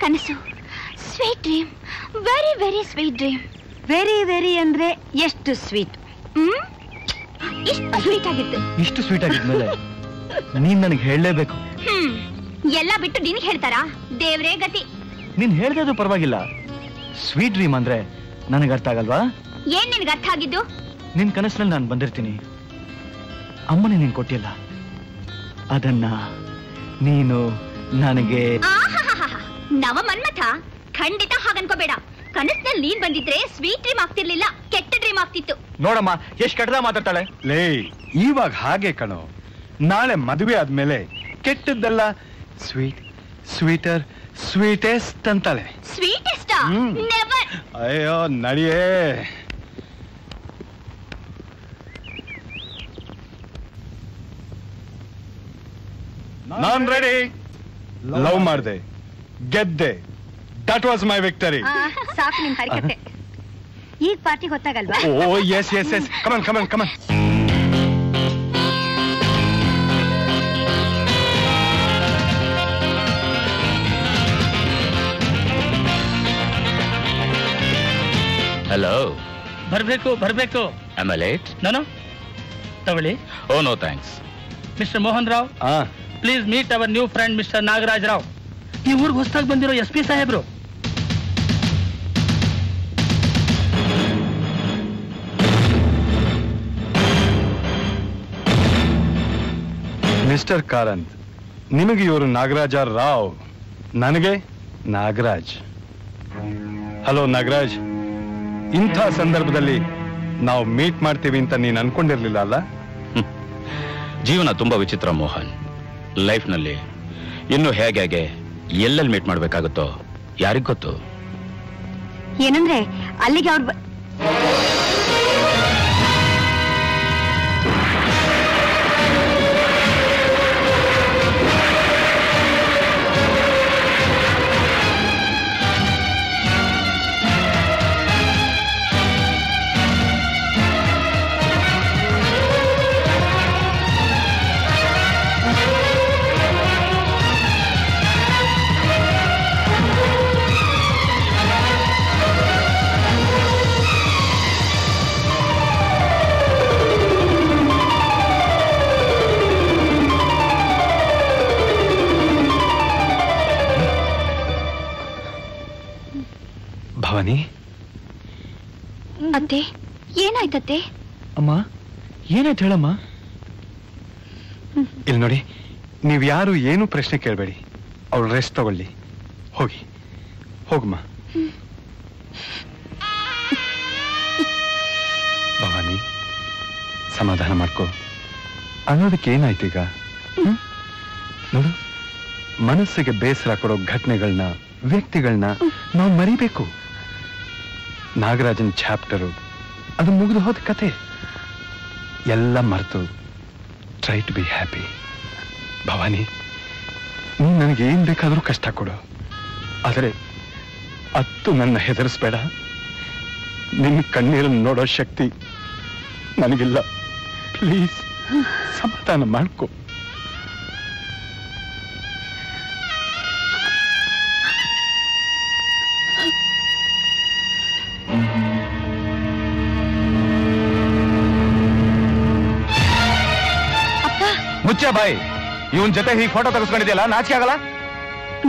ಕನಸು. Sweet dream, very very sweet dream. Very very ಅಂದ್ರೆ ಎಷ್ಟು ಸ್ವೀಟ್? ಹ್ಮ್, ಇಷ್ಟು ಸ್ವೀಟ್ ಆಗಿತ್ತು. ಇಷ್ಟು ಸ್ವೀಟ್ ಆಗಿದ್ಮೇಲೆ ನೀನ್ ನನಗೆ ಹೇಳಲೇಬೇಕು. ಹ್ಮ್, ಎಲ್ಲ ಬಿಟ್ಟು ನಿನಗೆ ಹೇಳ್ತಾರಾ? ದೇವ್ರೇ ಗತಿ. ನೀನ್ ಹೇಳ್ದದು ಪರವಾಗಿಲ್ಲ, ಸ್ವೀಟ್ ಡ್ರೀಮ್ ಅಂದ್ರೆ ನನಗೆ ಅರ್ಥ ಆಗಲ್ವಾ? ಏನ್ ನಿನ್ಗೆ ಅರ್ಥ ಆಗಿದ್ದು? ನಿನ್ ಕನಸಿನಲ್ಲಿ ನಾನು ಬಂದಿರ್ತೀನಿ, ಅಮ್ಮನೇ ನೀನ್ ಕೊಟ್ಟಿಲ್ಲ, ಅದನ್ನ ನೀನು ನನಗೆ. ನವ ಮನ್ಮಥ, ಖಂಡಿತ ಹಾಗನ್ಕೋಬೇಡ. ಕನಸಿನಲ್ಲಿ ನೀನ್ ಬಂದಿದ್ರೆ ಸ್ವೀಟ್ ಡ್ರೀಮ್ ಆಗ್ತಿರ್ಲಿಲ್ಲ, ಕೆಟ್ಟ ಡ್ರೀಮ್ ಆಗ್ತಿತ್ತು. ನೋಡಮ್ಮ ಎಷ್ಟ್ ಕಟ್ಟದ ಮಾತಾಡ್ತಾಳೆ. ಲೇ, ಇವಾಗ ಹಾಗೆ ಕಣೋ, ನಾಳೆ ಮದುವೆ ಆದ್ಮೇಲೆ ಕೆಟ್ಟದ್ದೆಲ್ಲ ಸ್ವೀಟ್, ಸ್ವೀಟರ್, ಸ್ವೀಟೆಸ್ಟ್ ಅಂತಾಳೆ. ಸ್ವೀಟೆಸ್ಟ್? ಅಯ್ಯೋ ನಡಿಯೇ. ನಾನ್ ರೆಡಿ. ಲವ್ ಮಾಡ್ದೆ, ಗೆದ್ದೆ, ದಟ್ ವಾಸ್ ಮೈ ವಿಕ್ಟರಿ. ಸಾಕು ನಿಮ್ ಹರಿಕತೆ. ಈಗ ಪಾರ್ಟಿ ಗೊತ್ತಾಗಲ್ವಾ? Oh yes yes yes, come on come on come on. Hello, ಬರಬೇಕು ಬರಬೇಕು. Am I late? No no, ತಗೊಳ್ಳಿ. Oh no thanks. Mister Mohan Rao, please meet our new friend mister Nagaraj Rao. ಈ ಊರಿಗೆ ಹೊಸದಾಗಿ ಬಂದಿರೋ ಎಸ್ ಪಿ ಸಾಹೇಬ್ರು. ಮಿಸ್ಟರ್ ಕಾರಂತ್, ನಿಮಗೆ ಇವರು ನಾಗರಾಜ ರಾವ್, ನನಗೆ ನಾಗರಾಜ್. ಹಲೋ ನಾಗರಾಜ್, ಇಂಥ ಸಂದರ್ಭದಲ್ಲಿ ನಾವು ಮೀಟ್ ಮಾಡ್ತೀವಿ ಅಂತ ನೀನು ಅನ್ಕೊಂಡಿರ್ಲಿಲ್ಲ ಅಲ್ಲ? ಜೀವನ ತುಂಬಾ ವಿಚಿತ್ರ ಮೋಹನ್. ಲೈಫ್ನಲ್ಲಿ ಇನ್ನು ಹೇಗೆ ಹೇಗೆ ಎಲ್ಲೆಲ್ಲಿ ಮೀಟ್ ಮಾಡ್ಬೇಕಾಗುತ್ತೋ ಯಾರಿಗ ಗೊತ್ತು. ಏನಂದ್ರೆ ಅಲ್ಲಿಗೆ ಅವ್ರು ಅತ್ತೆ. ಏನಾಯ್ತತ್ತೆ? ಅಮ್ಮ ಏನಾಯ್ತು ಹೇಳಮ್ಮ. ಇಲ್ಲಿ ನೋಡಿ, ನೀವು ಯಾರು ಏನು ಪ್ರಶ್ನೆ ಕೇಳಬೇಡಿ, ಅವಳು ರೆಸ್ಟ್ ತಗೊಳ್ಳಿ. ಹೋಗಿ ಹೋಗಮ್ಮ. ಭವಾನಿ, ಸಮಾಧಾನ ಮಾಡ್ಕೋ. ಅನ್ನೋದಕ್ಕೆ ಏನಾಯ್ತು ಈಗ? ನೋಡು, ಮನಸ್ಸಿಗೆ ಬೇಸರ ಕೊಡೋ ಘಟನೆಗಳನ್ನ, ವ್ಯಕ್ತಿಗಳನ್ನ ನಾವು ಮರಿಬೇಕು. ನಾಗರಾಜನ್ ಚಾಪ್ಟರು ಅದು ಮುಗಿದು ಹೋದ ಕತೆ, ಎಲ್ಲ ಮರೆತು try to be happy. Bhavani, ನೀನು ನನಗೇನು ಬೇಕಾದರೂ ಕಷ್ಟ ಕೊಡು, ಆದರೆ ಅತ್ತು ನನ್ನ ಹೆದರಿಸಬೇಡ. ನಿನ್ನ ಕಣ್ಣೀರನ್ನು ನೋಡೋ ಶಕ್ತಿ ನನಗಿಲ್ಲ, ಪ್ಲೀಸ್ ಸಮಾಧಾನ ಮಾಡ್ಕೊ. ಮುಚ್ಚೆ ಬಾಯಿ ಇವನ್ ಜೊತೆ ಹೀಗೆ ಫೋಟೋ ತಗಸ್ಕೊಂಡಿದ್ಯಲ್ಲ ನಾಚಿಕೆ ಆಗಲ್ಲ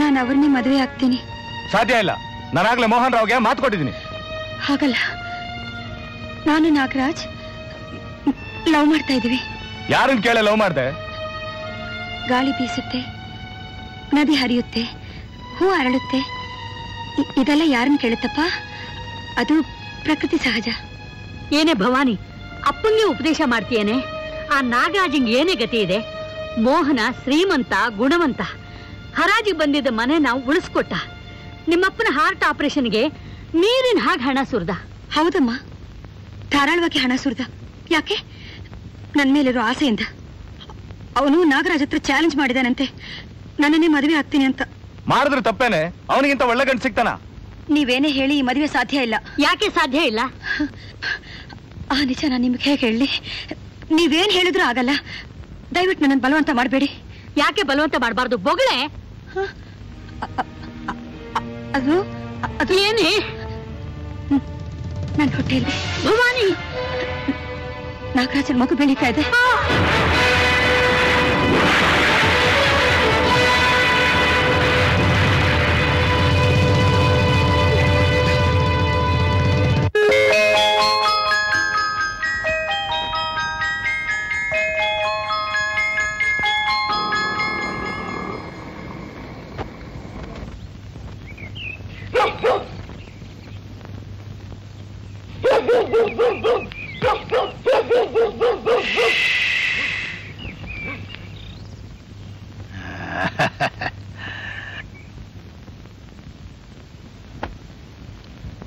ನಾನು ಅವರನ್ನೇ ಮದುವೆ ಆಗ್ತೀನಿ ಸಾಧ್ಯ ಇಲ್ಲ ನಾನಾಗ್ಲೇ ಮೋಹನ್ ರಾವ್ಗೆ ಮಾತು ಕೊಟ್ಟಿದ್ದೀನಿ ಹಾಗಲ್ಲ ನಾನು ನಾಗರಾಜ್ ಲವ್ ಮಾಡ್ತಾ ಇದೀವಿ ಯಾರನ್ನ ಕೇಳಿ ಲವ್ ಮಾಡ್ದೆ ಗಾಳಿ ಬೀಸುತ್ತೆ ನದಿ ಹರಿಯುತ್ತೆ ಹೂ ಅರಳುತ್ತೆ ಇದೆಲ್ಲ ಯಾರನ್ನ ಕೇಳುತ್ತಪ್ಪ ಅದು ಪ್ರಕೃತಿ ಸಹಜ ಏನೇ ಭವಾನಿ ಅಪ್ಪನಿಗೆ ಉಪದೇಶ ಮಾಡ್ತೀಯೇನೆ ಆ ನಾಗರಾಜನ್ಗೆ ಏನೇ ಗತಿ ಇದೆ ಮೋಹನ ಶ್ರೀಮಂತ ಗುಣವಂತ ಹರಾಜಿ ಬಂದಿದ್ದ ಮನೆ ನಾವು ಉಳಿಸ್ಕೊಟ್ಟ ನಿಮ್ಮಪ್ಪನ ಹಾರ್ಟ್ ಆಪರೇಷನ್ಗೆ ನೀರಿನ ಹಾಗೆ ಹಣ ಸುರಿದ ಹೌದಮ್ಮ ಧಾರಾಳವಾಗಿ ಹಣ ಸುರಿದ ಯಾಕೆ ನನ್ನ ಮೇಲಿರೋ ಆಸೆಯಿಂದ ಅವನು ನಾಗರಾಜ್ ಹತ್ರ ಚಾಲೆಂಜ್ ಮಾಡಿದಾನಂತೆ ನನ್ನನ್ನೇ ಮದುವೆ ಆಗ್ತೀನಿ ಅಂತ ಮಾಡಿದ್ರೆ ತಪ್ಪೇನೆ ಅವನಿಗಿಂತ ಒಳ್ಳೆ ಗಂಡು ಸಿಗ್ತಾನ ನೀವೇನೇ ಹೇಳಿ ಈ ಮದುವೆ ಸಾಧ್ಯ ಇಲ್ಲ ಯಾಕೆ ಸಾಧ್ಯ ಇಲ್ಲ ಆ ನಿಜ ನಾನು ನಿಮ್ಗೆ ಹೇಗೆ ಹೇಳಿ ನೀವೇನ್ ಹೇಳಿದ್ರು ಆಗಲ್ಲ ದಯವಿಟ್ಟು ನನ್ನ ಬಲವಂತ ಮಾಡಬೇಡಿ ಯಾಕೆ ಬಲವಂತ ಮಾಡಬಾರ್ದು ಬೊಗಳೆ ಅದು ಅದು ಏನೇ ನನ್ನ ಹೊಟ್ಟೆಯಲ್ಲಿ ಭವಾನಿ ನಾಗರಾಜನ ಮಗು ಬೆಳೀತಾ ಇದೆ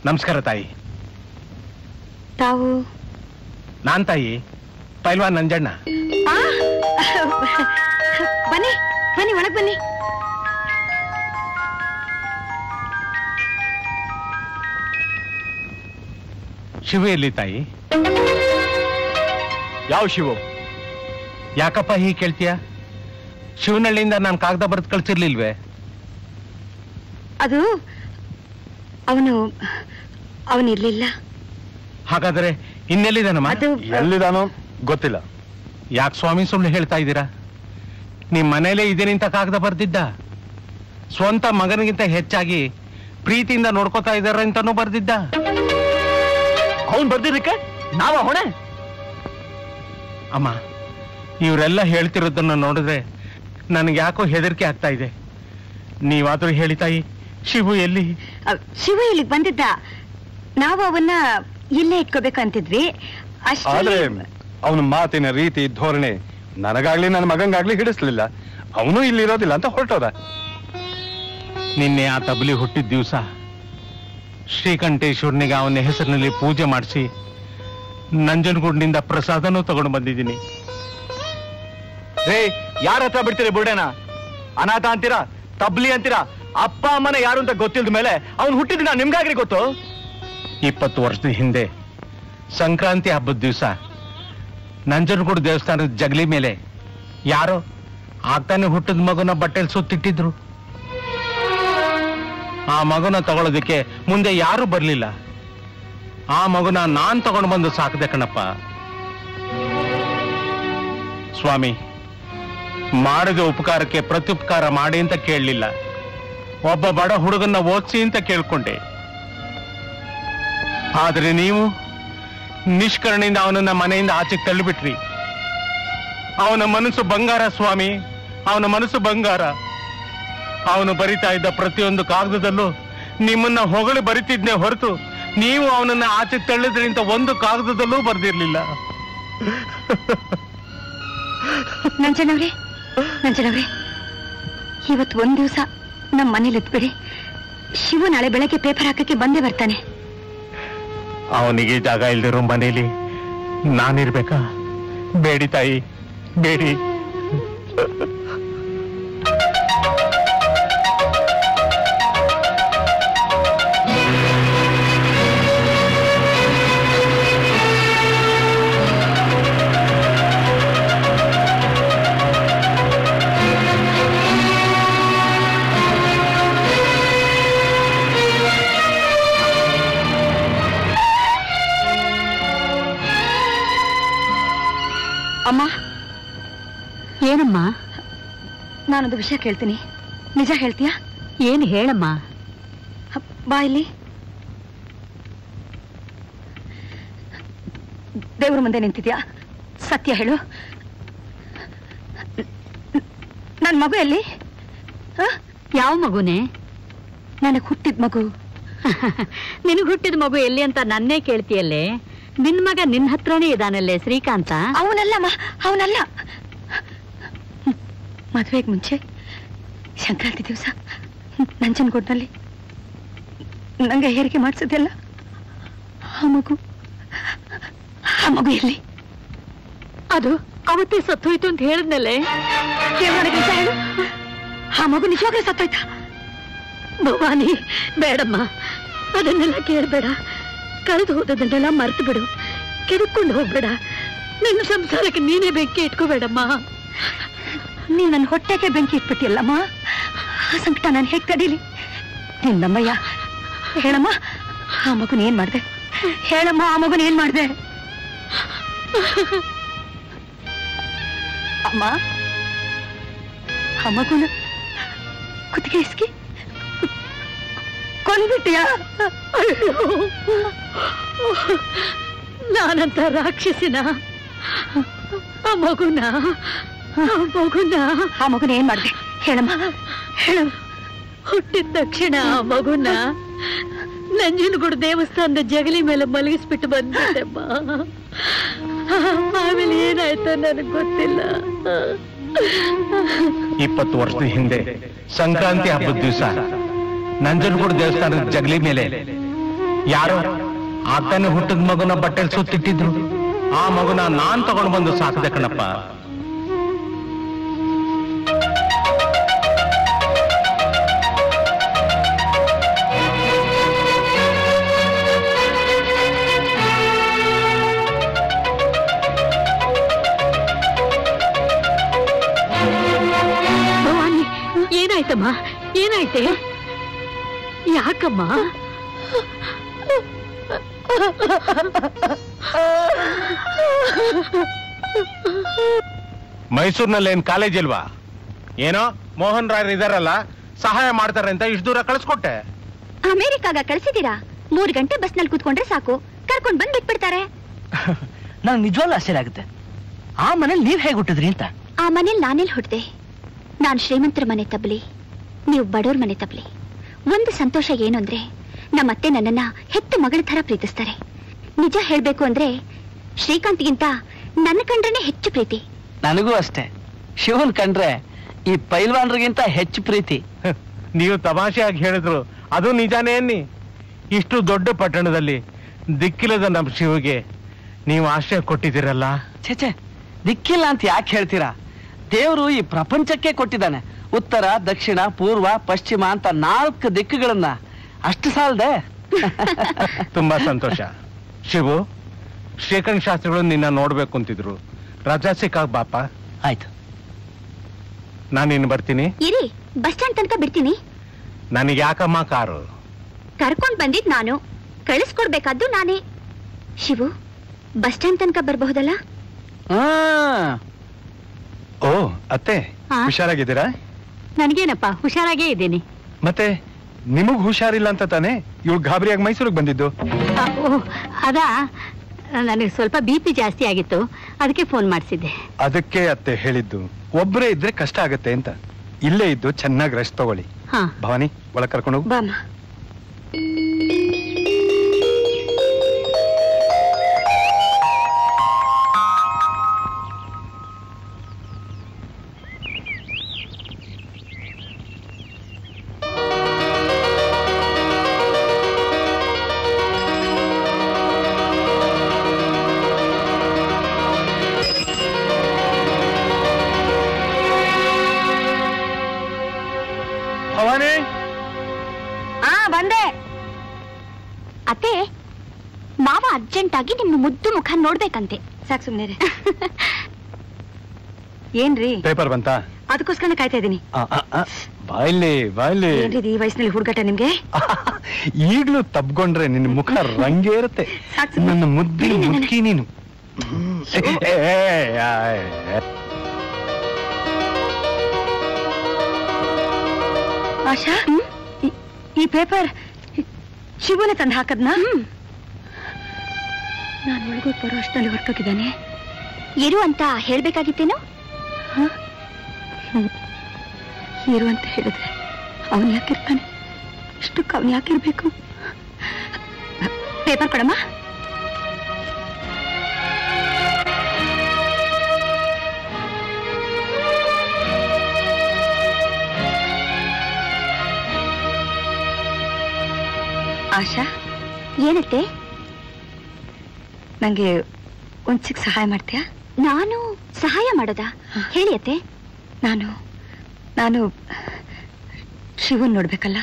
ನಮಸ್ಕಾರ ತಾಯಿ ತಾವು ನಾನ್ ತಾಯಿ ಪೈಲ್ವಾನ್ ನಂಜಣ್ಣ ಬನ್ನಿ ಬನ್ನಿ ಒಳಗ್ ಬನ್ನಿ ಶಿವ ಎಲ್ಲಿ ತಾಯಿ ಯಾವ ಶಿವು ಯಾಕಪ್ಪ ಹೀಗೆ ಕೇಳ್ತೀಯ ಶಿವನಹಳ್ಳಿಯಿಂದ ನಾನು ಕಾಗದ ಬರೆದು ಕಳ್ಸಿರ್ಲಿಲ್ವೇ ಅದು ಅವನು ಅವನಿರ್ಲಿಲ್ಲ ಹಾಗಾದ್ರೆ ಇನ್ನೆಲ್ಲಿದ್ದಾನಮ್ಮ ಎಲ್ಲಿದ್ದಾನೋ ಗೊತ್ತಿಲ್ಲ ಯಾಕೆ ಸ್ವಾಮಿ ಸುಮ್ಮನೆ ಹೇಳ್ತಾ ಇದ್ದೀರಾ ನಿಮ್ಮ ಮನೇಲೇ ಇದೇನಿಂತ ಕಾಗದ ಬರ್ದಿದ್ದ ಸ್ವಂತ ಮಗನಿಗಿಂತ ಹೆಚ್ಚಾಗಿ ಪ್ರೀತಿಯಿಂದ ನೋಡ್ಕೋತಾ ಇದ್ದಾರ ಅಂತಾನೂ ಬರ್ದಿದ್ದ ಅವನು ಬರ್ದಿದ್ದಕ್ಕೆ ನಾವ ಹೊಣೆ ಅಮ್ಮ ಇವರೆಲ್ಲ ಹೇಳ್ತಿರೋದನ್ನ ನೋಡಿದ್ರೆ ನನಗೆ ಯಾಕೋ ಹೆದರಿಕೆ ಆಗ್ತಾ ಇದೆ ನೀವಾದ್ರೂ ಹೇಳಿ ತಾಯಿ ಶಿವು ಎಲ್ಲಿ ಶಿವ ಇಲ್ಲಿಗೆ ಬಂದಿದ್ದ ನಾವು ಅವನ್ನ ಇಲ್ಲೇ ಇಟ್ಕೋಬೇಕಂತಿದ್ವಿ ಆದ್ರೆ ಅವನ ಮಾತಿನ ರೀತಿ ಧೋರಣೆ ನನಗಾಗ್ಲಿ ನನ್ನ ಮಗಂಗಾಗ್ಲಿ ಹಿಡಿಸ್ಲಿಲ್ಲ ಅವನು ಇಲ್ಲಿರೋದಿಲ್ಲ ಅಂತ ಹೊರಟೋದ ನಿನ್ನೆ ಆ ತಬಲಿ ಹುಟ್ಟಿದ ದಿವಸ ಶ್ರೀಕಂಠೇಶ್ವರನಿಗೆ ಅವನ ಹೆಸರಿನಲ್ಲಿ ಪೂಜೆ ಮಾಡಿಸಿ ನಂಜನಗೂಡಿನಿಂದ ಪ್ರಸಾದನೂ ತಗೊಂಡು ಬಂದಿದ್ದೀನಿ ರೇ ಯಾರ ಹತ್ರ ಬಿಡ್ತೀರಿ ಬುರ್ಡೇನ ಅನಾಥ ಅಂತೀರಾ ತಬ್ಲಿ ಅಂತೀರಾ ಅಪ್ಪ ಅಮ್ಮನ ಯಾರು ಅಂತ ಗೊತ್ತಿಲ್ದ ಮೇಲೆ ಅವ್ನು ಹುಟ್ಟಿದ ನಿಮ್ಗಾಗ್ರಿ ಗೊತ್ತು ಇಪ್ಪತ್ತು ವರ್ಷದ ಹಿಂದೆ ಸಂಕ್ರಾಂತಿ ಹಬ್ಬದ ದಿವಸ ನಂಜನಗೂಡು ದೇವಸ್ಥಾನದ ಜಗಲಿ ಮೇಲೆ ಯಾರೋ ಆಗ್ತಾನೆ ಹುಟ್ಟಿದ ಮಗುನ ಬಟ್ಟೆಲಿ ಸುತ್ತಿಟ್ಟಿದ್ರು ಆ ಮಗುನ ತಗೊಳ್ಳೋದಕ್ಕೆ ಮುಂದೆ ಯಾರೂ ಬರಲಿಲ್ಲ ಆ ಮಗುನ ನಾನ್ ತಗೊಂಡು ಬಂದು ಸಾಕಿದೆ ಕಣಪ್ಪ ಸ್ವಾಮಿ ಮಾಡಿದ ಉಪಕಾರಕ್ಕೆ ಪ್ರತ್ಯುಪಕಾರ ಮಾಡಿ ಅಂತ ಕೇಳಲಿಲ್ಲ ಒಬ್ಬ ಬಡ ಹುಡುಗನ್ನ ಓದಿಸಿ ಅಂತ ಕೇಳ್ಕೊಂಡೆ ಆದರೆ ನೀವು ನಿಷ್ಕರಣೆಯಿಂದ ಅವನನ್ನ ಮನೆಯಿಂದ ಆಚೆಗೆ ತಳ್ಳಿಬಿಟ್ರಿ ಅವನ ಮನಸ್ಸು ಬಂಗಾರ ಸ್ವಾಮಿ ಅವನ ಮನಸ್ಸು ಬಂಗಾರ ಅವನು ಬರಿತಾ ಇದ್ದ ಪ್ರತಿಯೊಂದು ಕಾಗದದಲ್ಲೂ ನಿಮ್ಮನ್ನ ಹೊಗಳಿ ಬರಿತಿದ್ನೇ ಹೊರತು ನೀವು ಅವನನ್ನ ಆಚೆಗೆ ತಳ್ಳಿದ್ರಿಂದ ಒಂದು ಕಾಗದದಲ್ಲೂ ಬರ್ದಿರ್ಲಿಲ್ಲ ನಂಜನವ್ರೆ ನಂಜನವ್ರೆ ಇವತ್ತು ಒಂದ್ ದಿವಸ ನಮ್ಮ ಮನೇಲಿ ಇದ್ಬಿಡಿ ಶಿವ ನಾಳೆ ಬೆಳಗ್ಗೆ ಪೇಪರ್ ಹಾಕಕ್ಕೆ ಬಂದೇ ಬರ್ತಾನೆ ಅವನಿಗೆ ಜಾಗ ಇಲ್ದಿರೋ ಮನೇಲಿ ನಾನಿರ್ಬೇಕಾ ಬೇಡಿ ತಾಯಿ ಬೇಡಿ ಏನಮ್ಮ? ನಾನೊಂದು ವಿಷಯ ಕೇಳ್ತೀನಿ, ನಿಜ ಹೇಳ್ತೀಯಾ? ಏನು ಹೇಳಮ್ಮ? ಬಾ ಇಲ್ಲಿ. ದೇವ್ರ ಮುಂದೆ ನಿಂತಿದ್ಯಾ, ಸತ್ಯ ಹೇಳು. ನನ್ನ ಮಗು ಎಲ್ಲಿ? ಯಾವ ಮಗುನೇ? ನನಗೆ ಹುಟ್ಟಿದ ಮಗು. ನಿನಗೆ ಹುಟ್ಟಿದ ಮಗು ಎಲ್ಲಿ ಅಂತ ನನ್ನೇ ಕೇಳ್ತೀಯಲ್ಲೇ? ನಿನ್ ಮಗ ನಿನ್ನ ಹತ್ರನೇ ಇದಾನಲ್ಲೇ, ಶ್ರೀಕಾಂತ. ಅವನಲ್ಲಮ್ಮ, ಅವನಲ್ಲ. ಮದುವೆಗೆ ಮುಂಚೆ ಸಂಕ್ರಾಂತಿ ದಿವಸ ನಂಜನಗೂಡಿನಲ್ಲಿ ನಂಗೆ ಹೇರಿಕೆ ಮಾಡಿಸಿದ್ಯಲ್ಲ, ಆ ಮಗು, ಆ ಮಗು ಎಲ್ಲಿ? ಅದು ಅವತ್ತೇ ಸತ್ತೋಯ್ತು ಅಂತ ಹೇಳಿದ್ನಲ್ಲೇ. ಆ ಮಗು ನಿಜವಾಗ್ಲೂ ಸತ್ತೋಯ್ತಾ? ಭವಾನಿ, ಬೇಡಮ್ಮ, ಅದನ್ನೆಲ್ಲ ಕೇಳಬೇಡ. ಕಳೆದು ಹೋದದನ್ನೆಲ್ಲ ಮರ್ತು ಬಿಡು, ಕೆದಕೊಂಡು ಹೋಗ್ಬೇಡ. ನನ್ನ ಸಂಸಾರಕ್ಕೆ ನೀನೇ ಬೆಂಕಿ ಇಟ್ಕೋಬೇಡಮ್ಮ. ನೀ ನನ್ನ ಹೊಟ್ಟೆಗೆ ಬೆಂಕಿ ಇಟ್ಬಿಟ್ಟಿಲ್ಲಮ್ಮ, ಆ ಸಂಕಟ ನಾನು ಹೇಗೆ ತಡೀಲಿ? ನಿನ್ನಮ್ಮಯ್ಯ, ಹೇಳಮ್ಮ, ಆ ಮಗುನ ಏನ್ ಮಾಡಿದೆ? ಹೇಳಮ್ಮ, ಆ ಮಗುನ ಏನ್ ಮಾಡಿದೆ? ಅಮ್ಮ, ಆ ಮಗುನ ಕುತ್ತಿಗೆ ಇಸ್ಕಿ ಕೊಂದ್ಬಿಟ್ಟಿಯಾ? ನಾನಂತ ರಾಕ್ಷಸಿನ? ಆ ಮಗುನ ಮಗುನ ಆ ಮಗುನ ಏನ್ ಮಾಡಿದೆ? ಹೇಳಮ್ಮ, ಹೇಳ. ಹುಟ್ಟಿದ ತಕ್ಷಣ ಆ ಮಗುನ ನಂಜನಗೂಡು ದೇವಸ್ಥಾನದ ಜಗಲಿ ಮೇಲೆ ಮಲಗಿಸ್ಬಿಟ್ಟು ಬಂದ್ಬಿಟ್ಟೆಮ್ಮ. ಆಮೇಲೆ ಏನಾಯ್ತು ನನಗೆ ಗೊತ್ತಿಲ್ಲ. ಇಪ್ಪತ್ತು ವರ್ಷದ ಹಿಂದೆ ಸಂಕ್ರಾಂತಿ ಹಬ್ಬದ ದಿವಸ ನಂಜನಗೂಡು ದೇವಸ್ಥಾನದ ಜಗಲಿ ಮೇಲೆ ಯಾರೋ ಆತನೇ ಹುಟ್ಟಿದ ಮಗುನ ಬಟ್ಟೆಲ್ ಸುತ್ತಿಟ್ಟಿದ್ರು. ಆ ಮಗುನ ನಾನ್ ತಗೊಂಡು ಬಂದು ಸಾಕಿದೆ ಕಣಪ್ಪ. ಭವಾನಿ, ಏನಾಯ್ತಮ್ಮ? ಏನಾಯ್ತೆ? ಯಾಕಮ್ಮ? ಮೈಸೂರಿನಲ್ಲಿ ಏನ್ ಕಾಲೇಜ್ ಇಲ್ವಾ? ಏನೋ ಮೋಹನ್ ರಾಯರ್ ಇದಾರಲ್ಲ, ಸಹಾಯ ಮಾಡ್ತಾರೆ ಅಂತ ಇಷ್ಟು ದೂರ ಕಳಿಸ್ಕೊಟ್ಟೆ. ಅಮೆರಿಕಾಗ ಕಳಿಸಿದೀರಾ? ಮೂರ್ ಗಂಟೆ ಬಸ್ ನಲ್ಲಿ ಕೂತ್ಕೊಂಡ್ರೆ ಸಾಕು, ಕರ್ಕೊಂಡ್ ಬಂದ್ ಬಿಟ್ಬಿಡ್ತಾರೆ. ನಂಗೆ ನಿಜವಲ್ಲ ಆಶ್ಚರ್ಯ ಆಗುತ್ತೆ. ಆ ಮನೇಲಿ ನೀವ್ ಹೇಗ್ ಹುಟ್ಟಿದ್ರಿ ಅಂತ? ಆ ಮನೇಲಿ ನಾನೆಲ್ಲಿ ಹುಟ್ಟಿದೆ? ನಾನ್ ಶ್ರೀಮಂತರ ಮನೆ ತಬ್ಲಿ, ನೀವು ಬಡವ್ರ ಮನೆ ತಬ್ಲಿ. ಒಂದು ಸಂತೋಷ ಏನು ಅಂದ್ರೆ, ನಮ್ಮತ್ತೆ ನನ್ನನ್ನ ಹೆತ್ತ ಮಗಳ ತರ ಪ್ರೀತಿಸ್ತಾರೆ. ನಿಜ ಹೇಳ್ಬೇಕು ಅಂದ್ರೆ ಶ್ರೀಕಾಂತ್ಗಿಂತ ನನ್ನ ಕಂಡ್ರನೆ ಹೆಚ್ಚು ಪ್ರೀತಿ. ನನಗೂ ಅಷ್ಟೇ, ಶಿವನ್ ಕಂಡ್ರೆ ಈ ಪೈಲ್ವಾನ್ರಿಗಿಂತ ಹೆಚ್ಚು ಪ್ರೀತಿ. ನೀವು ತಮಾಷೆಯಾಗಿ ಹೇಳಿದ್ರು ಅದು ನಿಜಾನೇ ಅನ್ನಿ. ಇಷ್ಟು ದೊಡ್ಡ ಪಟ್ಟಣದಲ್ಲಿ ದಿಕ್ಕಿಲ್ಲದ ನಮ್ಮ ಶಿವಗೆ ನೀವು ಆಶ್ರಯ ಕೊಟ್ಟಿದ್ದೀರಲ್ಲ. ಛೇಛೆ, ದಿಕ್ಕಿಲ್ಲ ಅಂತ ಯಾಕೆ ಹೇಳ್ತೀರಾ? ದೇವರು ಈ ಪ್ರಪಂಚಕ್ಕೆ ಕೊಟ್ಟಿದ್ದಾನೆ. ಉತ್ತರ, ದಕ್ಷಿಣ, ಪೂರ್ವ, ಪಶ್ಚಿಮ ಅಂತ ನಾಲ್ಕು ದಿಕ್ಕುಗಳನ್ನ. ಅಷ್ಟು ಸಾಲದೆ. ತುಂಬಾ ಸಂತೋಷ ಶಿವು. ಶ್ರೀಕಂಠ ಶಾಸ್ತ್ರಿಗಳು ನಿನ್ನ ನೋಡ್ಬೇಕು ಅಂತಿದ್ರು, ರಜಾ ಸಿಕ್ಕಾಗ ಬಾಪ. ಆಯ್ತು, ನಾನಿನ್ ಬರ್ತೀನಿ. ಇರಿ, ಬಸ್ ಸ್ಟ್ಯಾಂಡ್ ತನಕ ಬಿಡ್ತೀನಿ. ನನಗೆ ಯಾಕಮ್ಮ ಕಾರು? ಕರ್ಕೊಂಡ್ ಬಂದಿದ್ ನಾನು, ಕಳಿಸ್ಕೊಡ್ಬೇಕಾದ್ದು ನಾನೇ. ಶಿವು, ಬಸ್ ಸ್ಟ್ಯಾಂಡ್ ತನಕ ಬರಬಹುದಲ್ಲ? ಓ ಅತ್ತೆ, ಹುಷಾರಾಗಿದ್ದೀರಾ? ನನಗೇನಪ್ಪ, ಹುಷಾರಾಗೇ ಇದ್ದೀನಿ. ಮತ್ತೆ ನಿಮಗ್ ಹುಷಾರಿಲ್ಲ ಅಂತ ತಾನೆ ಇವ್ ಗಾಬರಿಯಾಗಿ ಮೈಸೂರಿಗೆ ಬಂದಿದ್ದು? ಅದಾ, ನನಗೆ ಸ್ವಲ್ಪ ಬಿ ಪಿ ಜಾಸ್ತಿ ಆಗಿತ್ತು, ಅದಕ್ಕೆ ಫೋನ್ ಮಾಡಿಸಿದ್ದೆ. ಅದಕ್ಕೆ ಅತ್ತೆ ಹೇಳಿದ್ದು, ಒಬ್ಬರೇ ಇದ್ರೆ ಕಷ್ಟ ಆಗತ್ತೆ ಅಂತ. ಇಲ್ಲೇ ಇದ್ದು ಚೆನ್ನಾಗಿ ರೆಸ್ಟ್ ತಗೊಳ್ಳಿ. ಭವಾನಿ, ಒಳಗೆ ಕರ್ಕೊಂಡು ಹೋಗು. ಬಾಮ್ಮ. ನಿಮ್ಮ ಮುದ್ದು ಮುಖ ನೋಡ್ಬೇಕಂತೆ. ಸಾಕು ಸುಮ್ನೆ. ಏನ್ರಿ, ಪೇಪರ್ ಬಂತ? ಅದಕ್ಕೋಸ್ಕರ ಕಾಯ್ತಾ ಇದ್ದೀನಿ. ಬಾಯ್ಲಿ ಬಾಯ್ಲಿ. ಏನ್ರಿ ಈ ವಯಸ್ಸಿನಲ್ಲಿ ಹುಡುಗಾಟ ನಿಮ್ಗೆ? ಈಗ್ಲೂ ತಬ್ಕೊಂಡ್ರೆ ನಿನ್ನ ಮುಖ ರಂಗೇ ಇರುತ್ತೆ. ನನ್ನ ಮುದ್ದಿನ ಮುಖಿ ನೀನು. आशा पेपर शिवने तक हाकदना नानोग बरो अष्टली ಹೊರಟೋಗಿದ್ದಾನೆ ಇರು ಅಂತ ಹೇಳಬೇಕಾಗಿತ್ತೇನೋ ಇರು ಅಂತ ಹೇಳಿದ್ರೆ ಅವನು ಯಾಕೆ ಇರ್ತಾನೆ ಇಷ್ಟಕ್ಕೆ ಅವನು ಯಾಕೆ ಇರಬೇಕು ಪೇಪರ್ ಕೊಡಮ್ಮ आशा ऐनते ನಂಗೆ ಒಂಚಿಗೆ ಸಹಾಯ ಮಾಡ್ತೀಯಾ ನಾನು ಸಹಾಯ ಮಾಡೋದಾ ಹೇಳಿಯತೆ ನಾನು ನಾನು ಶಿವನ್ ನೋಡಬೇಕಲ್ಲ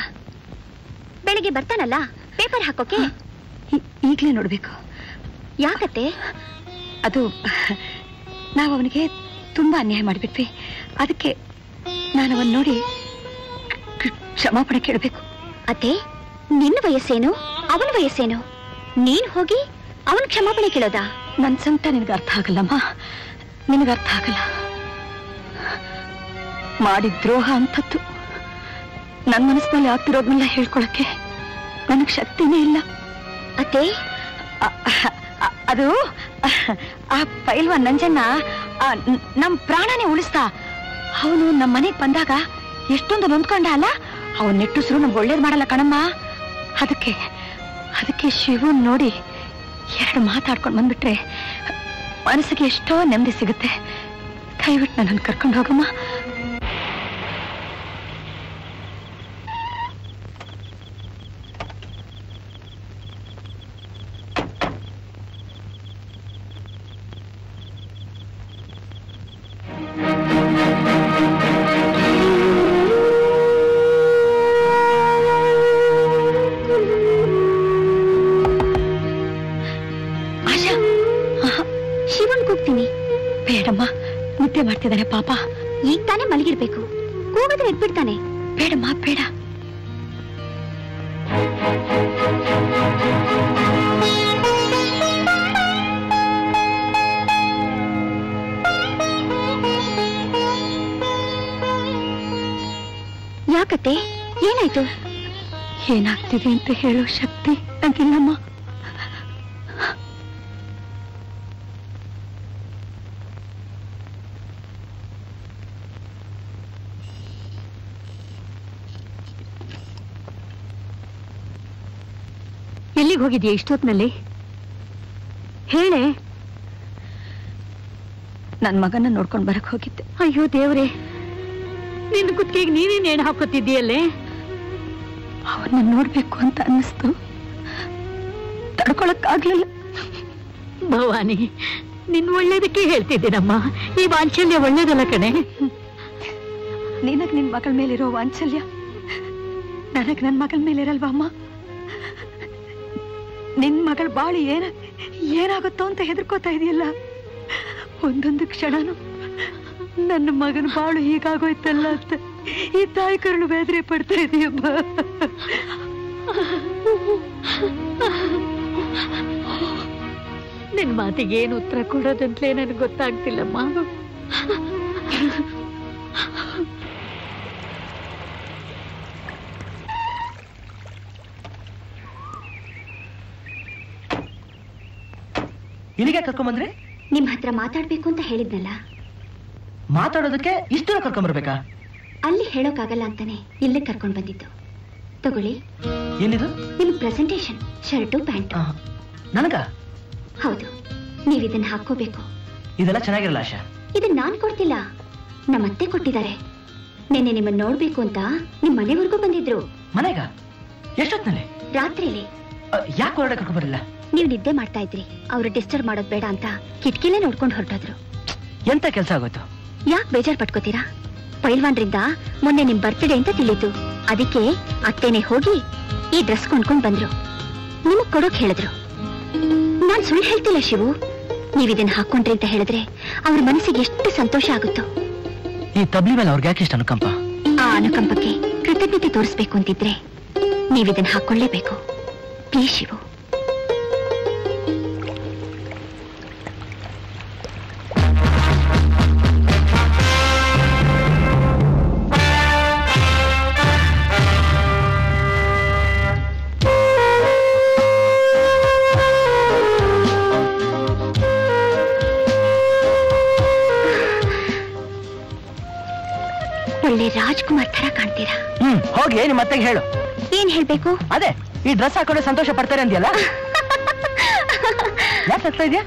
ಬೆಳಿಗ್ಗೆ ಬರ್ತಾನಲ್ಲ ಪೇಪರ್ ಹಾಕೋಕೆ ಈಗಲೇ ನೋಡಬೇಕು ಯಾಕತೆ ಅದು ನಾವು ಅವನಿಗೆ ತುಂಬಾ ಅನ್ಯಾಯ ಮಾಡಿಬಿಟ್ವಿ ಅದಕ್ಕೆ ನಾನು ಅವನು ನೋಡಿ ಕ್ಷಮಾಪಣೆ ಕೇಳಬೇಕು ಅತ್ತೆ ನಿನ್ನ ವಯಸ್ಸೇನು ಅವನ ವಯಸ್ಸೇನು ನೀನು ಹೋಗಿ ಅವನು ಕ್ಷಮಾಪಣೆ ಕೇಳೋದ ನನ್ನ ಸಂತ ನಿನಗೆ ಅರ್ಥ ಆಗಲ್ಲಮ್ಮ ನಿನಗೆ ಅರ್ಥ ಆಗಲ್ಲ ಮಾಡಿದ ದ್ರೋಹ ಅಂತದ್ದು ನನ್ನ ಮನಸ್ಸಿನಲ್ಲಿ ಆಗ್ತಿರೋದನ್ನೆಲ್ಲ ಹೇಳ್ಕೊಳಕ್ಕೆ ನನಗೆ ಶಕ್ತಿನೇ ಇಲ್ಲ ಅತ್ತೆ ಅದು ಆ ಪೈಲ್ವಾನ್ ನಂಜನ್ನ ನಮ್ಮ ಪ್ರಾಣನೇ ಉಳಿಸ್ತಾ ಅವನು ನಮ್ಮ ಮನೆಗೆ ಬಂದಾಗ ಎಷ್ಟೊಂದು ನೊಂದ್ಕೊಂಡ ಅಲ್ಲ ಅವನ ನೆಟ್ಟುಸರು ನಮ್ಗೆ ಒಳ್ಳೇದು ಮಾಡಲ್ಲ ಕಣಮ್ಮ ಅದಕ್ಕೆ ಅದಕ್ಕೆ ಶಿವನ್ ನೋಡಿ ಎರಡು ಮಾತಾಡ್ಕೊಂಡು ಬಂದ್ಬಿಟ್ರೆ ಮನಸ್ಸಿಗೆ ಎಷ್ಟೋ ನೆಮ್ಮದಿ ಸಿಗುತ್ತೆ ದಯವಿಟ್ಟು ನನ್ನನ್ನು ಕರ್ಕೊಂಡು ಹೋಗಮ್ಮ पापा ताने मलगीर कूगद्रे बेड़मा बेड़ याकते ऐनायितु ऐनाग्तिदे अंत हेळो शक्ति ननगिल्लम्मा ಹೋಗಿದ್ಯಾ ಇಷ್ಟೊತ್ತಿನಲ್ಲಿ ಹೇಳೆ ನನ್ನ ಮಗನ ನೋಡ್ಕೊಂಡು ಬರಕ್ಕೆ ಹೋಗಿದ್ದೆ ಅಯ್ಯೋ ದೇವರೇ ನಿನ್ನ ಕುತ್ತಿಗೆಗೆ ನೀನೇ ನೇಣು ಹಾಕೋತಿದ್ದೀಯಲ್ಲೇ ಅವನ್ನ ನೋಡಬೇಕು ಅಂತ ಅನ್ನಿಸ್ತು ತಡ್ಕೊಳ್ಳೋಕ್ಕಾಗಲಿಲ್ಲ ಭವಾನಿ ನಿನ್ನ ಒಳ್ಳೇದಕ್ಕೆ ಹೇಳ್ತಿದ್ದೀನಮ್ಮ ಈ ವಾಂಚಲ್ಯ ಒಳ್ಳೇದಲ್ಲ ಕಣೆ ನಿನಗೆ ನಿನ್ನ ಮಗಳ ಮೇಲಿರೋ ವಾಂಚಲ್ಯ ನನಗೆ ನನ್ನ ಮಗಳ ಮೇಲಿರಲ್ವಾ ಅಮ್ಮ ನಿನ್ ಮಗಳ ಬಾಳಿ ಏನ ಏನಾಗುತ್ತೋ ಅಂತ ಹೆದರ್ಕೋತಾ ಇದೆಯಲ್ಲ ಒಂದೊಂದು ಕ್ಷಣನು ನನ್ನ ಮಗನ ಬಾಳು ಹೀಗಾಗೋಯ್ತಲ್ಲ ಅಂತ ಈ ತಾಯಿ ಕರುಳು ಬೇದರಿ ಪಡ್ತಾ ಇದೆಯಮ್ಮ ನಿನ್ ಮಾತಿಗೆ ಏನು ಉತ್ತರ ಕೊಡೋದಂತಲೇ ನನಗೆ ಗೊತ್ತಾಗ್ತಿಲ್ಲಮ್ಮ ಇಲ್ಲಿಗೆ ಕರ್ಕೊಂಡು ಬಂದ್ರೆ ನಿಮ್ಮ ಹತ್ರ ಮಾತಾಡಬೇಕು ಅಂತ ಹೇಳಿದ್ನಲ್ಲ ಮಾತಾಡೋದಕ್ಕೆ ಇಷ್ಟರ ಕರ್ಕೊಂಡು ಬರಬೇಕಾ ಅಲ್ಲಿ ಹೇಳೋಕಾಗಲ್ಲ ಅಂತಾನೆ ಇಲ್ಲೇ ಕರ್ಕೊಂಡು ಬಂದಿದ್ದು ತಗೊಳ್ಳಿ ಏನಿದು ನಿಮ್ಮ ಪ್ರೆಸೆಂಟೇಷನ್ ಶರ್ಟು ಪ್ಯಾಂಟ್ ನನಗಾ ಹೌದು ನೀವು ಇದನ್ನ ಹಾಕೋಬೇಕು ಇದೆಲ್ಲ ಚೆನ್ನಾಗಿರಲ್ಲ ಆಶಾ ಇದನ್ನ ನಾನು ಕೊಡ್ತಿಲ್ಲ ನಮ್ಮ ಅತ್ತೆ ಕೊಟ್ಟಿದ್ದಾರೆ ನೆನ್ನೆ ನಿಮ್ಮನ್ನ ನೋಡಬೇಕು ಅಂತ ನಿಮ್ಮ ಮನೆವರೆಗೂ ಬಂದಿದ್ರು ಮನೆಗಾ ಎಷ್ಟೊತ್ತನಲ್ಲಿ ರಾತ್ರಿಲಿ ಯಾಕೆ ಹೊರಗಡೆ ಕರ್ಕೊಂಡು ಬರಲಿಲ್ಲ ನೀವು ನಿದ್ದೆ ಮಾಡ್ತಾ ಇದ್ರಿ ಅವರು ಡಿಸ್ಟರ್ಬ್ ಮಾಡೋದು ಬೇಡ ಅಂತ ಕಿಟಕಿಲೇ ನೋಡ್ಕೊಂಡು ಹೊರಟೋದ್ರು ಎಂತ ಕೆಲಸ ಆಗೋಯ್ತು ಯಾಕೆ ಬೇಜಾರು ಪಟ್ಕೋತೀರಾ ಪೈಲ್ವಾನ್ರಿಂದ ಮೊನ್ನೆ ನಿಮ್ ಬರ್ತ್ಡೇ ಅಂತ ತಿಳಿತು ಅದಕ್ಕೆ ಅತ್ತೇನೆ ಹೋಗಿ ಈ ಡ್ರೆಸ್ ಕೊಂಡ್ಕೊಂಡು ಬಂದ್ರು ನಿಮಗ್ ಕೊಡೋಕ್ ಹೇಳಿದ್ರು ನಾನ್ ಸುಳ್ಳು ಹೇಳ್ತಿಲ್ಲ ಶಿವು ನೀವ್ ಇದನ್ನ ಹಾಕೊಂಡ್ರಿ ಅಂತ ಹೇಳಿದ್ರೆ ಅವ್ರ ಮನಸ್ಸಿಗೆ ಎಷ್ಟು ಸಂತೋಷ ಆಗುತ್ತೋ ಈ ತಬ್ಲಿ ಮೇಲೆ ಅವ್ರಿಗೆ ಯಾಕೆ ಇಷ್ಟ ಅನುಕಂಪ ಆ ಅನುಕಂಪಕ್ಕೆ ಕೃತಜ್ಞತೆ ತೋರಿಸ್ಬೇಕು ಅಂತಿದ್ರೆ ನೀವಿದನ್ನ ಹಾಕೊಳ್ಳೇಬೇಕು ಪ್ಲೀಸ್ ಶಿವು ಒಳ್ಳೆ ರಾಜ್ಕುಮಾರ್ ತರ ಕಾಣ್ತೀರಾ. ಹ್ಮ್ ಹೋಗಿ ನಿಮ್ಮ ಅತ್ತೆಗೆ ಹೇಳು. ಏನ್ ಹೇಳ್ಬೇಕು? ಅದೇ ಈ ಡ್ರೆಸ್ ಹಾಕೊಂಡೆ ಸಂತೋಷ ಪಡ್ತಾರೆ ಅಂದ್ಯಲ್ಲ. ಯಾಕೆ ಆಗ್ತಾ ಇದೆಯಾ?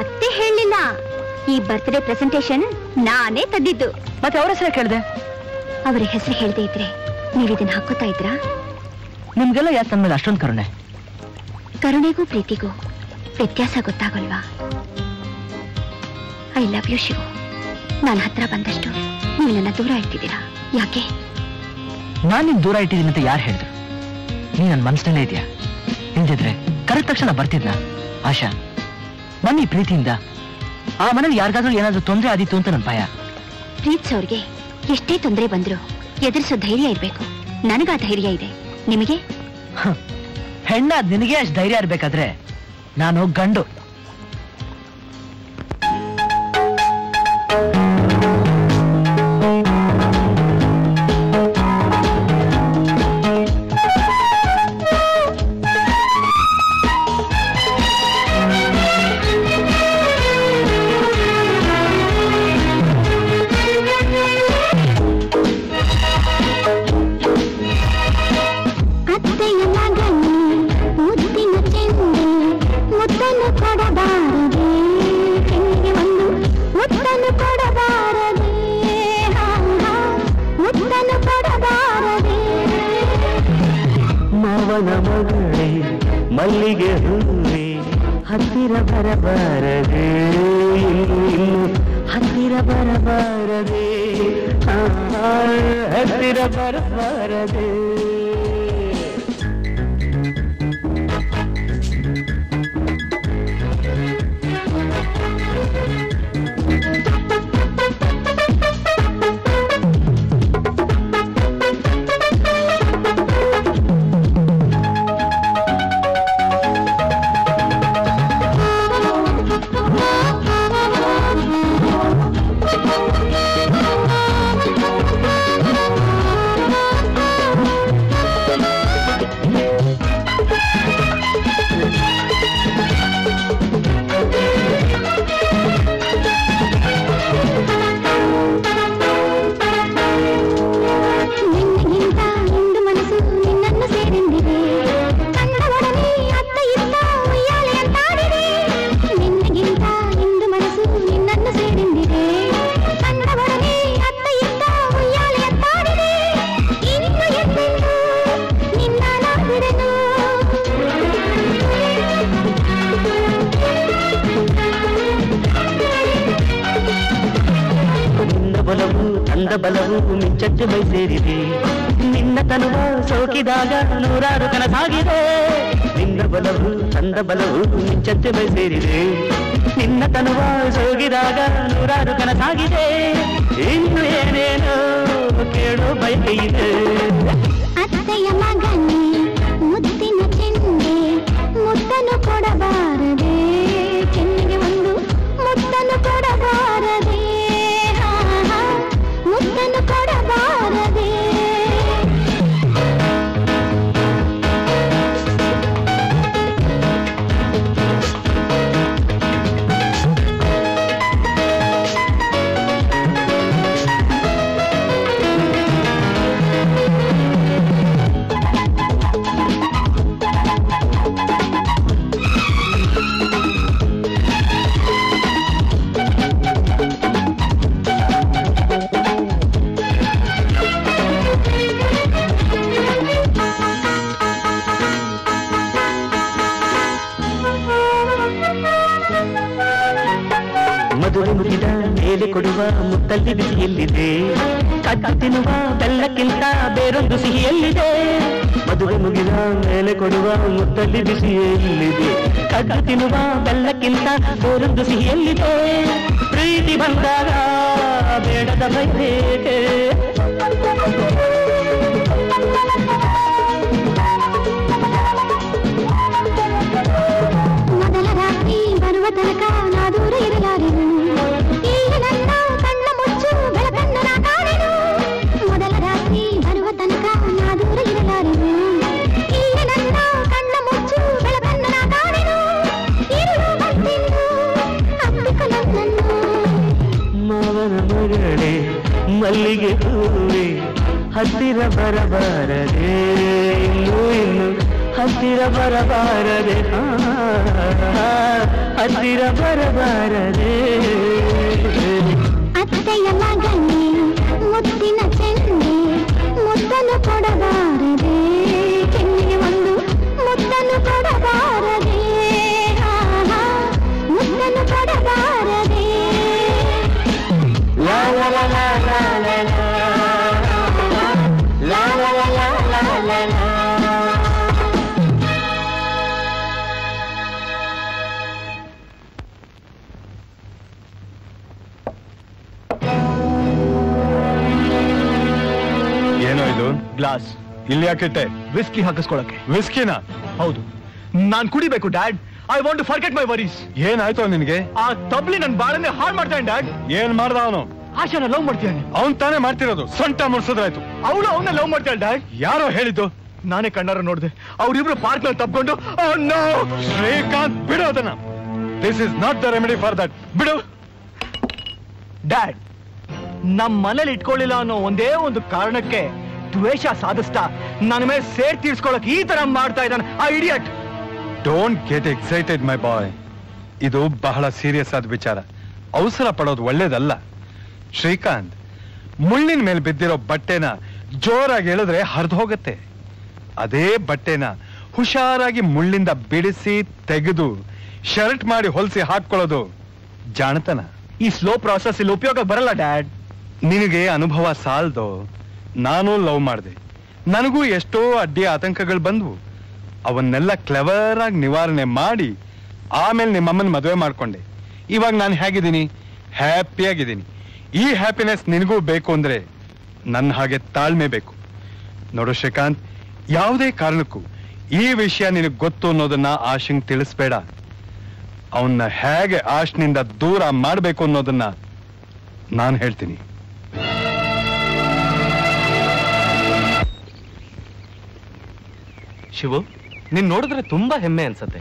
ಅತ್ತೆ ಹೇಳಿಲ್ಲ, ಈ ಬರ್ತ್ಡೇ ಪ್ರೆಸೆಂಟೇಷನ್ ನಾನೇ ತಂದಿದ್ದು. ಮತ್ತೆ ಅವ್ರ ಹೆಸರು ಕೇಳಿದೆ? ಅವ್ರ ಹೆಸರು ಹೇಳ್ದೆ ಇದ್ರೆ ನೀವ್ ಇದನ್ನ ಹಾಕೋತಾ ಇದ್ರಾ? ನಿಮ್ಗೆಲ್ಲ ಯಾಕೆ ನನ್ನ ಮೇಲೆ ಅಷ್ಟೊಂದು ಕರುಣೆ? ಕರುಣೆಗೂ ಪ್ರೀತಿಗೂ ವ್ಯತ್ಯಾಸ ಗೊತ್ತಾಗಲ್ವಾ? I love you Shivu. ನಾನು ಹತ್ರ ಬಂದಷ್ಟು ನೀವು ನನ್ನ ದೂರ ಇಟ್ಟಿದ್ದೀರಾ. ಯಾಕೆ? ನಾನು ನಿನ್ ದೂರ ಇಟ್ಟಿದ್ದೀನಿ ಅಂತ ಯಾರು ಹೇಳಿದ್ರು? ನೀ ನನ್ನ ಮನಸ್ಸಿನಲ್ಲೇ ಇದೆಯಾ? ಇಲ್ದಿದ್ರೆ ಕರೆದ ತಕ್ಷಣ ಬರ್ತಿದ್ನಾ? ಆಶಾ, ನನ್ನ ಈ ಪ್ರೀತಿಯಿಂದ ಆ ಮನೇಲಿ ಯಾರಿಗಾದ್ರೂ ಏನಾದ್ರೂ ತೊಂದರೆ ಆದಿತ್ತು ಅಂತ ನನ್ನ ಭಯ. ಪ್ರೀತ್ಸವ್ರಿಗೆ ಎಷ್ಟೇ ತೊಂದರೆ ಬಂದ್ರು ಎದುರಿಸೋ ಧೈರ್ಯ ಇರಬೇಕು. ನನಗಾ ಧೈರ್ಯ ಇದೆ, ನಿಮಗೆ? ಹೆಣ್ಣ ನಿನಗೆ ಅಷ್ಟು ಧೈರ್ಯ ಇರ್ಬೇಕಾದ್ರೆ ನಾನು ಗಂಡು. ಮಲ್ಲಿಗೆ ಹೂವೆ ಹತ್ತಿರ ಬರಬಾರದೆ, ಇಲ್ಲೂ ಇನ್ನು ಹತ್ತಿರ ಬರಬಾರದೆ, ಹತ್ತಿರ ಬರಬಾರದೆ. ಅತ್ತೆಯ ಮಗನೇ ಮುದ್ದಿನ ಚೆಂಡೆ ಮುದ್ದನ್ನು ಕೊಡಬಾರದೆ, ಕೆನ್ನಿಗೆ ಒಂದು ಮುದ್ದನ್ನು ಕೊಡಬಾರದೆ, ಮುದ್ದನ್ನು ಕೊಡಬಾರದೆ. ಲಾ ಲಾ ಲಾ ಲಾ ಲಾ ಲಾ ಲಾ ಲಾ ಲಾ ಲಾ. ಗ್ಲಾಸ್ ಇಲ್ಲಿ ಹಾಕಿಟ್ಟೆ ವಿಸ್ಕಿ ಹಾಕಿಸ್ಕೊಳ್ಳಕ್ಕೆ. ವಿಸ್ಕಿನಾ? ಹೌದು, ನಾನ್ ಕುಡಿಬೇಕು dad. I want to forget my worries. ಏನಾಯ್ತು ನಿನಗೆ? ಆ ತಬ್ಲಿ ನನ್ ಬಾಳನ್ನೇ ಹಾಳು ಮಾಡ್ತಾನೆ ಡ್ಯಾಡ್. ಏನ್ ಮಾಡ್ದ ಅವನು? ಆಶಾನ ಲವ್ ಮಾಡ್ತಾನೆ. ಅವ್ನ್ ತಾನೇ ಮಾಡ್ತಿರೋದು, ಸೊಂಟ ಮುಡ್ಸೋದ್ರಾಯ್ತು. ಅವಳು ಅವನ್ನ ಲವ್ ಮಾಡ್ತಾಳೆ ಡ್ಯಾಡ್. ಯಾರೋ ಹೇಳಿದ್ದು? ನಾನೇ ಕಣ್ಣಾರ ನೋಡಿದೆ. ಅವರಿಬ್ರು ಪಾರ್ಕ್ ನಲ್ಲಿ ತಪ್ಕೊಂಡು. ಶ್ರೀಕಾಂತ್ ಬಿಡು ಅದನ್ನ. This is not the remedy for that. ಬಿಡು ಡ್ಯಾಡ್, ನಮ್ ಮನೇಲಿ ಇಟ್ಕೊಳ್ಳಿಲ್ಲ ಅನ್ನೋ ಒಂದೇ ಒಂದು ಕಾರಣಕ್ಕೆ ದ್ವೇಷ ಸಾಧಿಸ್ತಾ ನನ್ನ ಮೇಲೆ ಸೇರ್ ತೀರ್ಸ್ಕೊಳಕ್ ಈ ತರ ಮಾಡ್ತಾ ಇದ್ದಾನೆ ಆ idiot. Don't get excited my boy, ಇದು ಬಹಳ ಸೀರಿಯಸ್ ಆದ ವಿಚಾರ. ಅವಸರ ಪಡೋದು ಒಳ್ಳೇದಲ್ಲ. ಶ್ರೀಕಾಂತ್ ಮುಳ್ಳಿನ ಮೇಲೆ ಬಿದ್ದಿರೋ ಬಟ್ಟೆನ ಜೋರಾಗಿ ಹೇಳಿದ್ರೆ ಹರಿದು ಹೋಗುತ್ತೆ. ಅದೇ ಬಟ್ಟೆನ ಹುಷಾರಾಗಿ ಮುಳ್ಳಿಂದ ಬಿಡಿಸಿ ತೆಗೆದು ಶರ್ಟ್ ಮಾಡಿ ಹೊಲಿಸಿ ಹಾಕೊಳ್ಳೋದು ಜಾಣತನ. ಈ ಸ್ಲೋ ಪ್ರಾಸೆಸ್ ಇಲ್ಲಿ ಉಪಯೋಗ ಬರಲ್ಲ ಡ್ಯಾಡ್. ನಿನಗೆ ಅನುಭವ ಸಾಲದು. ನಾನು ಲವ್ ಮಾಡಿದೆ, ನನಗೂ ಎಷ್ಟೋ ಅಡ್ಡಿ ಆತಂಕಗಳು ಬಂದ್ವು. ಅವನ್ನೆಲ್ಲ ಕ್ಲೆವರ್ ಆಗಿ ನಿವಾರಣೆ ಮಾಡಿ ಆಮೇಲೆ ನಿಮ್ಮಮ್ಮನ ಮದುವೆ ಮಾಡ್ಕೊಂಡೆ. ಇವಾಗ ನಾನು ಹೇಗಿದ್ದೀನಿ? ಹ್ಯಾಪಿಯಾಗಿದ್ದೀನಿ. ಈ ಹ್ಯಾಪಿನೆಸ್ ನಿನಗೂ ಬೇಕು ಅಂದ್ರೆ ನನ್ನ ಹಾಗೆ ತಾಳ್ಮೆ ಬೇಕು ನೋಡು ಶ್ರೀಕಾಂತ್. ಯಾವುದೇ ಕಾರಣಕ್ಕೂ ಈ ವಿಷಯ ನಿನಗೆ ಗೊತ್ತು ಅನ್ನೋದನ್ನ ಆಶಿಂಗ್ ತಿಳಿಸ್ಬೇಡ. ಅವನ್ನ ಹೇಗೆ ಆಶ್ನಿಂದ ದೂರ ಮಾಡಬೇಕು ಅನ್ನೋದನ್ನ ನಾನು ಹೇಳ್ತೀನಿ. ಶಿವು, ನೀನ್ ನೋಡಿದ್ರೆ ತುಂಬಾ ಹೆಮ್ಮೆ ಅನ್ಸತ್ತೆ.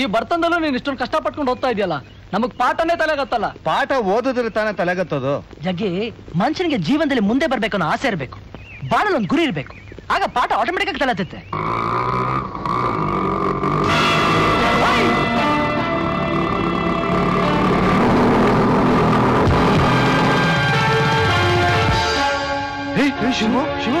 ಈ ಬರ್ತಂದಲ್ಲೂ ನೀನ್ ಇಷ್ಟೊಂದು ಕಷ್ಟ ಪಟ್ಕೊಂಡು ಹೋಗ್ತಾ ಇದೆಯಲ್ಲ, ನಮಗ್ ಪಾಠನೇ ತಲೆಗತ್ತಲ್ಲ. ಪಾಠ ಓದೋದ್ರೆ ತಾನೇ ತಲೆಗತ್ತೋದು. ಜಗ್ಗಿ, ಮನುಷ್ಯನಿಗೆ ಜೀವನದಲ್ಲಿ ಮುಂದೆ ಬರ್ಬೇಕು ಅನ್ನೋ ಆಸೆ ಇರ್ಬೇಕು, ಬಾಳಲ್ಲಿ ಒಂದು ಗುರಿ ಇರ್ಬೇಕು. ಆಗ ಪಾಠ ಆಟೋಮೆಟಿಕ್ ಆಗಿ ತಲೆತ್ತೆ. ಶಿವು ಶಿವು ಶಿವು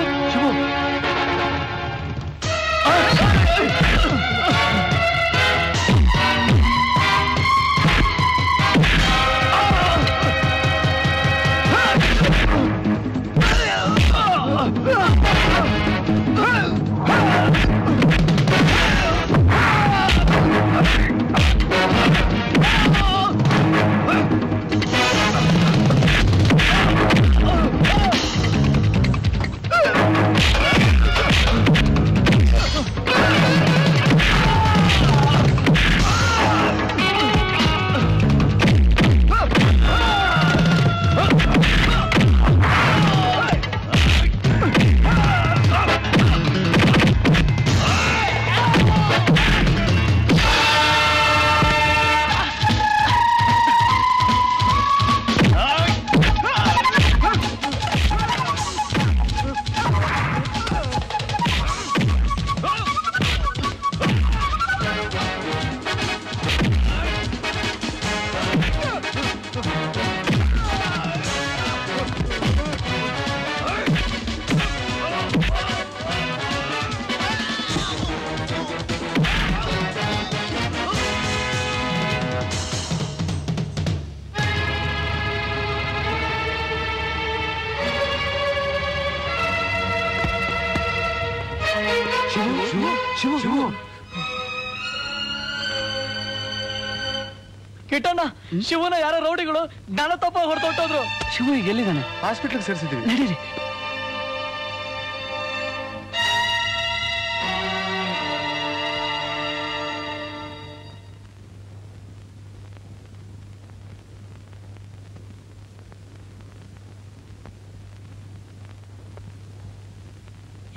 ಶಿವನ ಯಾರ ರೌಡಿಗಳು ಜ್ಞಾನ ತಪ್ಪ ಹೊರತೊಟ್ಟೋದ್ರು. ಶಿವು ಈಗ ಎಲ್ಲಿದ್ದಾನೆ? ಹಾಸ್ಪಿಟ್ಲಿಗೆ ಸೇರಿಸಿದ್ದೀವಿ. ನಡೀರಿ.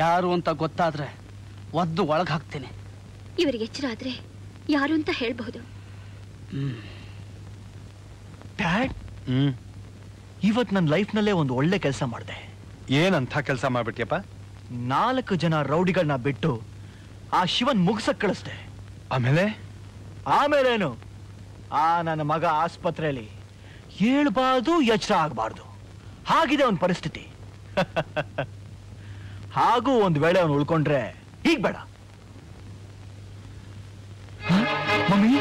ಯಾರು ಅಂತ ಗೊತ್ತಾದ್ರೆ ಒದ್ದು ಒಳಗೆ ಹಾಕ್ತೀನಿ. ಇವರಿಗೆ ಎಚ್ಚರ ಆದ್ರೆ ಯಾರು ಅಂತ ಹೇಳ್ಬಹುದು. ಹ್ಮ್ ಇವತ್ತು ನನ್ನ ಲೈಫ್ ನಲ್ಲೇ ಒಂದು ಒಳ್ಳೆ ಕೆಲಸ ಮಾಡಿದೆ. ಏನಂತ ಕೆಲಸ ಮಾಡ್ಬಿಟ್ಟಿಯಪ್ಪ? ನಾಲ್ಕು ಜನ ರೌಡಿಗಳನ್ನ ಬಿಟ್ಟು ಆ ಶಿವನ್ ಮುಗಿಸಕ್ಕೆ ಕಳಿಸ್ದೆ. ಆಮೇಲೆ ಆಮೇಲೆ ಏನು? ಆ ನನ್ನ ಮಗ ಆಸ್ಪತ್ರೆಯಲ್ಲಿ ಹೇಳ್ಬಾರ್ದು ಎಚ್ಚರ ಆಗಬಾರ್ದು ಹಾಗಿದೆ ಅವನ ಪರಿಸ್ಥಿತಿ. ಹಾಗೂ ಒಂದು ವೇಳೆ ಅವನು ಉಳ್ಕೊಂಡ್ರೆ ಹೀಗೆ ಬೇಡ. ಮಮ್ಮಿ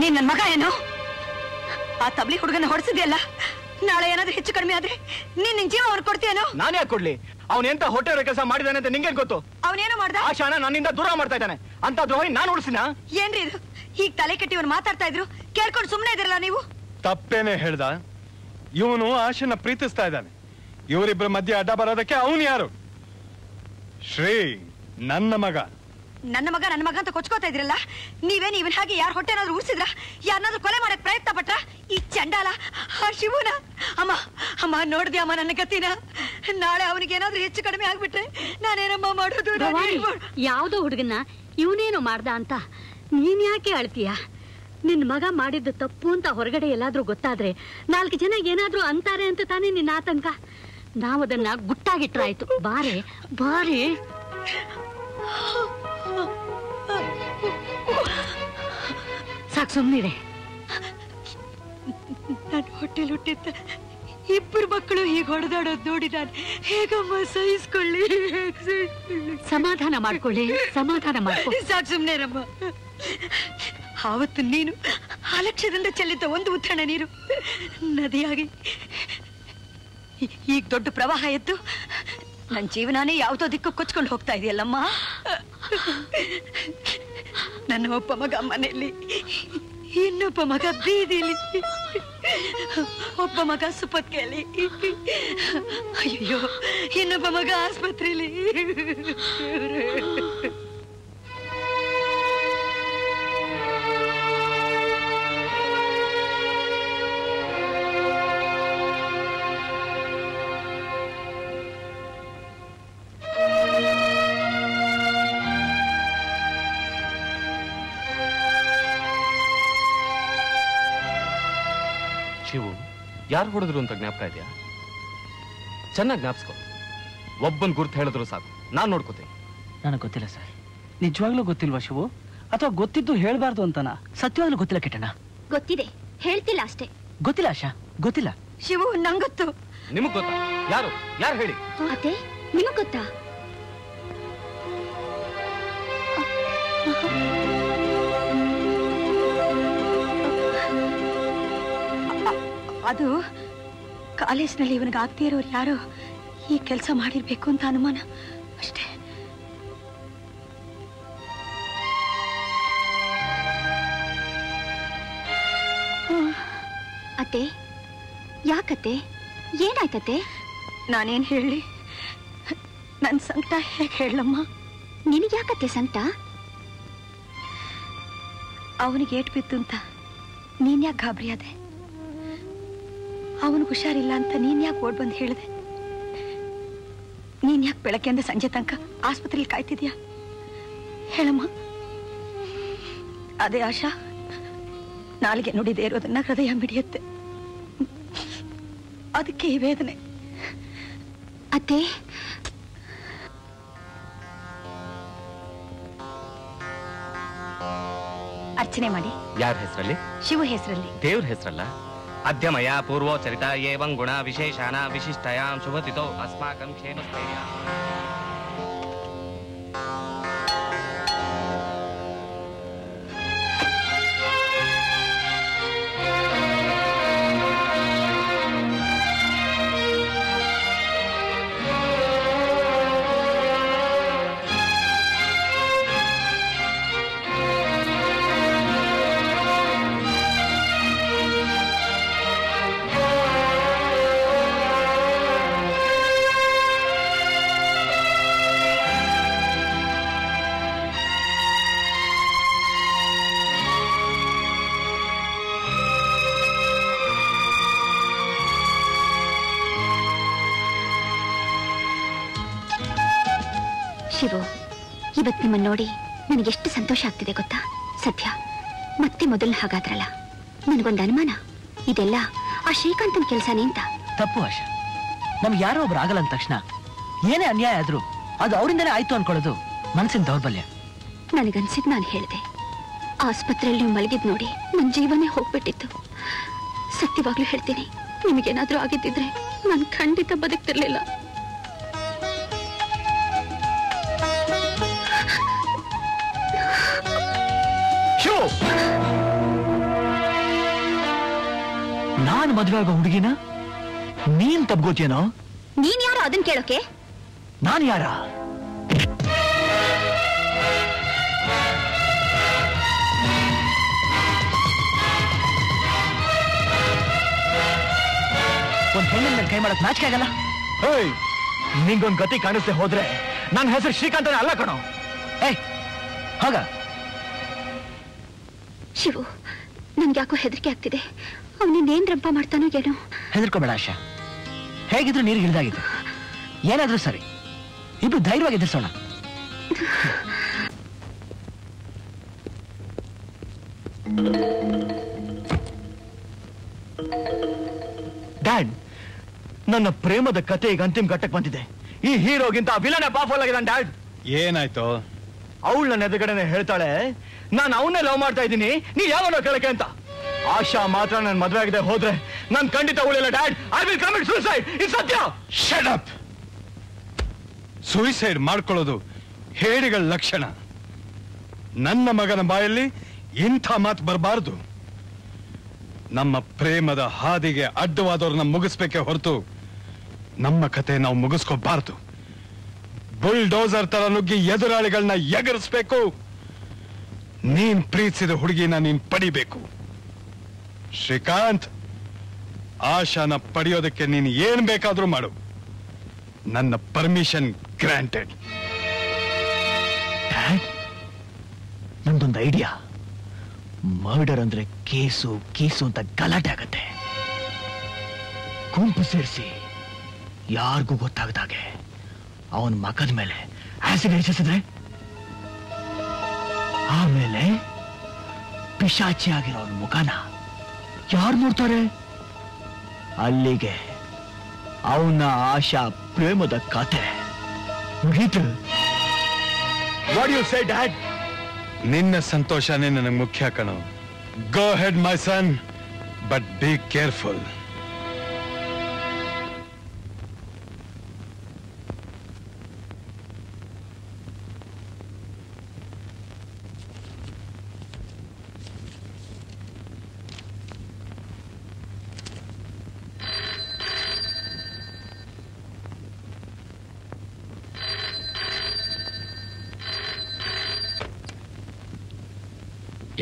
ನೀನ್ ನನ್ನ ಮಗ ಏನೋ ಆ ತಬ್ಲಿ ಹುಡುಗನ ಹೊಡೆಸಿದ್ಯಲ್ಲ, ನಾಳೆ ಏನಾದ್ರೂ ಹೆಚ್ಚು ಕಡಿಮೆ ಆದ್ರೆ ನೀನ್ ನಿನ್ ಜೀವ ಅವ್ರು ಕೊಡ್ತೀಯನೋ? ನಾನು ಯಾಕೆ ಕೊಡ್ಲಿ? ಅವನೆಂತ ಹೊಟ್ಟೆವರ ಕೆಲಸ ಮಾಡಿದಾನೆ ಅಂತ ನಿಂಗೇನ್ ಗೊತ್ತು? ಅವನೇನು ಮಾಡ್ದ? ಆಶಾನ ನನ್ನಿಂದ ದೂರ ಮಾಡ್ತಾ ಇದ್ದಾನೆ ಅಂತ ದ್ರೋಹಿ ನಾನು ಉಳಿಸಿನ? ಏನ್ರಿ ಇದು ಈಗ ತಲೆ ಕೆಟ್ಟಿ ಇವ್ರು ಮಾತಾಡ್ತಾ ಇದ್ರು ಕೇಳ್ಕೊಂಡು ಸುಮ್ಮನೆ ಇದಿರಲ್ಲ ನೀವು? ತಪ್ಪೇನೆ ಹೇಳ್ದ, ಇವನು ಆಶನ ಪ್ರೀತಿಸ್ತಾ ಇದ್ದಾನೆ. ಇವರಿಬ್ಬರ ಮಧ್ಯೆ ಅಡ್ಡ ಬರೋದಕ್ಕೆ ಅವನು ಯಾರು? ಶ್ರೀ ನನ್ನ ಮಗ. ನನ್ನ ಮಗ ನನ್ನ ಮಗ ಅಂತ ಕೊಚ್ಕೋತಾ ಇದ್ರಲ್ಲ ನೀವೇನು ಇವನ್ ಹಾಗೆ ಯಾರ ಹೊಟ್ಟೆ ಏನಾದ್ರು ಉಳಿಸಿದ್ರ? ಯಾರನ್ನಾದ್ರೂ ಕೊಲೆ ಮಾಡಕ್ ಪ್ರಯತ್ನ ಪಟ್ರ? ಈ ಚಂಡಾಲ ಆ ಶಿವನ. ಅಮ್ಮ ಅಮ್ಮ ನೋಡ್ದೆ ಅಮ್ಮ ನನ್ನ ಗತಿನ? ನಾಳೆ ಅವನಿಗೆ ಏನಾದ್ರೂ ಹೆಚ್ಚು ಕಡಿಮೆ ಆಗ್ಬಿಟ್ರೆ ನಾನೇನಮ್ಮ ಮಾಡೋದು? ಯಾವ್ದೋ ಹುಡುಗನ ಇವನೇನು ಮಾಡ್ದ ಅಂತ ನೀನ್ ಯಾಕೆ ಅಳ್ತೀಯ? ನಿನ್ ಮಗ ಮಾಡಿದ್ದು ತಪ್ಪು ಅಂತ ಹೊರಗಡೆ ಎಲ್ಲಾದ್ರೂ ಗೊತ್ತಾದ್ರೆ ನಾಲ್ಕು ಜನ ಏನಾದ್ರೂ ಅಂತಾರೆ ಅಂತ ತಾನೇ ನಿನ್ನ ಆತಂಕ. ನಾವದನ್ನ ಗುಟ್ಟಾಗಿಟ್ರಾಯ್ತು. ಬಾರೆ ಬಾರೆ. ಸಾಕು ಸುಮ್ಮನಿರೆ. ನಾನು ಹೊಟ್ಟೆಲಿ ಹುಟ್ಟಿದ್ದ ಇಬ್ಬರು ಮಕ್ಕಳು ಹೀಗೆ ಹೊಡೆದಾಡೋದು ನೋಡಿ ನಾನು ಹೇಗಮ್ಮ ಸಹಿಸ್ಕೊಳ್ಳಿ? ಸಮಾಧಾನ ಮಾಡ್ಕೊಳ್ಳಿ, ಸಮಾಧಾನ ಮಾಡ್ಕೊಳ್ಳಿ. ಸಾಕು ಸುಮ್ಮನಿರಮ್ಮ. ಆವತ್ತು ನೀನು ಅಲಕ್ಷ್ಯದಿಂದ ಚೆಲ್ಲಿದ್ದ ಒಂದು ಉತ್ತಣ ನೀರು ನದಿಯಾಗಿ ಈಗ ದೊಡ್ಡ ಪ್ರವಾಹ ಎದ್ದು ನನ್ನ ಜೀವನಾನೇ ಯಾವುದೋ ದಿಕ್ಕು ಕೊಚ್ಕೊಂಡು ಹೋಗ್ತಾ ಇದೆಯಲ್ಲಮ್ಮ. ನನ್ನ ಒಬ್ಬ ಮಗ ಮನೆಯಲ್ಲಿ, ಇನ್ನೊಬ್ಬ ಮಗ ಬೀದಿಲಿ, ಒಬ್ಬ ಮಗ ಸುಪತ್ಕೆಯಲ್ಲಿ, ಅಯ್ಯೋ ಇನ್ನೊಬ್ಬ ಮಗ ಆಸ್ಪತ್ರೆಯಲ್ಲಿ. ಯಾರು ಹೊಡೆದ್ರು ಅಂತ ಜ್ಞಾಪಕ ಇದೆಯಾ? ಚೆನ್ನಾಗಿ ಜ್ಞಾಪಿಸ್ಕೊ. ಒಬ್ಬನ್ ಗುರ್ತು ಹೇಳಿದ್ರು ಸಾಕು, ನಾನು ನೋಡ್ಕೋತೀನಿ. ನನಗೆ ಗೊತ್ತಿಲ್ಲ ಸರ್. ನಿಜವಾಗ್ಲೂ ಗೊತ್ತಿಲ್ವಾ ಶಿವು? ಅಥವಾ ಗೊತ್ತಿದ್ದು ಹೇಳ್ಬಾರ್ದು ಅಂತನಾ? ಸತ್ಯವಾಗ್ಲೂ ಗೊತ್ತಿಲ್ಲ ಕಿಟ್ಟಣ್ಣ. ಗೊತ್ತಿದೆ, ಹೇಳ್ತಿಲ್ಲ ಅಷ್ಟೇ. ಗೊತ್ತಿಲ್ಲ ಆಶಾ, ಗೊತ್ತಿಲ್ಲ. ಶಿವು ನಂಗೆ ಗೊತ್ತು. ನಿಮಗ್ ಗೊತ್ತಾ? ಯಾರು ಯಾರು ಹೇಳಿ? ಅತ್ತೆ ನಿಮಗ್ ಗೊತ್ತಾ? ಅದು ಕಾಲೇಜ್ನಲ್ಲಿ ಇವನಿಗೆ ಆಗ್ತಾ ಇರೋರು ಯಾರೋ ಈ ಕೆಲಸ ಮಾಡಿರ್ಬೇಕು ಅಂತ ಅನುಮಾನ ಅಷ್ಟೇ. ಅತ್ತೆ ಯಾಕತ್ತೆ? ಏನಾಯ್ತತ್ತೆ? ನಾನೇನ್ ಹೇಳಿ? ನನ್ನ ಸಂಕಟ ಹೇಗೆ ಹೇಳಮ್ಮ? ನಿನಗೆ ಯಾಕತ್ತೆ ಸಂಕಟ? ಅವನಿಗೆ ಏಟ್ ಬಿತ್ತು ಅಂತ ನೀನ್ ಯಾಕೆ ಗಾಬರಿ ಆದೆ? ಅವನಿಗೆ ಹುಷಾರಿಲ್ಲ ಅಂತ ನೀನ್ ಯಾಕೆ ಓಡ್ ಬಂದು ಹೇಳಿದೆ? ನೀನ್ ಯಾಕೆ ಬೆಳಗ್ಗೆಯಿಂದ ಸಂಜೆ ತನಕ ಆಸ್ಪತ್ರೆಯಲ್ಲಿ ಕಾಯ್ತಿದ್ಯಾ ಹೇಳಮ್ಮ? ಅದೇ ಆಶಾ ನಾಲಿಗೆ ನುಡಿದೇ ಇರೋದನ್ನ ಹೃದಯ ಮಿಡಿಯುತ್ತೆ, ಅದಕ್ಕೆ ಈ ವೇದನೆ. ಅತ್ತೆ ಅರ್ಚನೆ ಮಾಡಿ. ಯಾರ ಹೆಸರಲ್ಲಿ? ಶಿವ ಹೆಸರಲ್ಲಿ. ದೇವ್ರ ಹೆಸರಲ್ಲ. ಅಧ್ಯಮಯ ಪೂರ್ವೋ ಚರಿತ ಏವಂ ಗುಣ ವಿಶೇಷಾನ ವಿಶಿಷ್ಟಯಾಂ ಶುಭತಿತೋ ಅಸ್ಮಾಕಂ ಕ್ಷೇಮಸ್ಥೈರ್ಯ. ಇವತ್ತು ನಿಮ್ಮನ್ನು ನೋಡಿ ನನಗೆಷ್ಟು ಸಂತೋಷ ಆಗ್ತಿದೆ ಗೊತ್ತಾ? ಸತ್ಯ ಮತ್ತೆ ಮೊದಲು ಹಾಗಾದ್ರಲ್ಲ. ನನಗೊಂದು ಅನುಮಾನ ಇದೆಲ್ಲ ಆ ಶ್ರೀಕಾಂತನ ಕೆಲಸನೇ ಅಂತ. ತಪ್ಪು ಆಶಾ, ನಮ್ಗೆ ಯಾರೋ ಒಬ್ರು ಆಗಲ್ಲ ಅಂದ ತಕ್ಷಣ ಏನೇ ಅನ್ಯಾಯ ಆದ್ರೂ ಅದು ಅವರಿಂದನೇ ಆಯ್ತು ಅನ್ಕೊಳ್ಳೋದು ಮನಸ್ಸಿನ ದೌರ್ಬಲ್ಯ. ನನಗನ್ಸಿದ್ ನಾನು ಹೇಳಿದೆ. ಆಸ್ಪತ್ರೆಯಲ್ಲಿ ಮಲಗಿದ್ ನೋಡಿ ನನ್ನ ಜೀವನೇ ಹೋಗ್ಬಿಟ್ಟಿತ್ತು. ಸತ್ಯವಾಗ್ಲೂ ಹೇಳ್ತೀನಿ, ನಿಮಗೇನಾದ್ರೂ ಆಗಿದ್ದಿದ್ರೆ ನಾನು ಖಂಡಿತ ಬದುಕ್ತಿರ್ಲಿಲ್ಲ. ನಾನು ಮದುವೆ ಆಗೋ ಹುಡುಗಿನ ನೀನ್ ತಬ್ಗೋತೀಯನೋ? ನೀನ್ ಯಾರು ಅದನ್ನ ಕೇಳೋಕೆ? ನಾನು ಯಾರ? ಒಂದ್ ಹೆಣ್ಣಿನ ಮೇಲೆ ಕೈ ಮಾಡಕ್ ನಾಚಿಕೆ ಆಗಲ್ಲ? ಏಯ್, ನಿಂಗೊಂದ್ ಗತಿ ಕಾಣಿಸ್ದೆ ಹೋದ್ರೆ ನನ್ನ ಹೆಸರು ಶ್ರೀಕಾಂತನೇ ಅಲ್ಲ ಕಣೋ. ಏಯ್ ಹೋಗ. ಶಿವು, ನನ್ಗೆ ಯಾಕೋ ಹೆದರಿಕೆ ಆಗ್ತಿದೆ. ಅವನಿನ್ನೇನ್ ರಂಪ ಮಾಡ್ತಾನೋ ಏನೋ. ಹೆದರ್ಕೋಬೇಡ ಆಶಾ, ಹೇಗಿದ್ರು ನೀರು ಹಿಡಿದಾಗಿದೆ. ಏನಾದ್ರೂ ಸರಿ, ಇಬ್ರು ಧೈರ್ಯವಾಗಿ ಎದುರಿಸೋಣ. ಡ್ಯಾಡ್, ನನ್ನ ಪ್ರೇಮದ ಕತೆ ಈಗ ಅಂತಿಮ ಘಟ್ಟಕ್ಕೆ ಬಂದಿದೆ. ಈ ಹೀರೋಗಿಂತ ವಿಲನೇ ಪಾಪಲ್ ಆಗಿದೆ ಡ್ಯಾಡ್. ಏನಾಯ್ತು? ಅವಳು ನನ್ನ ಎದುರುಗಡೆನೆ ಹೇಳ್ತಾಳೆ ನಾನು ಅವನ್ನೇ ಲವ್ ಮಾಡ್ತಾ ಇದ್ದೀನಿ, ನೀವ್ ಯಾವನೋ ಕೇಳಕ್ಕೆ ಅಂತ. ಆಶಾ ಮಾತ್ರ ನನ್ನ ಮದುವೆ ಆಗದೆ ಹೋದ್ರೆ ನಾನು ಖಂಡಿತ ಉಳಿಯಲ್ಲ dad. I will commit suicide. ಇದು ಸತ್ಯ. Shut up. ಸುಯಿಸೈಡ್ ಮಾಡ್ಕೊಳ್ಳೋದು ಹೇಡಿಗಳ ಲಕ್ಷಣ. ನನ್ನ ಮಗನ ಬಾಯಲ್ಲಿ ಇಂಥ ಮಾತು ಬರಬಾರದು. ನಮ್ಮ ಪ್ರೇಮದ ಹಾದಿಗೆ ಅಡ್ಡವಾದವ್ರನ್ನ ಮುಗಿಸ್ಬೇಕೆ ಹೊರತು ನಮ್ಮ ಕತೆ ನಾವು ಮುಗಿಸ್ಕೋಬಾರದು. ಬುಲ್ಡೋಸರ್ ತರ ನುಗ್ಗಿ ಎದುರಾಳಿಗಳನ್ನ ಎಗರಿಸ್ಬೇಕು. ನೀನ್ ಪ್ರೀತಿಸಿದ ಹುಡುಗಿನ ನೀನ್ ಪಡಿಬೇಕು. ಶ್ರೀಕಾಂತ್, ಆಶಾನ ಪಡೆಯೋದಕ್ಕೆ ನೀನ್ ಏನ್ ಬೇಕಾದ್ರೂ ಮಾಡು. ನನ್ನ ಪರ್ಮಿಷನ್ ಗ್ರಾಂಟೆಡ್. ನಂದೊಂದು ಐಡಿಯಾ. ಮರ್ಡರ್ ಅಂದ್ರೆ ಕೇಸು ಕೇಸು ಅಂತ ಗಲಾಟೆ ಆಗತ್ತೆ. ಗುಂಪು ಸೇರಿಸಿ ಯಾರಿಗೂ ಗೊತ್ತಾಗದಾಗೆ ಅವನ ಮಕದ ಮೇಲೆ ಆಸಿಡ್ ಎರಿಸಿದ್ರೆ ಆಮೇಲೆ ಪಿಶಾಚಿ ಆಗಿರೋ ಅವನ ಮುಖನ ಯಾರು ನೋಡ್ತಾರೆ? ಅಲ್ಲಿಗೆ ಅವನ ಆಶಾ ಪ್ರೇಮದ ಕತೆ ಮುಗೀತು. What you say dad? ನಿನ್ನ ಸಂತೋಷನೇ ನನಗೆ ಮುಖ್ಯ ಕಣೋ. Go ahead my son, but be careful.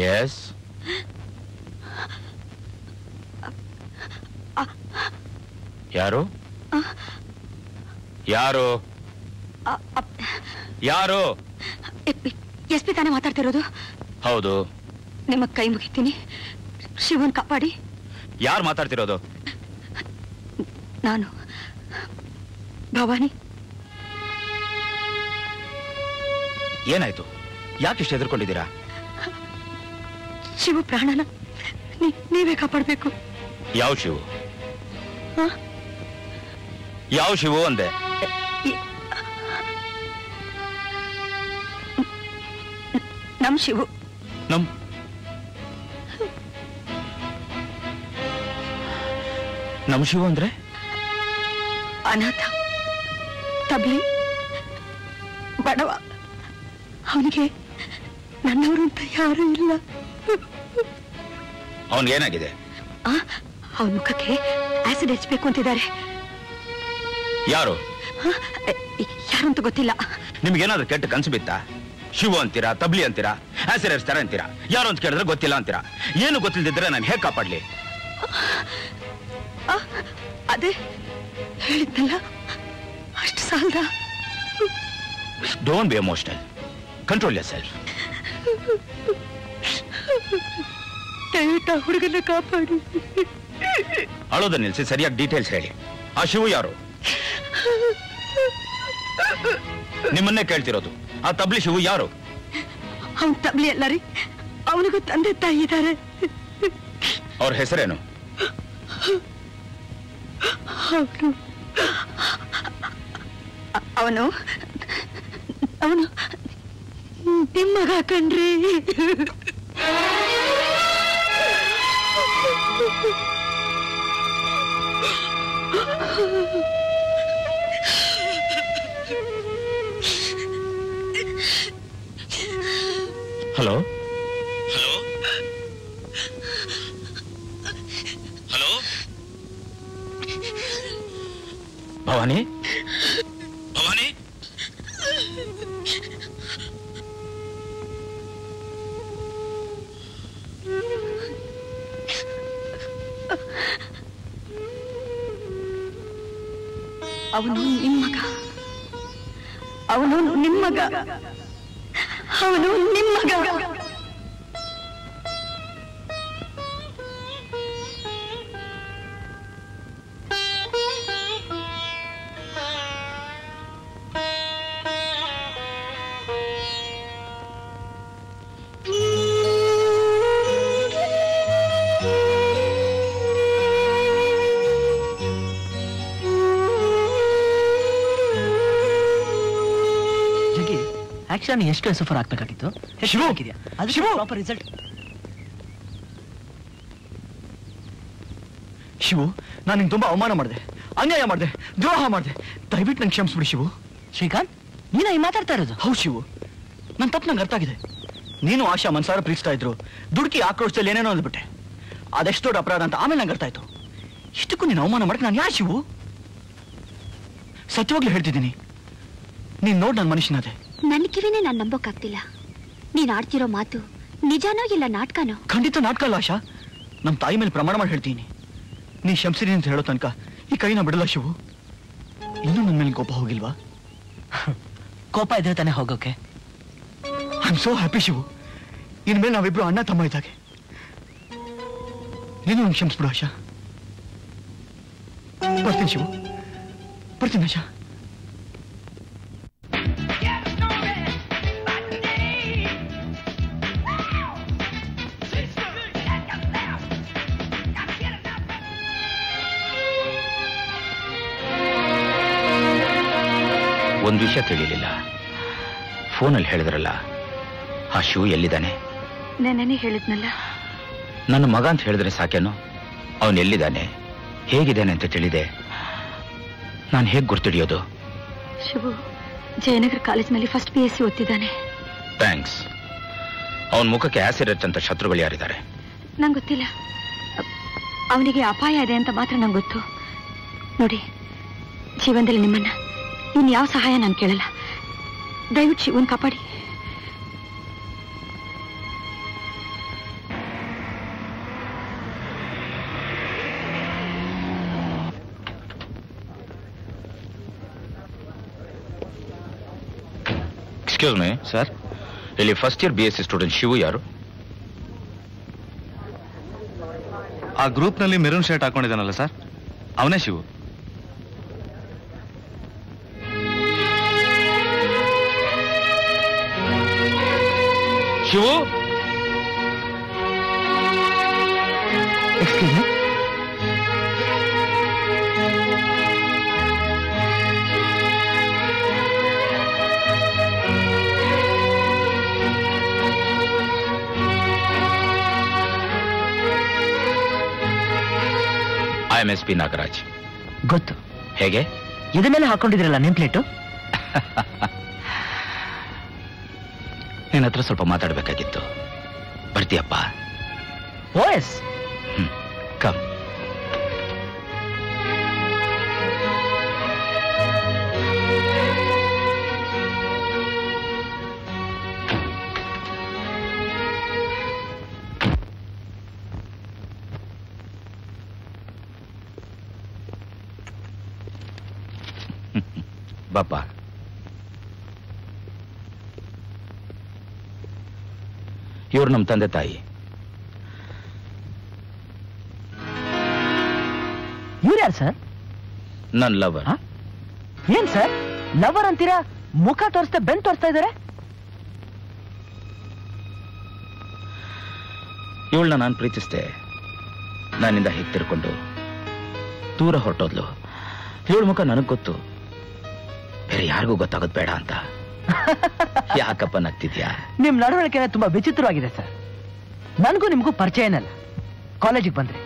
Yes. ಯಾರು ಯಾರು ಯಾರು? ಎಸ್ ಪಿ ತಾನೇ ಮಾತಾಡ್ತಿರೋದು? ಹೌದು. ನಿಮ್ಮ ಕೈ ಮುಗಿತೀನಿ, ಶಿವನ್ ಕಾಪಾಡಿ. ಯಾರು ಮಾತಾಡ್ತಿರೋದು? ನಾನು ಭವಾನಿ. ಏನಾಯ್ತು? ಯಾಕಿಷ್ಟು ಹೆದರ್ಕೊಂಡಿದ್ದೀರಾ? ಶಿವ ಪ್ರಾಣನ ನೀವೇ ಕಾಪಾಡಬೇಕು. ಯಾವ ಶಿವು? ಯಾವ ಶಿವು ಅಂದೆ? ನಮ್ ಶಿವು. ನಮ್ ನಮ್ ಶಿವು ಅಂದ್ರೆ ಅನಾಥ, ತಬ್ಲಿ, ಬಡವ. ಅವನಿಗೆ ನನ್ನವರು ಅಂತ ಯಾರೂ ಇಲ್ಲ. ಅವನಿಗೇನಾಗಿದೆ? ಅವನ ಮುಖಕ್ಕೆ ಆಸಿಡ್ ಹಚ್ಚಬೇಕು ಅಂತಿದ್ದಾರೆ. ಯಾರು ಯಾರು ಅಂತ ಗೊತ್ತಿಲ್ಲ. ನಿಮ್ಗೇನಾದ್ರೂ ಕೆಟ್ಟ ಕನಸು ಬಿತ್ತಾ? ಶಿವ ಅಂತೀರಾ, ತಬ್ಲಿ ಅಂತೀರಾ, ಆಸಿಡ್ ಹಚ್ತಾರ ಅಂತೀರಾ, ಯಾರು ಅಂತ ಕೇಳಿದ್ರೆ ಗೊತ್ತಿಲ್ಲ ಅಂತೀರಾ. ಏನು ಗೊತ್ತಿಲ್ದಿದ್ರೆ ನಾನು ಹೇಗೆ ಕಾಪಾಡ್ಲಿ? ಅದೇ ಹೇಳಿದ್ನಲ್ಲ, ಅಷ್ಟು ಸಾಲದ. Don't be emotional, control yourself. ಹುಡುಗನ ಕಾಪಾಡಿ. ಅಳೋದ ನಿಲ್ಸಿ, ಸರಿಯಾಗಿ ಡೀಟೇಲ್ಸ್ ಹೇಳಿ. ಆ ಶಿವು ಯಾರು? ನಿಮ್ಮನ್ನೇ ಕೇಳ್ತಿರೋದು. ಆ ತಬ್ಲಿ ಶಿವು ಯಾರು? ಅವನ್ ತಬ್ಲಿ ಅಲ್ಲ ರೀ, ಅವನಿಗೂ ತಂದೆ ತಾಯಿ ಇದ್ದಾರೆ. और हेसरेनु अवनु अवनु निम्मग कण्री hello hello hello Bhavani Bhavani अवनु निम्मग अवनु निम्मग अवनु निम्मग एक्शन ಎಷ್ಟು ಎಸಫರ್ ಆಗಬೇಕಾಗಿತ್ತು ಶಿವು ಆಗಿದ್ಯಾ ಅದು ಶಿವು ಪ್ರಾಪರ್ ರಿಸಲ್ಟ್ ಶಿವು ನಾನು ನಿಮಗೆ ತುಂಬಾ ಅವಮಾನ ಮಾಡಿದೆ ಅನ್ಯಾಯ ಮಾಡಿದೆ ದ್ರೋಹ ಮಾಡಿದೆ ದಯವಿಟ್ಟು ನನಗೆ ಕ್ಷಮಿಸು ಶಿವು ಶ್ರೀಕಾಂತ್ ನೀನು ಈ ಮಾತಾಡ್ತಾ ಇರೋದು ಹೌ ಶಿವು ನನ್ನ ತಪ್ಪು ನನಗೆ ಅರ್ಥ ಆಗಿದೆ ನೀನು ಆಶಾ ಮನಸಾರ ಪ್ರೀತಿಸ್ತಾ ಇದ್ರು ದುಡ್ಕಿ ಆಕ್ರೋಶದಲ್ಲಿ ಏನೇನೋ ಅಂದ್ಬಿಟ್ಟೆ ಅದೆಷ್ಟು ದೊಡ್ಡ ಅಪರಾಧ ಅಂತ ಆಮೇಲೆ ನನಗೆ ಅರ್ಥ ಆಯ್ತು ಇಷ್ಟಕ್ಕೂ ನೀನು ಅವಮಾನ ಮಾಡಕ್ಕೆ ನಾನು ಯಾರು ಶಿವು ಸತ್ಯವಾಗ್ಲೂ ಹೇಳ್ತಿದ್ದೀನಿ ನೀನು ನೋಡಿ ನನ್ನ ಮನುಷ್ಯನಾದೆ नन किविने नान नंबोक्काग्तिल्ल नीनु आड्तिरो मातु निजानो इल्ल नाटकनो खंडित नाटक अल्ल आशा नम्म तायि मेले प्रमाण माडि हेळ्तीनि नी क्षमिसिदे अंत हेळो तनक ई कैन बिडल्ल शिवु इन्नू नन्न मेले कोप होगिल्वा कोप इद्रे ताने होगोके I am so happy Shivu इन्नु मेले नाविब्बरु अण्ण तम्म इद्दागे नीनु नन्नु क्षमिसिबिडु आशा बर्तीनि शिवु बर्तीनि आशा ಒಂದು ವಿಷಯ ತಿಳಿಲಿಲ್ಲ ಫೋನ್ ಅಲ್ಲಿ ಹೇಳಿದ್ರಲ್ಲ ಆ ಶಿವ ಎಲ್ಲಿದ್ದಾನೆ ನಾನೇ ಹೇಳಿದ್ನಲ್ಲ ನನ್ನ ಮಗ ಅಂತ ಹೇಳಿದ್ರೆ ಸಾಕೇನೋ ಅವನು ಎಲ್ಲಿದ್ದಾನೆ ಹೇಗಿದ್ದಾನೆ ಅಂತ ತಿಳಿದೆ ನಾನು ಹೇಗೆ ಗುರ್ತಿಡಿಯೋದು ಶಿವ ಜಯನಗರ ಕಾಲೇಜಿನಲ್ಲಿ ಫಸ್ಟ್ ಪಿ ಎಸ್ ಸಿ ಓದ್ತಿದ್ದಾನೆ ಥ್ಯಾಂಕ್ಸ್ ಅವನ ಮುಖಕ್ಕೆ ಆಸಿಡ್ ಇರುತ್ತಂತ ಶತ್ರುಗಳು ಯಾರಿದ್ದಾರೆ ನನಗೆ ಗೊತ್ತಿಲ್ಲ ಅವನಿಗೆ ಅಪಾಯ ಇದೆ ಅಂತ ಮಾತ್ರ ನನಗೆ ಗೊತ್ತು ನೋಡಿ ಜೀವನದಲ್ಲಿ ನಿಮ್ಮನ್ನ इन याव सहाय नान केळल्ल दयविट्टु शिवन कापाडि एक्सक्यूज मी सर इल्लि first year B S C student Shivu यारु आ ग्रूप नल्लि मेरून शर्ट हाकोंडिदानल्ल सर अवने Shivu Shivu excuse me I am S P Nagaraj good हेगे इदर मेले हाकोंडिदिरल्ल नेम प्लेट निन्न स्वल्प माताडबेकागित्तु ಬರ್ತೀಯಪ್ಪ ವಾಯ್ಸ್ ಕಮ್ ಬಾಪ್ಪ ಇವರು ನಮ್ಮ ತಂದೆ ತಾಯಿ ಇವರು ಯಾರು ಸರ್ ನನ್ನ ಲವರ್ ಏನ್ ಸರ್ ಲವರ್ ಅಂತೀರಾ ಮುಖ ತೋರಿಸ್ತಾ ಬೆನ್ ತೋರಿಸ್ತಾ ಇದ್ದಾರೆ ಇವಳನ್ನ ನಾನು ಪ್ರೀತಿಸ್ತೆ ನಾನಿಂದ ಹೇಗೆ ತಿರ್ಕೊಂಡು ದೂರ ಹೊರಟೋದ್ಲು. ಇವಳ ಮುಖ ನನಗೆ ಗೊತ್ತು, ಬೇರೆ ಯಾರಿಗೂ ಗೊತ್ತಾಗೋದು ಬೇಡ ಅಂತ. ಯಾಕಪ್ಪ ನಗ್ತಿದ್ಯಾ? ನಿಮ್ ನಡವಳಿಕೆ ತುಂಬಾ ವಿಚಿತ್ರವಾಗಿದೆ ಸರ್. ನನಗೂ ನಿಮಗೂ ಪರಿಚಯ ಏನಲ್ಲ. ಕಾಲೇಜಿಗೆ ಬಂದ್ರಿ,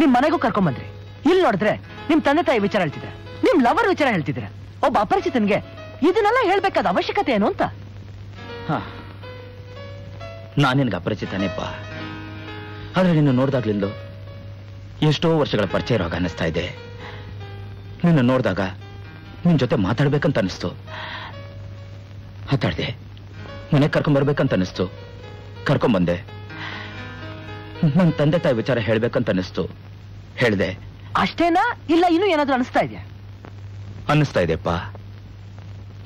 ನಿಮ್ ಮನೆಗೂ ಕರ್ಕೊಂಡ್ ಬಂದ್ರಿ. ಇಲ್ಲಿ ನೋಡಿದ್ರೆ ನಿಮ್ ತಂದೆ ತಾಯಿ ವಿಚಾರ ಹೇಳ್ತಿದ್ರ, ನಿಮ್ ಲವರ್ ವಿಚಾರ ಹೇಳ್ತಿದ್ರ. ಒಬ್ಬ ಅಪರಿಚಿತನ್ಗೆ ಇದನ್ನೆಲ್ಲ ಹೇಳ್ಬೇಕಾದ ಅವಶ್ಯಕತೆ ಏನು ಅಂತ? ನಾನಿನ್ಗೆ ಅಪರಿಚಿತನೇಪ್ಪ, ಆದ್ರೆ ನಿನ್ನ ನೋಡ್ದಾಗ್ಲಿಂದ ಎಷ್ಟೋ ವರ್ಷಗಳ ಪರಿಚಯ ಇರುವಾಗ ಅನ್ನಿಸ್ತಾ ಇದೆ. ನಿನ್ನ ನೋಡಿದಾಗ ನಿನ್ ಜೊತೆ ಮಾತಾಡ್ಬೇಕಂತ ಅನಿಸ್ತು, ಮಾತಾಡ್ದೆ. ಮನೆಗೆ ಕರ್ಕೊಂಡ್ಬರ್ಬೇಕಂತ ಅನಿಸ್ತು, ಕರ್ಕೊಂಡ್ಬಂದೆ. ನನ್ನ ತಂದೆ ತಾಯಿ ವಿಚಾರ ಹೇಳ್ಬೇಕಂತ ಅನಿಸ್ತು, ಹೇಳ್ದೆ. ಅಷ್ಟೇನಾ, ಇಲ್ಲ ಇನ್ನೂ ಏನಾದ್ರೂ ಅನಿಸ್ತಾ ಇದೆಯಾ? ಅನ್ನಿಸ್ತಾ ಇದೆಯಪ್ಪ.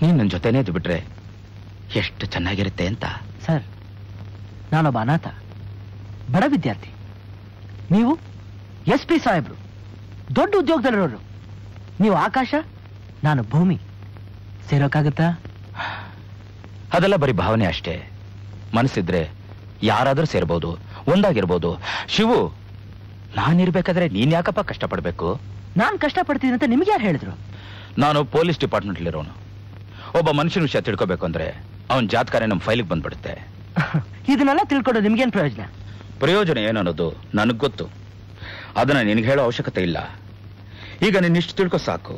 ನೀನ್ ನನ್ನ ಜೊತೆನೇ ಇದ್ದು ಬಿಟ್ರೆ ಎಷ್ಟು ಚೆನ್ನಾಗಿರುತ್ತೆ ಅಂತ. ಸರ್, ನಾನೊಬ್ಬ ಅನಾಥ ಬಡ ವಿದ್ಯಾರ್ಥಿ, ನೀವು ಎಸ್ ಪಿ ಸಾಹೇಬ್ರು, ದೊಡ್ಡ ಉದ್ಯೋಗದಲ್ಲಿರೋರು. ನೀವು ಆಕಾಶ, ನಾನು ಭೂಮಿ. ಸೇರೋಕ್ಕಾಗತ್ತಾ? ಅದೆಲ್ಲ ಬರೀ ಭಾವನೆ ಅಷ್ಟೇ. ಮನಸ್ಸಿದ್ರೆ ಯಾರಾದ್ರೂ ಸೇರ್ಬೋದು, ಒಂದಾಗಿರ್ಬೋದು. ಶಿವು, ನಾನಿರ್ಬೇಕಾದ್ರೆ ನೀನ್ ಯಾಕಪ್ಪ ಕಷ್ಟಪಡ್ಬೇಕು? ನಾನ್ ಕಷ್ಟಪಡ್ತೀನಿ ಅಂತ ನಿಮ್ಗೆ ಯಾರು ಹೇಳಿದ್ರು? ನಾನು ಪೊಲೀಸ್ ಡಿಪಾರ್ಟ್ಮೆಂಟ್ಲಿರೋನು. ಒಬ್ಬ ಮನುಷ್ಯನ ವಿಷಯ ತಿಳ್ಕೋಬೇಕು ಅಂದ್ರೆ ಅವನ್ ಜಾತಕನೇ ನಮ್ ಫೈಲಿಗೆ ಬಂದ್ಬಿಡುತ್ತೆ. ಇದನ್ನೆಲ್ಲ ತಿಳ್ಕೊಂಡು ನಿಮ್ಗೇನ್ ಪ್ರಯೋಜನ? ಪ್ರಯೋಜನ ಏನನ್ನೋದು ನನಗ್ ಗೊತ್ತು, ಅದನ್ನ ನಿನ್ಗೆ ಹೇಳೋ ಅವಶ್ಯಕತೆ ಇಲ್ಲ. ಈಗ ನೀನ್ ಇಷ್ಟು ತಿಳ್ಕೊ ಸಾಕು.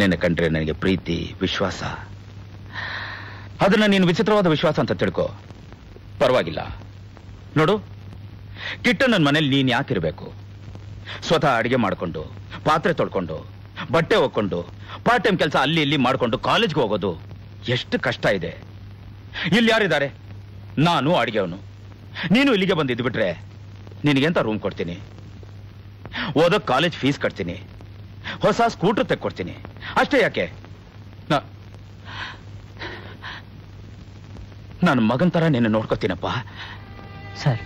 ನಿನ್ನ ಕಂಡ್ರೆ ನನಗೆ ಪ್ರೀತಿ, ವಿಶ್ವಾಸ. ಅದನ್ನ ನೀನು ವಿಚಿತ್ರವಾದ ವಿಶ್ವಾಸ ಅಂತ ತಿಳ್ಕೊ, ಪರವಾಗಿಲ್ಲ. ನೋಡು ಕಿಟ್ಟ, ನನ್ನ ಮನೇಲಿ ನೀನ್ ಯಾಕಿರ್ಬೇಕು? ಸ್ವತಃ ಅಡಿಗೆ ಮಾಡ್ಕೊಂಡು, ಪಾತ್ರೆ ತೊಳ್ಕೊಂಡು, ಬಟ್ಟೆ ಒಕ್ಕೊಂಡು, ಪಾರ್ಟ್ ಟೈಮ್ ಕೆಲಸ ಅಲ್ಲಿ ಇಲ್ಲಿ ಮಾಡ್ಕೊಂಡು ಕಾಲೇಜ್ಗೆ ಹೋಗೋದು ಎಷ್ಟು ಕಷ್ಟ ಇದೆ. ಇಲ್ಲಿ ಯಾರಿದ್ದಾರೆ? ನಾನು ಅಡಿಗೆವನು, ನೀನು ಇಲ್ಲಿಗೆ ಬಂದಿದ್ದು ಬಿಟ್ರೆ ನಿನಗೆಂತ ರೂಮ್ ಕೊಡ್ತೀನಿ, ಓದೋಕ್ ಕಾಲೇಜ್ ಫೀಸ್ ಕಟ್ತೀನಿ, ಹೊಸ ಸ್ಕೂಟರ್ ತೆಕ್ಕೊಡ್ತೀನಿ. ಅಷ್ಟೇ ಯಾಕೆ? ನಾನು ಮಗನ್ ತರ ನಿನ್ನ ನೋಡ್ಕೊತೀನಪ್ಪ. ಸರ್,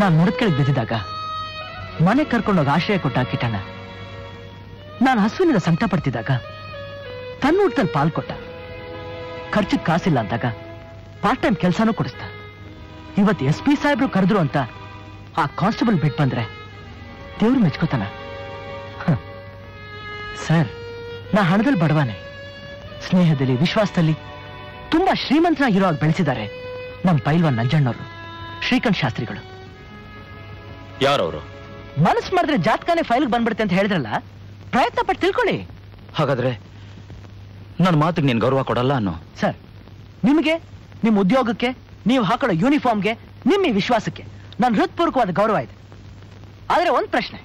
ನಾನು ಮುಡದ್ಕೆಳಗ್ ಬಿದ್ದಿದ್ದಾಗ ಮನೆ ಕರ್ಕೊಂಡೋಗಿ ಆಶ್ರಯ ಕೊಟ್ಟ ಕಿಟ್ಟಣ್ಣ, ನಾನು ಹಸುವಿನಿಂದ ಸಂಕಟ ಪಡ್ತಿದ್ದಾಗ ತನ್ನ ಊಟದಲ್ಲಿ ಪಾಲ್ ಕೊಟ್ಟ, ಖರ್ಚಿಗೆ ಕಾಸಿಲ್ಲ ಅಂದಾಗ ಪಾರ್ಟ್ ಟೈಮ್ ಕೆಲಸನೂ ಕೊಡಿಸ್ತ. ಇವತ್ತು ಎಸ್ ಪಿ ಸಾಹೇಬ್ರು ಕರೆದ್ರು ಅಂತ ಆ ಕಾನ್ಸ್ಟೇಬಲ್ ಬಿಟ್ ಬಂದ್ರೆ ದೇವ್ರು ಮೆಚ್ಕೋತಾನ? ಸರ್, ನಾ ಹಣದಲ್ಲಿ ಬಡವಾನೆ, ಸ್ನೇಹದಲ್ಲಿ ವಿಶ್ವಾಸದಲ್ಲಿ ತುಂಬಾ ಶ್ರೀಮಂತನಾಗಿರುವಾಗ ಬೆಳೆಸಿದ್ದಾರೆ ನಮ್ಮ ಪೈಲ್ವಾನ್ ನಂಜಣ್ಣವರು, ಶ್ರೀಕಂಠ್ ಶಾಸ್ತ್ರಿಗಳು. ಯಾರವರು? ಮನಸ್ಸು ಮಾಡಿದ್ರೆ ಜಾತಕನೇ ಫೈಲ್ಗೆ ಬಂದ್ಬಿಡುತ್ತೆ ಅಂತ ಹೇಳಿದ್ರಲ್ಲ, ಪ್ರಯತ್ನ ಪಟ್ಟು ತಿಳ್ಕೊಳ್ಳಿ. ಹಾಗಾದ್ರೆ ನನ್ನ ಮಾತಿಗೆ ನೀನು ಗೌರವ ಕೊಡಲ್ಲ ಅನ್ನೋ? ಸರ್, ನಿಮಗೆ, ನಿಮ್ಮ ಉದ್ಯೋಗಕ್ಕೆ, ನೀವು ಹಾಕೊಳ್ಳೋ ಯೂನಿಫಾರ್ಮ್ಗೆ, ನಿಮ್ಮ ಈ ವಿಶ್ವಾಸಕ್ಕೆ ನನ್ನ ಹೃತ್ಪೂರ್ವಕವಾದ ಗೌರವ ಇದೆ. ಆದ್ರೆ ಒಂದು ಪ್ರಶ್ನೆ,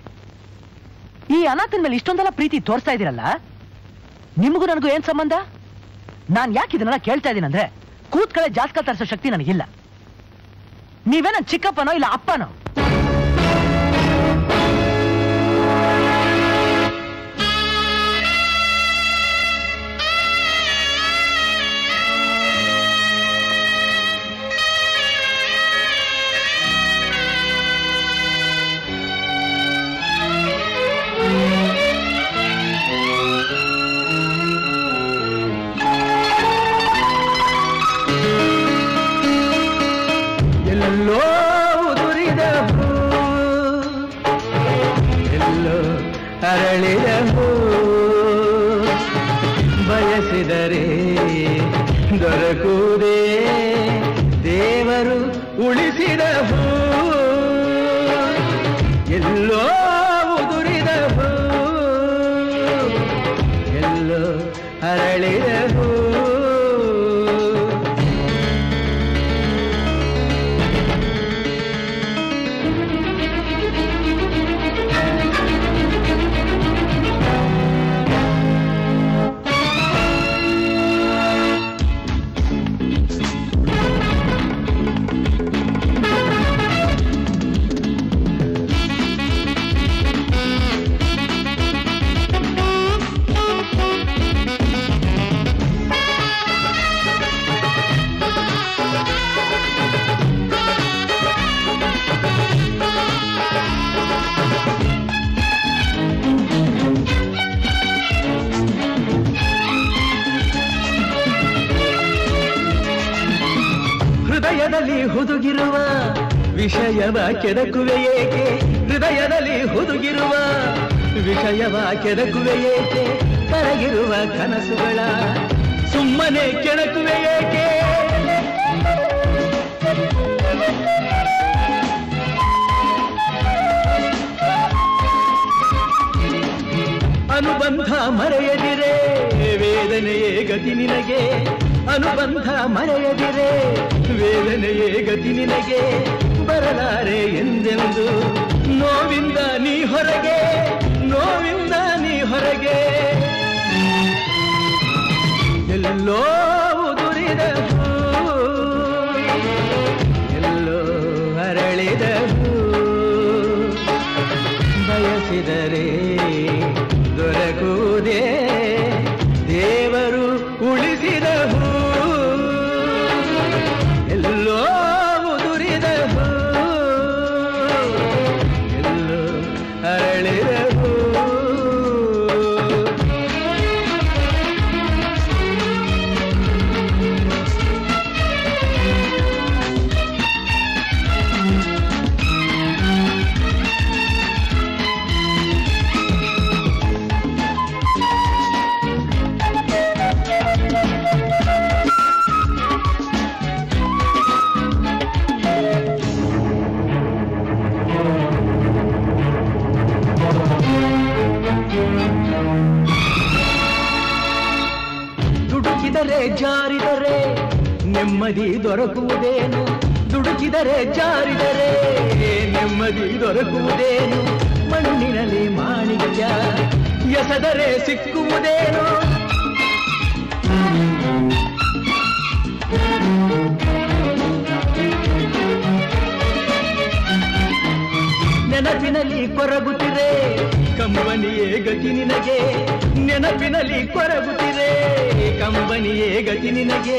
ಈ ಅನಾಥನ ಮೇಲೆ ಇಷ್ಟೊಂದೆಲ್ಲ ಪ್ರೀತಿ ತೋರಿಸ್ತಾ ಇದ್ದೀರಲ್ಲ, ನಿಮಗೂ ನನಗೂ ಏನ್ ಸಂಬಂಧ? ನಾನು ಯಾಕೆ ಇದನ್ನೆಲ್ಲ ಕೇಳ್ತಾ ಇದ್ದೀನಿ ಅಂದ್ರೆ, ಕೂತ್ಕಳೆ ಜಾತಕ ತರಿಸೋ ಶಕ್ತಿ ನನಗಿಲ್ಲ. ನೀವೇ ನನ್ನ ಚಿಕ್ಕಪ್ಪನೋ ಇಲ್ಲ ಅಪ್ಪನೋ. ವಿಷಯವ ಕೆದಕುವೆಯೇಕೆ ಹೃದಯದಲ್ಲಿ ಹುದುಗಿರುವ ವಿಷಯವ ಕೆದಕುವೆಯೇಕೆ ಕರಗಿರುವ ಕನಸುಗಳ ಸುಮ್ಮನೆ ಕೆಣಕುವೆಯೇಕೆ ಅನುಬಂಧ ಮರೆಯದಿರೆ ವೇದನೆಯೇ ಗತಿ ನಿನಗೆ ಅನುಬಂಧ ಮರೆಯದಿರೆ ವೇದನೆಯೇ ಗತಿ ನಿನಗೆ ಬರಲಾರೆ ಎಂದೆಂದು ನೋವಿಂದ ನೀ ಹೊರಗೆ ನೋವಿಂದ ನೀ ಹೊರಗೆ ಎಲ್ಲೋ ಉದುರಿದ ಎಲ್ಲೋ ಅರಳಿದ ಬಯಸಿದರೆ ದೊರಕುವುದೇ ದೇವರು ಉಳಿಸಿದ ಹೂ ಎಲ್ಲೋ ಉದುರಿದ ಹೂ ಎಲ್ಲೋ ಅರಳಿದ ಹೂ ಜಾರಿದರೆ ನೆಮ್ಮದಿ ದೊರಕುವುದೇನು ದುಡುಕಿದರೆ ಜಾರಿದರೆ ನೆಮ್ಮದಿ ದೊರಕುವುದೇನು ಮಣ್ಣಿನಲ್ಲಿ ಮಾಣಿಕ್ಯ ಎಸೆದರೆ ಸಿಕ್ಕುವುದೇನು ನೆನಪಿನಲ್ಲಿ ಕೊರಗುತ್ತಿದೆ ಕಂಬನಿಯೇ ಗತಿ ನಿನಗೆ ನೆನಪಿನಲ್ಲಿ ಕೊರಗುತ್ತಿದೆ ಕಂಬನಿಯೇ ಗತಿ ನಿನಗೆ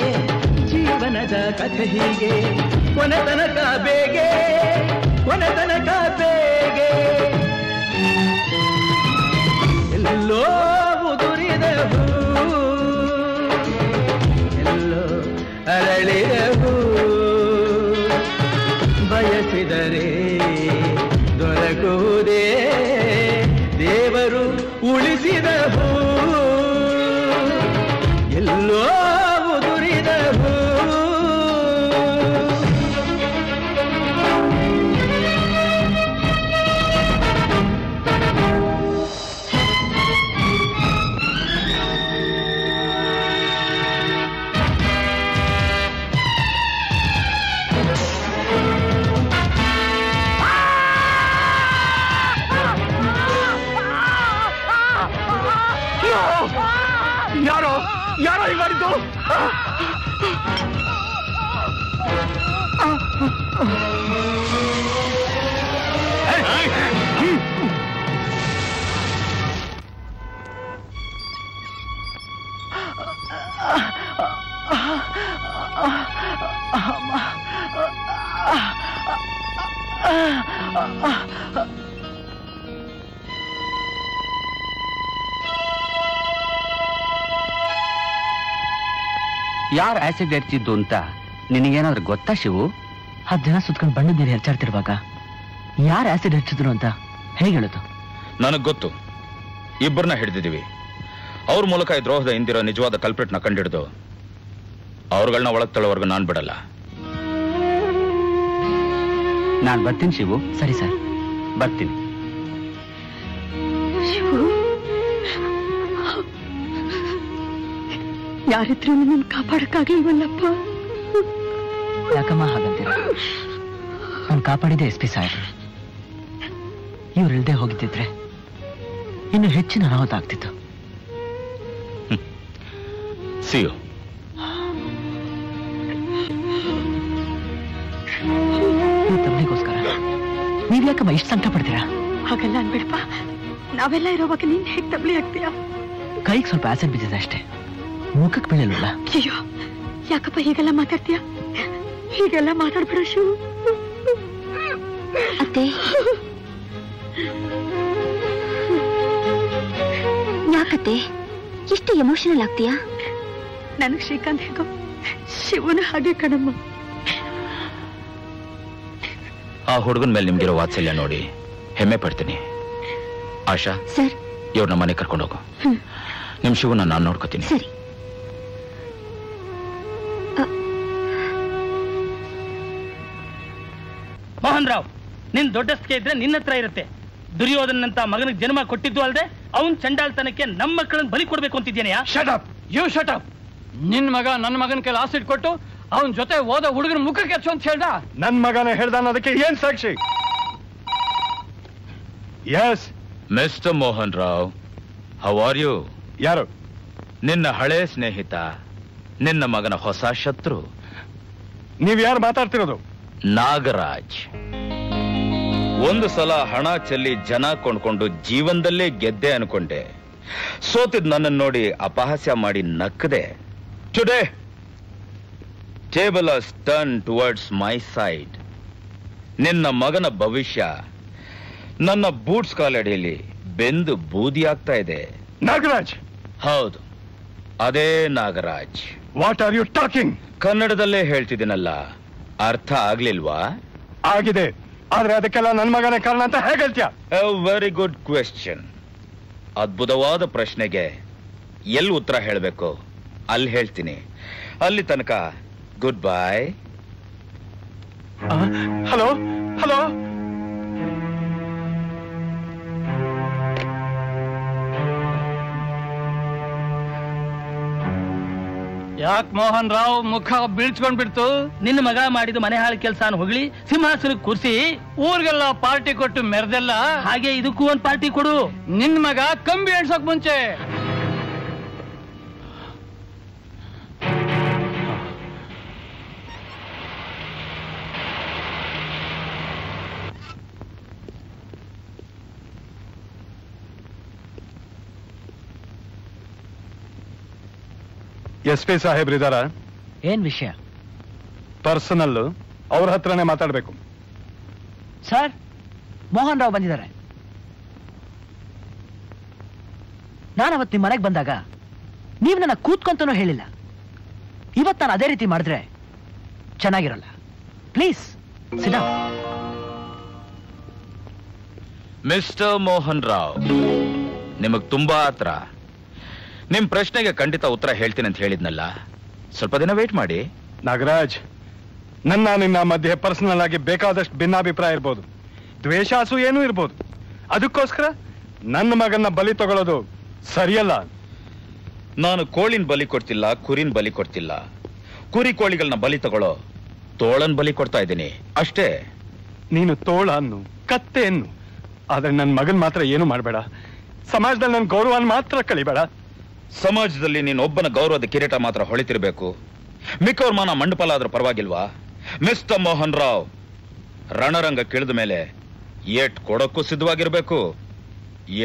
ಜೀವನದ ಕಥೆ ಹೀಗೆ ಕೊನೆ ತನಕ ಬೇಗೆ ಕೊನೆ ತನಕ ಬೇಗೆ ಎಲ್ಲೋ ಉದುರಿದ ಹೂ ಎಲ್ಲೋ ಅರಳಿದ ಹೂ ಬಯಸಿದರೆ ದೊರಕುವುದೇ ದೇವರು ಉಳಿಸಿದ ಹೂ ಎಲ್ಲೋ ಉದುರಿದ ಹೂ ಯಾರೋ ಈ ಮಾಡಿದ್ದು ಯಾರು ಆಸಿಡ್ ಎರ್ಚಿದ್ದು ಅಂತ ನಿನಗೇನಾದ್ರೂ ಗೊತ್ತಾ ಶಿವು? ಹತ್ತು ಜನ ಸುತ್ಕೊಂಡು ಬಣ್ಣದ ನೀರು ಹೆಚ್ಚಾಡ್ತಿರುವಾಗ ಯಾರು ಆಸಿಡ್ ಹೆಚ್ಚಿದ್ರು ಅಂತ ಹೇಗೆ ಹೇಳುದು? ನನಗೆ ಗೊತ್ತು, ಇಬ್ಬರನ್ನ ಹಿಡಿದಿದ್ದೀವಿ. ಅವ್ರ ಮೂಲಕ ಈ ದ್ರೋಹದ ಹಿಂದಿರೋ ನಿಜವಾದ ಕಲ್ಪ್ರಿಟ್ನ ಕಂಡಿಡ್ದು ಅವ್ರಗಳನ್ನ ಒಳಗೆ ತಳ್ಳೋವರೆಗೂ ನಾನು ಬಿಡಲ್ಲ. ನಾನು ಬರ್ತೀನಿ ಶಿವು. ಸರಿ ಸರ್, ಬರ್ತೀನಿ. ಯಾರಿದ್ರೂ ನನ್ನ ಕಾಪಾಡಕ್ಕಾಗಿ ಇವಲ್ಲಪ್ಪ. ಯಾಕಮ್ಮ ಹಾಗಂತೀರ? ನಾನು ಕಾಪಾಡಿದೆ ಎಸ್ ಪಿ ಸಾಹೇಬ್ರು. ಇವ್ರಿಲ್ದೇ ಹೋಗಿದ್ದಿದ್ರೆ ಇನ್ನು ಹೆಚ್ಚಿನ ಅನಾಹುತ ಆಗ್ತಿತ್ತು. ಸಿಯೋ ತಮ್ಮನಿಗೋಸ್ಕರ ನೀವ್ ಯಾಕಮ್ಮ ಇಷ್ಟು ಸಂಕಟ ಪಡ್ತೀರಾ? ಹಾಗೆಲ್ಲ ಅನ್ಬೇಡಪ್ಪ, ನಾವೆಲ್ಲ ಇರೋವಾಗ ನೀನ್ ಹೇಗೆ ತಬ್ಲಿ ಆಗ್ತೀಯಾ? ಕೈಗೆ ಸ್ವಲ್ಪ ಆಸಿಡ್ ಬಿದ್ದಿದೆ ಅಷ್ಟೇ, ಮುಖಕ್ಕೆ ಬೀಳಲ್ವಲ್ಲ. ಅಯ್ಯೋ ಯಾಕಪ್ಪ ಹೀಗೆಲ್ಲ ಮಾತಾಡ್ತೀಯ? ಹೀಗೆಲ್ಲ ಮಾತಾಡ್ಬಿಡ ಶಿವು. ಅತ್ತೆ ಯಾಕತ್ತೆ ಎಷ್ಟು ಎಮೋಷನಲ್ ಆಗ್ತೀಯಾ? ನನಗ್ ಶ್ರೀಕಾಂತ್ ಹೇಗೋ ಶಿವನ ಹಾಗೆ ಕಣಮ್ಮ. आ हुड़गन मेल निम्गिरो वात्सल्य नोडी हेम्मे पड्तीनि आशा सर इवरन्न मने कर्कोंडु होगु निम शिवन्न नानु नोड्कोतीनि सर मोहन राव निन्न दोड्डस्के इद्रे निन्न हत्र इरुत्ते दुर्योधननंत मगनिगे जन्म कोट्टिद्दु अल्लदे अवन चंडालतनक्के नम्म मक्कळन्न बलि कोडबेकु अंतिद्यानिया shut up you shut up निन्न मग नन्न मगन कैल आसिड कोट्टु ಅವನ ಜೊತೆ ಓದ ಹುಡುಗನ ಮುಖಕ್ಕೆ ಹೆಚ್ಚು ಅಂತ ಹೇಳ್ದ ನನ್ನ ಮಗನೇ ಹೇಳ್ದ ಅನ್ನೋದಕ್ಕೆ ಏನು ಸಾಕ್ಷಿ yes mister Mohan Rao how are you ಯಾರು ನಿನ್ನ ಹಳೆ ಸ್ನೇಹಿತ ನಿನ್ನ ಮಗನ ಹೊಸ ಶತ್ರು ನೀವು ಯಾರು ಮಾತಾಡ್ತಿರೋದು ನಾಗರಾಜ್ ಒಂದು ಸಲ ಹಣ ಚೆಲ್ಲಿ ಜನ ಕೊಂಡ್ಕೊಂಡು ಜೀವನದಲ್ಲೇ ಗೆದ್ದೆ ಅನ್ಕೊಂಡೆ ಸೋತಿದ್ ನನ್ನನ್ನು ನೋಡಿ ಅಪಹಾಸ್ಯ ಮಾಡಿ ನಕ್ಕದೆ today Table has turned towards my side. Ninna magana bhavishya, nanna boots kaladili, bendu boodi aagta ide. Nagaraj! Haudu, ade Nagaraj. What are you talking? Kannadadalle heltidinalla, artha aglilva? Agide, adre adakkella nanna magane karana anta hege heltiya? A very good question. Adbhutavada prashnege, elli uttara helbeku, alli heltini. Alli tanaka good bye hello hello याक मोहन राव मुख बीळ्स्कोंड्बिड्तु निन्न मग माडिद मने हाळु केलसान होगळि सिंहासन कुर्सी ऊर्गेल्ल party कोट्टु मेरदेल्ल हागे इदक्कू ओंद पार्टी कोडु निन्न मग कंबि एळ्सोक्के मुंचे ಎಸ್ಪಿ ಸಾಹೇಬ್ರು ಇದಾರ ಏನ್ ವಿಷಯ ಪರ್ಸನಲ್ ಅವರ ಹತ್ರನೇ ಮಾತಾಡಬೇಕು ಸರ್ ಮೋಹನ್ ರಾವ್ ಬಂದಿದ್ದಾರೆ ನಾನು ಅವತ್ತು ನಿಮ್ಮ ಮನೆಗೆ ಬಂದಾಗ ನೀವು ನನ್ನ ಕೂತ್ಕೊಂತನೂ ಹೇಳಿಲ್ಲ ಇವತ್ತು ನಾನು ಅದೇ ರೀತಿ ಮಾಡಿದ್ರೆ ಚೆನ್ನಾಗಿರಲ್ಲ please sit down mister Mohan Rao ನಿಮಗೆ ತುಂಬಾ ಹತ್ರ ನಿಮ್ಮ ಪ್ರಶ್ನೆಗೆ ಖಂಡಿತ ಉತ್ತರ ಹೇಳ್ತೀನಿ ಅಂತ ಹೇಳಿದ್ನಲ್ಲ ಸ್ವಲ್ಪ ದಿನ ವೇಟ್ ಮಾಡಿ ನಾಗರಾಜ್ ನನ್ನ ನಿನ್ನ ಮಧ್ಯೆ ಪರ್ಸನಲ್ ಆಗಿ ಬೇಕಾದಷ್ಟು ಭಿನ್ನಾಭಿಪ್ರಾಯ ಇರಬಹುದು ದ್ವೇಷಾಸು ಏನೂ ಇರಬಹುದು ಅದಕ್ಕೋಸ್ಕರ ನನ್ನ ಮಗನ ಬಲಿ ತಗೊಳ್ಳೋದು ಸರಿಯಲ್ಲ ನಾನು ಕೋಳಿನ ಬಲಿ ಕೊಡ್ತಿಲ್ಲ ಕುರಿನ ಬಲಿ ಕೊಡ್ತಿಲ್ಲ ಕುರಿ ಕೋಳಿಗಳನ್ನ ಬಲಿ ತಗೊಳ್ಳೋ ತೋಳನ ಬಲಿ ಕೊಡ್ತಾ ಇದ್ದೀನಿ ಅಷ್ಟೇ ನೀನು ತೋಳ ಅನ್ನು ಕತ್ತೆ ಅನ್ನು ಆದ್ರೆ ನನ್ನ ಮಗನ ಮಾತ್ರ ಏನು ಮಾಡಬೇಡ ಸಮಾಜದಲ್ಲಿ ನನ್ನ ಗೌರವನ ಮಾತ್ರ ಕಳಿಬೇಡ ಸಮಾಜದಲ್ಲಿ ನೀನು ಒಬ್ಬನ ಗೌರವದ ಕಿರೀಟ ಮಾತ್ರ ಹೊಳಿತಿರಬೇಕು ಮಿಕ್ಕವರ ಮಾನ ಮಂಡಪಾಲ ಆದ್ರೂ ಪರವಾಗಿಲ್ವಾ ಮಿಸ್ಟರ್ ಮೋಹನ್ ರಾವ್ ರಣರಂಗ ಕಿಳಿದ ಮೇಲೆ ಏಟ್ ಕೊಡೋಕ್ಕೂ ಸಿದ್ಧವಾಗಿರಬೇಕು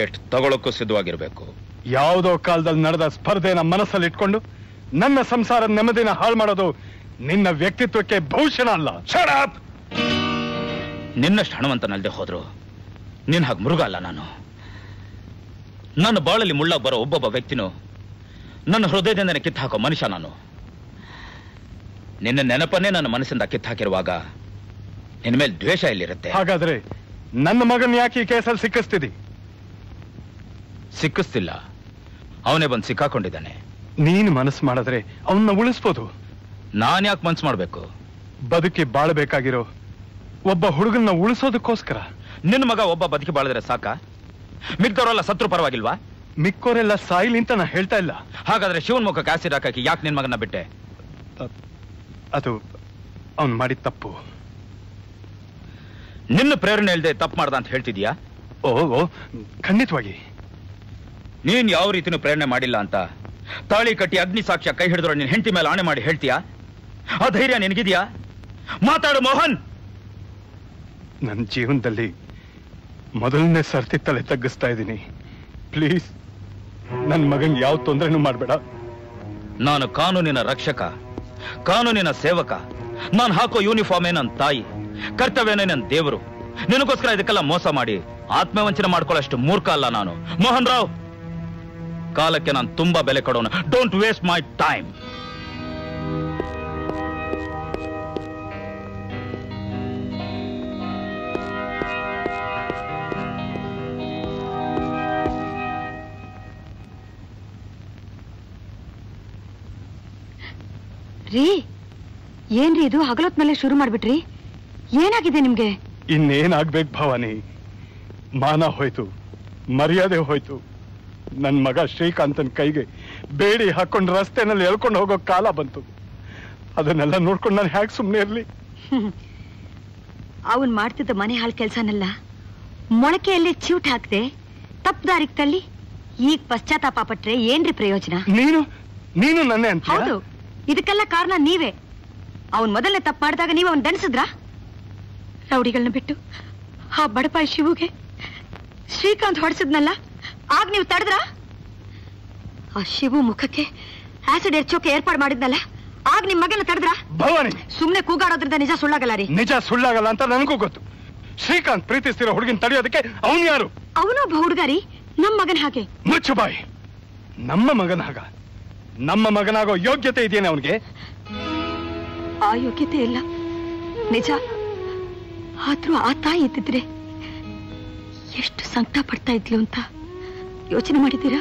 ಏಟ್ ತಗೊಳ್ಳೋಕ್ಕೂ ಸಿದ್ಧವಾಗಿರಬೇಕು ಯಾವುದೋ ಕಾಲದಲ್ಲಿ ನಡೆದ ಸ್ಪರ್ಧೆನ ಮನಸ್ಸಲ್ಲಿ ಇಟ್ಕೊಂಡು ನನ್ನ ಸಂಸಾರದ ನೆಮ್ಮದಿನ ಹಾಳು ಮಾಡೋದು ನಿನ್ನ ವ್ಯಕ್ತಿತ್ವಕ್ಕೆ ಭೂಷಣ ಅಲ್ಲ ಶಟ್ ಅಪ್ ನಿನ್ನಷ್ಟು ಹಣವಂತನಲ್ಲದೆ ಹೋದ್ರು ನಿನ್ನ ಹಾಗೆ ಮೃಗ ಅಲ್ಲ ನಾನು ನನ್ನ ಬಾಳಲ್ಲಿ ಮುಳ್ಳ ಬರೋ ಒಬ್ಬೊಬ್ಬ ವ್ಯಕ್ತಿನೂ ನನ್ನ ಹೃದಯದಿಂದ ಕಿತ್ತಾಕೋ ಮನುಷ್ಯ ನಾನು ನಿನ್ನ ನೆನಪನ್ನೇ ನನ್ನ ಮನಸ್ಸಿಂದ ಕಿತ್ತಾಕಿರುವಾಗ ನಿನ್ನ ಮೇಲೆ ದ್ವೇಷ ಇಲ್ಲಿರುತ್ತೆ ಹಾಗಾದ್ರೆ ನನ್ನ ಮಗನ ಯಾಕೆ ಈ ಕೇಸಲ್ಲಿ ಸಿಕ್ಕಿಸ್ತಿದಿ ಸಿಕ್ಕಿಸ್ತಿಲ್ಲ ಅವನೇ ಬಂದು ಸಿಕ್ಕಾಕೊಂಡಿದ್ದಾನೆ ನೀನು ಮನಸ್ಸು ಮಾಡಿದ್ರೆ ಅವನ್ನ ಉಳಿಸ್ಬೋದು ನಾನು ಯಾಕೆ ಮನಸ್ಸು ಮಾಡಬೇಕು ಬದುಕಿ ಬಾಳಬೇಕಾಗಿರೋ ಒಬ್ಬ ಹುಡುಗನ್ನ ಉಳಿಸೋದಕ್ಕೋಸ್ಕರ ನಿನ್ನ ಮಗ ಒಬ್ಬ ಬದುಕಿ ಬಾಳಿದ್ರೆ ಸಾಕಾ ಮಿಕ್ಕವರೆಲ್ಲ ಸತ್ರು ಪರವಾಗಿಲ್ವಾ ಮಿಕ್ಕವರೆಲ್ಲ ಸಾಯಿಲ್ ಅಂತ ನಾನು ಹೇಳ್ತಾ ಇಲ್ಲ ಹಾಗಾದ್ರೆ ಶಿವನ್ ಮುಖಕ್ಕೆ ಆಸಿಡ್ ಹಾಕಿ ಯಾಕೆ ನಿನ್ನ ಮಗನ ಬಿಟ್ಟೆ ಅದು ಅವನು ಮಾಡಿದ ತಪ್ಪು ನಿನ್ನ ಪ್ರೇರಣೆ ಇಲ್ಲದೆ ತಪ್ಪು ಮಾಡ್ದ ಅಂತ ಹೇಳ್ತಿದ್ಯಾ ಓಹೋ ಖಂಡಿತವಾಗಿ ನೀನ್ ಯಾವ ರೀತಿನೂ ಪ್ರೇರಣೆ ಮಾಡಿಲ್ಲ ಅಂತ ತಾಳಿ ಕಟ್ಟಿ ಅಗ್ನಿ ಸಾಕ್ಷ್ಯ ಕೈ ಹಿಡಿದ್ರು ನಿನ್ನ ಹೆಂಡತಿ ಮೇಲೆ ಆಣೆ ಮಾಡಿ ಹೇಳ್ತೀಯಾ ಆ ಧೈರ್ಯ ನಿನಗಿದ್ಯಾ ಮಾತಾಡು ಮೋಹನ್ ನನ್ನ ಜೀವನದಲ್ಲಿ ಮೊದಲನೇ ಸರ್ತಿ ತಲೆ ತಗ್ಗಿಸ್ತಾ ಇದ್ದೀನಿ ಪ್ಲೀಸ್ ನನ್ನ ಮಗನ್ ಯಾವ ತೊಂದರೆನೂ ಮಾಡಬೇಡ ನಾನು ಕಾನೂನಿನ ರಕ್ಷಕ ಕಾನೂನಿನ ಸೇವಕ ನಾನು ಹಾಕೋ ಯೂನಿಫಾರ್ಮೇ ನನ್ನ ತಾಯಿ ಕರ್ತವ್ಯನೇ ನನ್ನ ದೇವರು ನಿನಗೋಸ್ಕರ ಇದಕ್ಕೆಲ್ಲ ಮೋಸ ಮಾಡಿ ಆತ್ಮವಂಚನೆ ಮಾಡ್ಕೊಳ್ಳೋಷ್ಟು ಮೂರ್ಖ ಅಲ್ಲ ನಾನು ಮೋಹನ್ ರಾವ್ ಕಾಲಕ್ಕೆ ನಾನು ತುಂಬಾ ಬೆಲೆ ಕೊಡೋಣ ಡೋಂಟ್ ವೇಸ್ಟ್ ಮೈ ಟೈಮ್ ರೀ ಏನ್ರಿ ಇದು ಹಗಲೊತ್ ಮೇಲೆ ಶುರು ಮಾಡ್ಬಿಟ್ರಿ? ಏನಾಗಿದೆ ನಿಮಗೆ? ಇನ್ನೇನಾಗಬೇಕು ಭವಾನಿ, ಮಾನ ಹೋಯ್ತು, ಮರ್ಯಾದೆ ಹೋಯ್ತು. ನನ್ನ ಮಗ ಶ್ರೀಕಾಂತನ ಕೈಗೆ ಬೇಡಿ ಹಾಕೊಂಡು ರಸ್ತೆನಲ್ಲಿ ಎಳ್ಕೊಂಡು ಹೋಗೋ ಕಾಲ ಬಂತು. ಅದನ್ನೆಲ್ಲ ನೋಡ್ಕೊಂಡು ನಾನು ಹೇಗೆ ಸುಮ್ಮನೆ ಇರಲಿ? ಅವನು ಮಾಡ್ತಿದ್ದ ಮನೆ ಹಾಳು ಕೆಲಸನೆಲ್ಲ ಮೊಳಕೆಯಲ್ಲಿ ಚೂಟ್ ಹಾಕದೆ ತಪ್ಪು ದಾರಿಗೆ ತಳ್ಳಿ ಈಗ ಪಶ್ಚಾತ್ತಾಪ ಪಟ್ರೆ ಏನ್ರಿ ಪ್ರಯೋಜನ? ನೀನು ನೀನು ನನ್ನೇ ಅಂತ? ಹೌದು, ಇದಕ್ಕೆಲ್ಲ ಕಾರಣ ನೀವೇ. ಅವನ್ ಮೊದಲನೇ ತಪ್ಪು ಮಾಡಿದಾಗ ನೀವು ಅವನ್ ದಂಡಿಸಿದ್ರಾ? ರೌಡಿಗಳನ್ನ ಬಿಟ್ಟು ಆ ಬಡಪಾಯಿ ಶಿವುಗೆ ಶ್ರೀಕಾಂತ್ ಹೊಡೆಸಿದ್ನಲ್ಲ, ಆಗ ನೀವು ತಡೆದ್ರಾ? ಆ ಶಿವು ಮುಖಕ್ಕೆ ಆಸಿಡ್ ಎರ್ಚೋಕೆ ಏರ್ಪಾಡು ಮಾಡಿದ್ನಲ್ಲ, ಆಗ ನಿಮ್ ಮಗನ ತಡೆದ್ರಾ? ಸುಮ್ನೆ ಕೂಗಾಡೋದ್ರಿಂದ ನಿಜ ಸುಳ್ಳಾಗಲ್ಲ ರೀ. ನಿಜ ಸುಳ್ಳಾಗಲ್ಲ ಅಂತ ನನಗೂ ಗೊತ್ತು. ಶ್ರೀಕಾಂತ್ ಪ್ರೀತಿಸ್ತಿರೋ ಹುಡುಗಿನ ತಡೆಯೋದಕ್ಕೆ ಅವನು ಯಾರು? ಅವನೊಬ್ಬ ಹುಡುಗ ರೀ, ನಮ್ಮ ಮಗನ ಹಾಗೆ. ಮುಚ್ಚು ಬಾಯಿ. ನಮ್ಮ ಮಗನ ಹಾಗ? ನಮ್ಮ ಮಗನಾಗೋ ಯೋಗ್ಯತೆ ಇದೆಯೇನೆ ಅವನಿಗೆ? ಆ ಯೋಗ್ಯತೆ ಇಲ್ಲ ನಿಜ. ಆದ್ರೂ ಆ ತಾಯಿ ಇದ್ದಿದ್ರೆ ಎಷ್ಟು ಸಂಕಟ ಪಡ್ತಾ ಇದ್ಲು ಅಂತ ಯೋಚನೆ ಮಾಡಿದ್ದೀರಾ?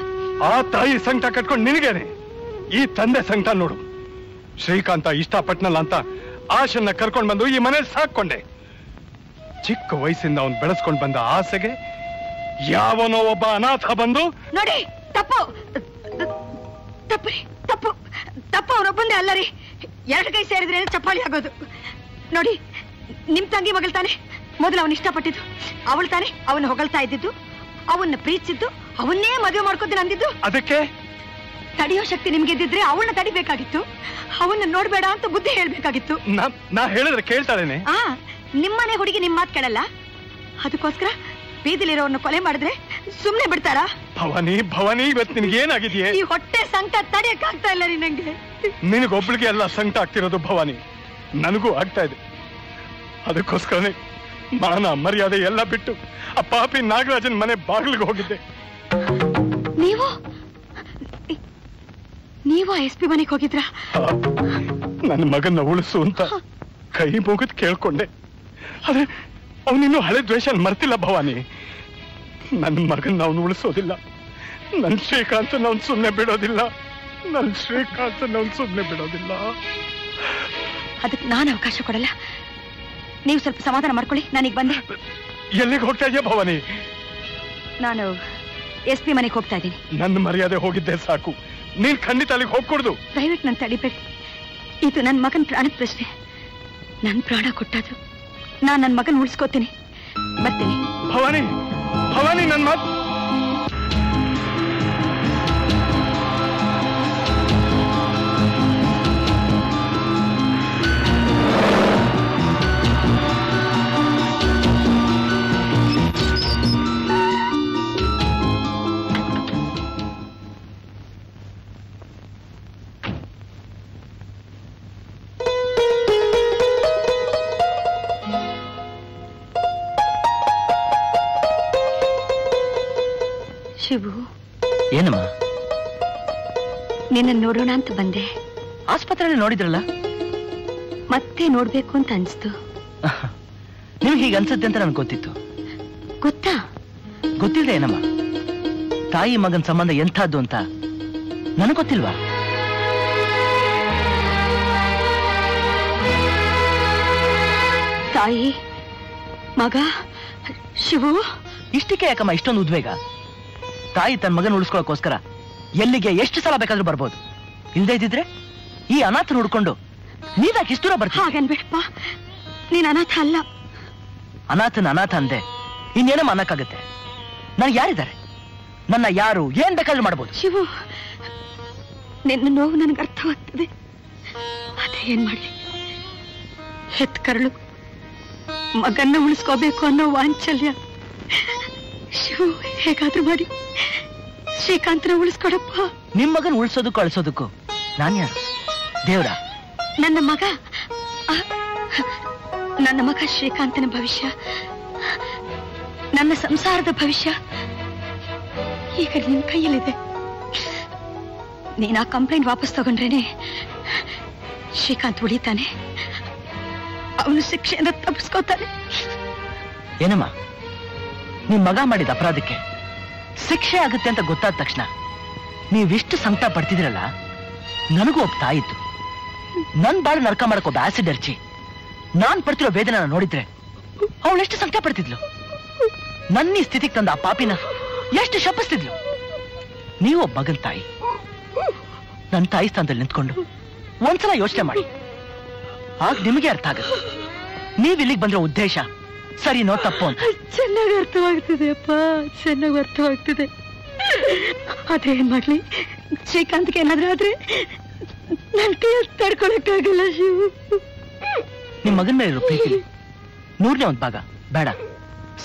ಆ ತಾಯಿ ಸಂಕಟ ಕಟ್ಕೊಂಡು ನಿನಗೇನೆ ಈ ತಂದೆ ಸಂಕಟ ನೋಡು. ಶ್ರೀಕಾಂತ ಇಷ್ಟಪಟ್ಟನಲ್ಲ ಅಂತ ಆಶನ್ನ ಕರ್ಕೊಂಡು ಬಂದು ಈ ಮನೆ ಸಾಕೊಂಡೆ. ಚಿಕ್ಕ ವಯಸ್ಸಿಂದ ಅವನು ಬೆಳೆಸ್ಕೊಂಡು ಬಂದ ಆಸೆಗೆ ಯಾವನೋ ಒಬ್ಬ ಅನಾಥ ಬಂದು ನೋಡಿ. ತಪ್ಪು ತಪ್ಪು ತಪ್ಪು ತಪ್ಪು ಅವರೊಬ್ಬಂದೇ ಅಲ್ಲ ರೀ, ಎರಡು ಕೈ ಸೇರಿದ್ರೆ ಚಪ್ಪಾಳಿ ಆಗೋದು. ನೋಡಿ, ನಿಮ್ ತಂಗಿ ಮಗಳು ತಾನೆ ಮೊದಲು ಅವನು ಇಷ್ಟಪಟ್ಟಿದ್ದು, ಅವಳು ತಾನೆ ಅವನು ಹೊಗಳ್ತಾ ಇದ್ದಿದ್ದು, ಅವನ್ನ ಪ್ರೀತಿಸಿದ್ದು, ಅವನ್ನೇ ಮದುವೆ ಮಾಡ್ಕೋದು ನಂದಿದ್ದು. ಅದಕ್ಕೆ ತಡೆಯೋ ಶಕ್ತಿ ನಿಮ್ಗೆದ್ದಿದ್ರೆ ಅವಳನ್ನ ತಡಿಬೇಕಾಗಿತ್ತು, ಅವನ್ನ ನೋಡ್ಬೇಡ ಅಂತ ಬುದ್ಧಿ ಹೇಳ್ಬೇಕಾಗಿತ್ತು. ನಾ ಹೇಳಿದ್ರೆ ಕೇಳ್ತಾಳೇನೆ? ಆ ನಿಮ್ಮನೆ ಹುಡುಗಿ ನಿಮ್ ಮಾತು ಕೇಳಲ್ಲ, ಅದಕ್ಕೋಸ್ಕರ ಬೀದಿಲಿರೋನ್ನ ಕೊಲೆ ಮಾಡಿದ್ರೆ ಸುಮ್ನೆ ಬಿಡ್ತಾರಾ? ಭವಾನಿ ಭವಾನಿ, ಇವತ್ತು ನಿನ್ಗೆ ಏನಾಗಿದೆಯೇ? ಈ ಹೊಟ್ಟೆ ಸಂಕಟ ತಡೆಯಕ್ ಆಗ್ತಾ ಇಲ್ಲ ರೀ ನಂಗೆ. ನಿನಗೊಬ್ಳಿಗೆ ಎಲ್ಲ ಸಂಕಟ ಆಗ್ತಿರೋದು ಭವಾನಿ, ನನಗೂ ಆಗ್ತಾ ಇದೆ. ಅದಕ್ಕೋಸ್ಕರನೇ ಮಾನ ಮರ್ಯಾದೆ ಎಲ್ಲ ಬಿಟ್ಟು ಆ ಪಾಪಿ ನಾಗರಾಜನ್ ಮನೆ ಬಾಗಿಲಿಗೆ ಹೋಗಿದ್ದೆ. ನೀವು ನೀವು ಎಸ್ ಪಿ ಮನೆಗೆ ಹೋಗಿದ್ರಾ? ನನ್ನ ಮಗನ್ನ ಉಳಿಸು ಅಂತ ಕೈ ಮುಗಿದ್ ಕೇಳ್ಕೊಂಡೆ. ಆದ್ರೆ ಅವನಿನ್ನೂ ಹಳೆ ದ್ವೇಷ ಮರ್ತಿಲ್ಲ ಭವಾನಿ. ನನ್ನ ಮಗನ್ನ ಅವನು ಉಳಿಸೋದಿಲ್ಲ, ನನ್ನ ಶ್ರೀಕಾಂತನ ಅವನು ಸುಮ್ಮನೆ ಬಿಡೋದಿಲ್ಲ, ನನ್ನ ಶ್ರೀಕಾಂತನ ಅವನು ಸುಮ್ಮನೆ ಬಿಡೋದಿಲ್ಲ. ಅದಕ್ಕೆ ನಾನು ಅವಕಾಶ ಕೊಡಲ್ಲ. ನೀವು ಸ್ವಲ್ಪ ಸಮಾಧಾನ ಮಾಡ್ಕೊಳ್ಳಿ. ನಾನೀಗ ಬಂದೆ. ಎಲ್ಲಿಗೆ ಹೋಗ್ತಾ ಇದೆಯಾ ಭವಾನಿ? ನಾನು ಎಸ್ ಪಿ ಮನೆಗೆ ಹೋಗ್ತಾ ಇದ್ದೀನಿ. ನನ್ನ ಮರ್ಯಾದೆ ಹೋಗಿದ್ದೆ ಸಾಕು, ನೀನ್ ಖಂಡಿತ ಅಲ್ಲಿಗೆ ಹೋಗ್ಕೊಡ್ದು. ದಯವಿಟ್ಟು ನನ್ನ ತಡಿಬೇಡಿ, ಇದು ನನ್ನ ಮಗನ ಪ್ರಾಣದ ಪ್ರಶ್ನೆ. ನನ್ನ ಪ್ರಾಣ ಕೊಟ್ಟದು, ನಾನ್ ನನ್ನ ಮಗನ ಉಳಿಸ್ಕೋತೀನಿ. ಬರ್ತೀನಿ ಭವಾನಿ. ಭವಾನಿ ನನ್ನ ಮಾತು. ಶಿವು, ಏನಮ್ಮ? ನಿನ್ನ ನೋಡೋಣ ಅಂತ ಬಂದೆ. ಆಸ್ಪತ್ರೆಯಲ್ಲಿ ನೋಡಿದ್ರಲ್ಲ, ಮತ್ತೆ ನೋಡ್ಬೇಕು ಅಂತ ಅನ್ಸ್ತು. ನಿಮ್ಗೆ ಹೀಗೆ ಅನ್ಸುತ್ತೆ ಅಂತ ನನ್ಗೆ ಗೊತ್ತಿತ್ತು. ಗೊತ್ತಾ? ಗೊತ್ತಿಲ್ಲ. ಏನಮ್ಮ, ತಾಯಿ ಮಗನ ಸಂಬಂಧ ಎಂಥದ್ದು ಅಂತ ನನಗೆ ಗೊತ್ತಿಲ್ವಾ? ತಾಯಿ ಮಗ ಶಿವು, ಇಷ್ಟಕ್ಕೆ ಯಾಕಮ್ಮ ಇಷ್ಟೊಂದು ಉದ್ವೇಗ? ತಾಯಿ ತನ್ನ ಮಗನ ಉಳಿಸ್ಕೊಳ್ಳೋಕ್ಕೋಸ್ಕರ ಎಲ್ಲಿಗೆ ಎಷ್ಟು ಸಲ ಬೇಕಾದ್ರೂ ಬರ್ಬೋದು. ಇಲ್ಲದೆ ಇದ್ದಿದ್ರೆ ಈ ಅನಾಥ ನೋಡ್ಕೊಂಡು ನೀವ್ಯಾಕೆ ಇಷ್ಟು ದೂರ ಬರ್ತೀಯ? ಹಾಗನ್ಬೇಡಪ್ಪ, ನೀನ್ ಅನಾಥ ಅಲ್ಲ. ಅನಾಥನ ಅನಾಥ ಅಂದೆ ಇನ್ನೇನಮ್ಮ ಅನ್ನಕ್ಕಾಗತ್ತೆ? ನಾನು ಯಾರಿದ್ದಾರೆ? ನನ್ನ ಯಾರು ಏನ್ ಬೇಕಾದ್ರೂ ಮಾಡ್ಬೋದು. ಶಿವು, ನಿನ್ನ ನೋವು ನನಗೆ ಅರ್ಥವಾಗ್ತದೆ. ಅದೇ ಏನ್ ಮಾಡ್ಲಿ, ಹೆತ್ ಕರಳು ಮಗನ್ನ ಉಳಿಸ್ಕೋಬೇಕು ಅನ್ನೋ ವಾಂಚಲ್ಯ. ಶಿವು, ಹೇಗಾದ್ರೂ ಮಾಡಿ ಶ್ರೀಕಾಂತನ ಉಳಿಸ್ಕೊಡಪ್ಪ. ನಿಮ್ ಮಗನ್ ಉಳಿಸೋದಕ್ಕೂ ಕಳಿಸೋದಕ್ಕೂ ನಾನು ಯಾರು? ದೇವ್ರ? ನನ್ನ ಮಗ ನನ್ನ ಮಗ ಶ್ರೀಕಾಂತನ ಭವಿಷ್ಯ, ನನ್ನ ಸಂಸಾರದ ಭವಿಷ್ಯ ಈಗ ನಿನ್ ಕೈಯಲ್ಲಿದೆ. ನೀನ್ ಆ ಕಂಪ್ಲೇಂಟ್ ವಾಪಸ್ ತಗೊಂಡ್ರೇನೆ ಶ್ರೀಕಾಂತ್ ಉಳಿತಾನೆ, ಅವನು ಶಿಕ್ಷೆಯಿಂದ ತಪ್ಪಿಸ್ಕೋತಾನೆ. ಏನಮ್ಮ, ನಿಮ್ ಮಗ ಮಾಡಿದ ಅಪರಾಧಕ್ಕೆ ಶಿಕ್ಷೆ ಆಗುತ್ತೆ ಅಂತ ಗೊತ್ತಾದ ತಕ್ಷಣ ನೀವಿಷ್ಟು ಸಂಕಟ ಪಡ್ತಿದ್ರಲ್ಲ, ನನಗೂ ಒಪ್ತಾಯಿತ್ತು. नन बाल नरक माडकोद आसिड अर्जी नान पड़ती वेदना नोड़े अवळेष्टु संकट पड़ती नन्नी स्थिति तंद पापिन ಎಷ್ಟು ಶಪಿಸ್ತಿದ್ಲು ನೀವು ಮಗನ ತಾಯಿ ನನ್ನ ತಾಯಿ ಸ್ಥಾನದಲ್ಲಿ ನಿಂತುಕೊಂಡು ಒಂದಸಲ ಯೋಚನೆ ಮಾಡಿ ಆಗ ನಿಮಗೆ ಅರ್ಥ ಆಗುತ್ತೆ ನೀವು ಇಲ್ಲಿಗೆ ಬಂದಿರೋ ಉದ್ದೇಶ ಸರಿನೋ ತಪ್ಪೋ ಅಂತ ಚೆನ್ನಾಗಿ ಅರ್ಥವಾಗುತ್ತಿದೆ ಅಪ್ಪ ಚೆನ್ನಾಗಿ ಅರ್ಥವಾಗುತ್ತಿದೆ ಅದೇ ಏನು ಮಾಡ್ಲಿ ಶ್ರೀಕಾಂತ್ಗೆ ಏನಾದರೂ ಆದ್ರೆ ನಾನು ಕೇರ್ ತಡ್ಕೊಳ್ಳೋಕ್ಕಾಗಲ್ಲ ಶಿವು ನಿಮ್ಮ ಮಗನ ಮೇಲೆ ಇರೋ ಪ್ರೀತಿ ನೂರನೇ ಒಂದು ಭಾಗ ಬೇಡ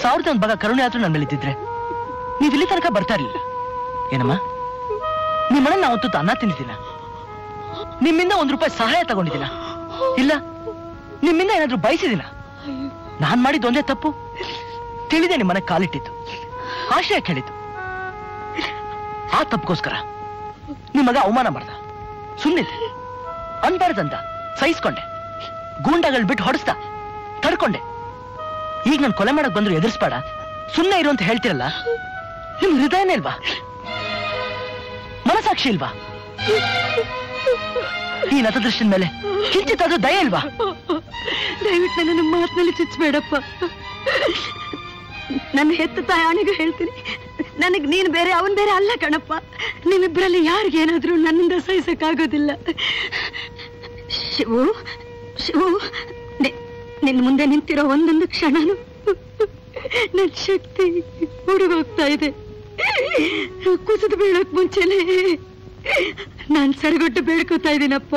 ಸಾವಿರದ ಒಂದು ಭಾಗ ಕರುಣೆ ಆದರೂ ನನ್ನ ಮೇಲೆ ಇದ್ದಿದ್ರೆ नहीं तनक बर्ता ना अन्न तीन रूपाय सहाय तक इला निम्न बयसदीन नान तपु ते निम कालिटी आश्रय के आ तपकोस्कर निम्ग अवमान माद सुम्न अंदरदंद सहिसके गूंडगळु होडस्ता तडकोंडे ईग नानु कोले माडक्के बंद्रु एदर्सबाड सुम्ने इरु अंत हेळ्तीरल्ल ನಿಮ್ ಹೃದಯನೇ ಇಲ್ವಾ ಮನಸಾಕ್ಷಿ ಇಲ್ವಾ ಈ ನತದೃಷ್ಟಿನ ಮೇಲೆ ಕಿಂಚಿತ್ ಅದು ದಯ ಇಲ್ವಾ ದಯವಿಟ್ಟು ನನ್ನ ಮಾತಿನಲ್ಲಿ ಚುಚ್ಚಬೇಡಪ್ಪ ನನ್ನ ಹೆತ್ತ ತಾಯಿಗೆ ಹೇಳ್ತೀನಿ ನನಗೆ ನೀನು ಬೇರೆ ಅವನು ಬೇರೆ ಅಲ್ಲ ಕಣಪ್ಪ ನಿಮ್ಮಿಬ್ಬರಲ್ಲಿ ಯಾರಿಗೆ ಏನಾದರೂ ನನ್ನಿಂದ ಸಹಿಸಕಾಗೋದಿಲ್ಲ ಶಿವು ಶಿವು ನಿನ್ನ ಮುಂದೆ ನಿಂತಿರೋ ಒಂದೊಂದು ಕ್ಷಣನೂ ನನ್ನ ಶಕ್ತಿ ಉಡುಗೋಗ್ತಾ ಇದೆ ಕುಸಿದು ಬೀಳೋಕ್ ಮುಂಚೆನೆ ನಾನು ಸರಿಗೊಟ್ಟು ಬೇಡ್ಕೋತಾ ಇದ್ದೀನಪ್ಪ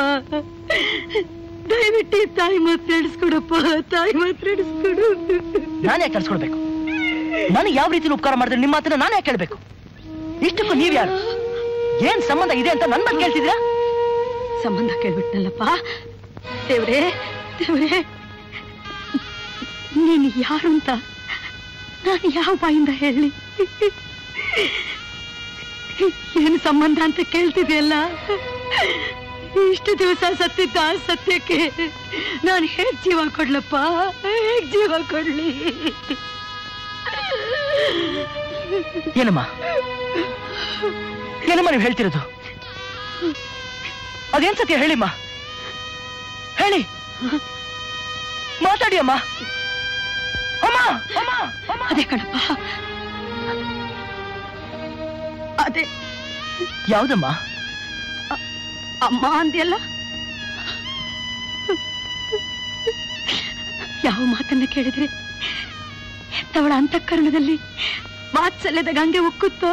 ದಯವಿಟ್ಟು ತಾಯಿ ಮಾತ್ರ ಹೇಳಿಸ್ಕೊಡಪ್ಪ ತಾಯಿ ಮಾತ್ರ ಹೇಳಿಸ್ಕೊಡು ನಾನು ಯಾಕೆ ಕಳಿಸ್ಕೊಡ್ಬೇಕು ನಾನು ಯಾವ ರೀತಿ ಉಪಕಾರ ಮಾಡಿದ್ರೆ ನಿಮ್ಮ ಮಾತನ್ನ ನಾನು ಯಾಕೆ ಹೇಳಬೇಕು ಇಷ್ಟಕ್ಕೂ ನೀವು ಯಾರು ಏನ್ ಸಂಬಂಧ ಇದೆ ಅಂತ ನನ್ನ ಬಗ್ಗೆ ಹೇಳ್ತಿದ್ದೀರಾ ಸಂಬಂಧ ಕೇಳ್ಬಿಟ್ನಲ್ಲಪ್ಪ ದೇವ್ರೇ ದೇವ್ರೇ ನೀನು ಯಾರು ಅಂತ ನಾನು ಯಾವ ಬಾಯಿಂದ ಹೇಳಿ ಏನು ಸಂಬಂಧ ಅಂತ ಕೇಳ್ತಿದೆಯಲ್ಲ ಇಷ್ಟು ದಿವಸ ಸತ್ತಿದ್ದ ಸತ್ಯಕ್ಕೆ ನಾನು ಹೇಗೆ ಜೀವ ಕೊಡ್ಲಪ್ಪ ಹೇಗೆ ಜೀವ ಕೊಡ್ಲಿ ಏನಮ್ಮ ಏನಮ್ಮ ನೀವು ಹೇಳ್ತಿರೋದು ಅದೇನ್ ಸತ್ಯ ಹೇಳಿಮ್ಮ ಹೇಳಿ ಮಾತಾಡಿ ಅಮ್ಮ ಅಮ್ಮ ಅಮ್ಮ ಅದೇ ಕಣಪ್ಪ ಅದೇ ಯಾವ್ದಮ್ಮ ಅಮ್ಮ ಅಂದ್ಯಲ್ಲ ಯಾವ ಮಾತನ್ನ ಕೇಳಿದ್ರೆ ಹೆತ್ತವಳ ಅಂತಃಕರಣದಲ್ಲಿ ವಾತ್ಸಲ್ಯದ ಗಂಗೆ ಉಕ್ಕುತ್ತೋ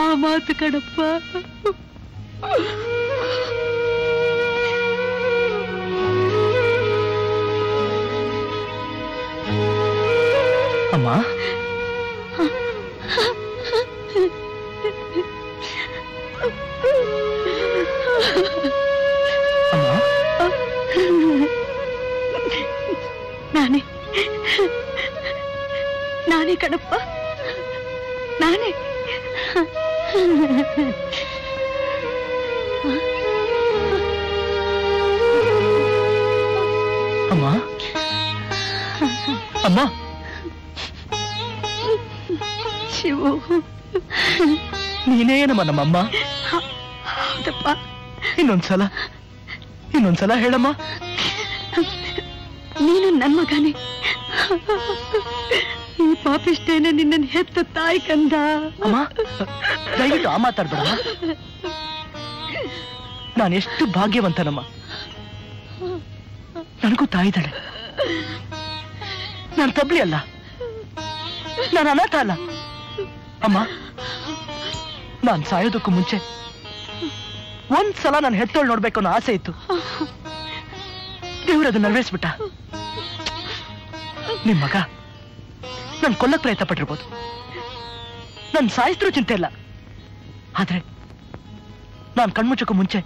ಆ ಮಾತು ಕಣಪ್ಪ ಅಮ್ಮ ನಾನೇ ನಾನೇ ಕಣಪ್ಪ ನಾನೇ ಅಮ್ಮ ಅಮ್ಮ ಶಿವು ನೀನೇ ನಮ್ಮ ನಮ್ಮಮ್ಮ ಹೌದಪ್ಪ ಇನ್ನೊಂದ್ಸಲ ಇನ್ನೊಂದ್ಸಲ ಹೇಳಮ್ಮ ನೀನು ನನ್ನ ಮಗನೇ ಈ ಪಾಪಿಷ್ಟೇನ ನಿನ್ನನ್ನು ಹೆತ್ತ ತಾಯಿ ಕಂದ ಅಮ್ಮ ದಯವಿಟ್ಟು ಆ ಮಾತಾಡ್ಬೇಡ ನಾನು ಎಷ್ಟು ಭಾಗ್ಯವಂತನಮ್ಮ ನನಗೂ ತಾಯಿ ಇದ್ದಾಳೆ ನಾನು ತಬ್ಲಿ ಅಲ್ಲ ನಾನು ಅನಾಥ ಅಲ್ಲ ಅಮ್ಮ ನಾನು ಸಾಯೋದಕ್ಕೂ ಮುಂಚೆ ಒಂದ್ಸಲ ನಾನು ಹೆತ್ತೋಳು ನೋಡ್ಬೇಕು ಅನ್ನೋ ಆಸೆ ಇತ್ತು ದೇವ್ರದು ನೆರವೇರಿಸ್ಬಿಟ್ಟ ನಿಮ್ಮ ಮಗ ನಾನು ಕೊಲ್ಲಕ್ ಪ್ರಯತ್ನ ಪಟ್ಟಿರ್ಬೋದು ನಾನು ಸಾಯಿಸ್ತ್ರೂ ಚಿಂತೆ ಇಲ್ಲ ಆದ್ರೆ ನಾನು ಕಣ್ಮುಚ್ಚಕ್ಕೂ ಮುಂಚೆ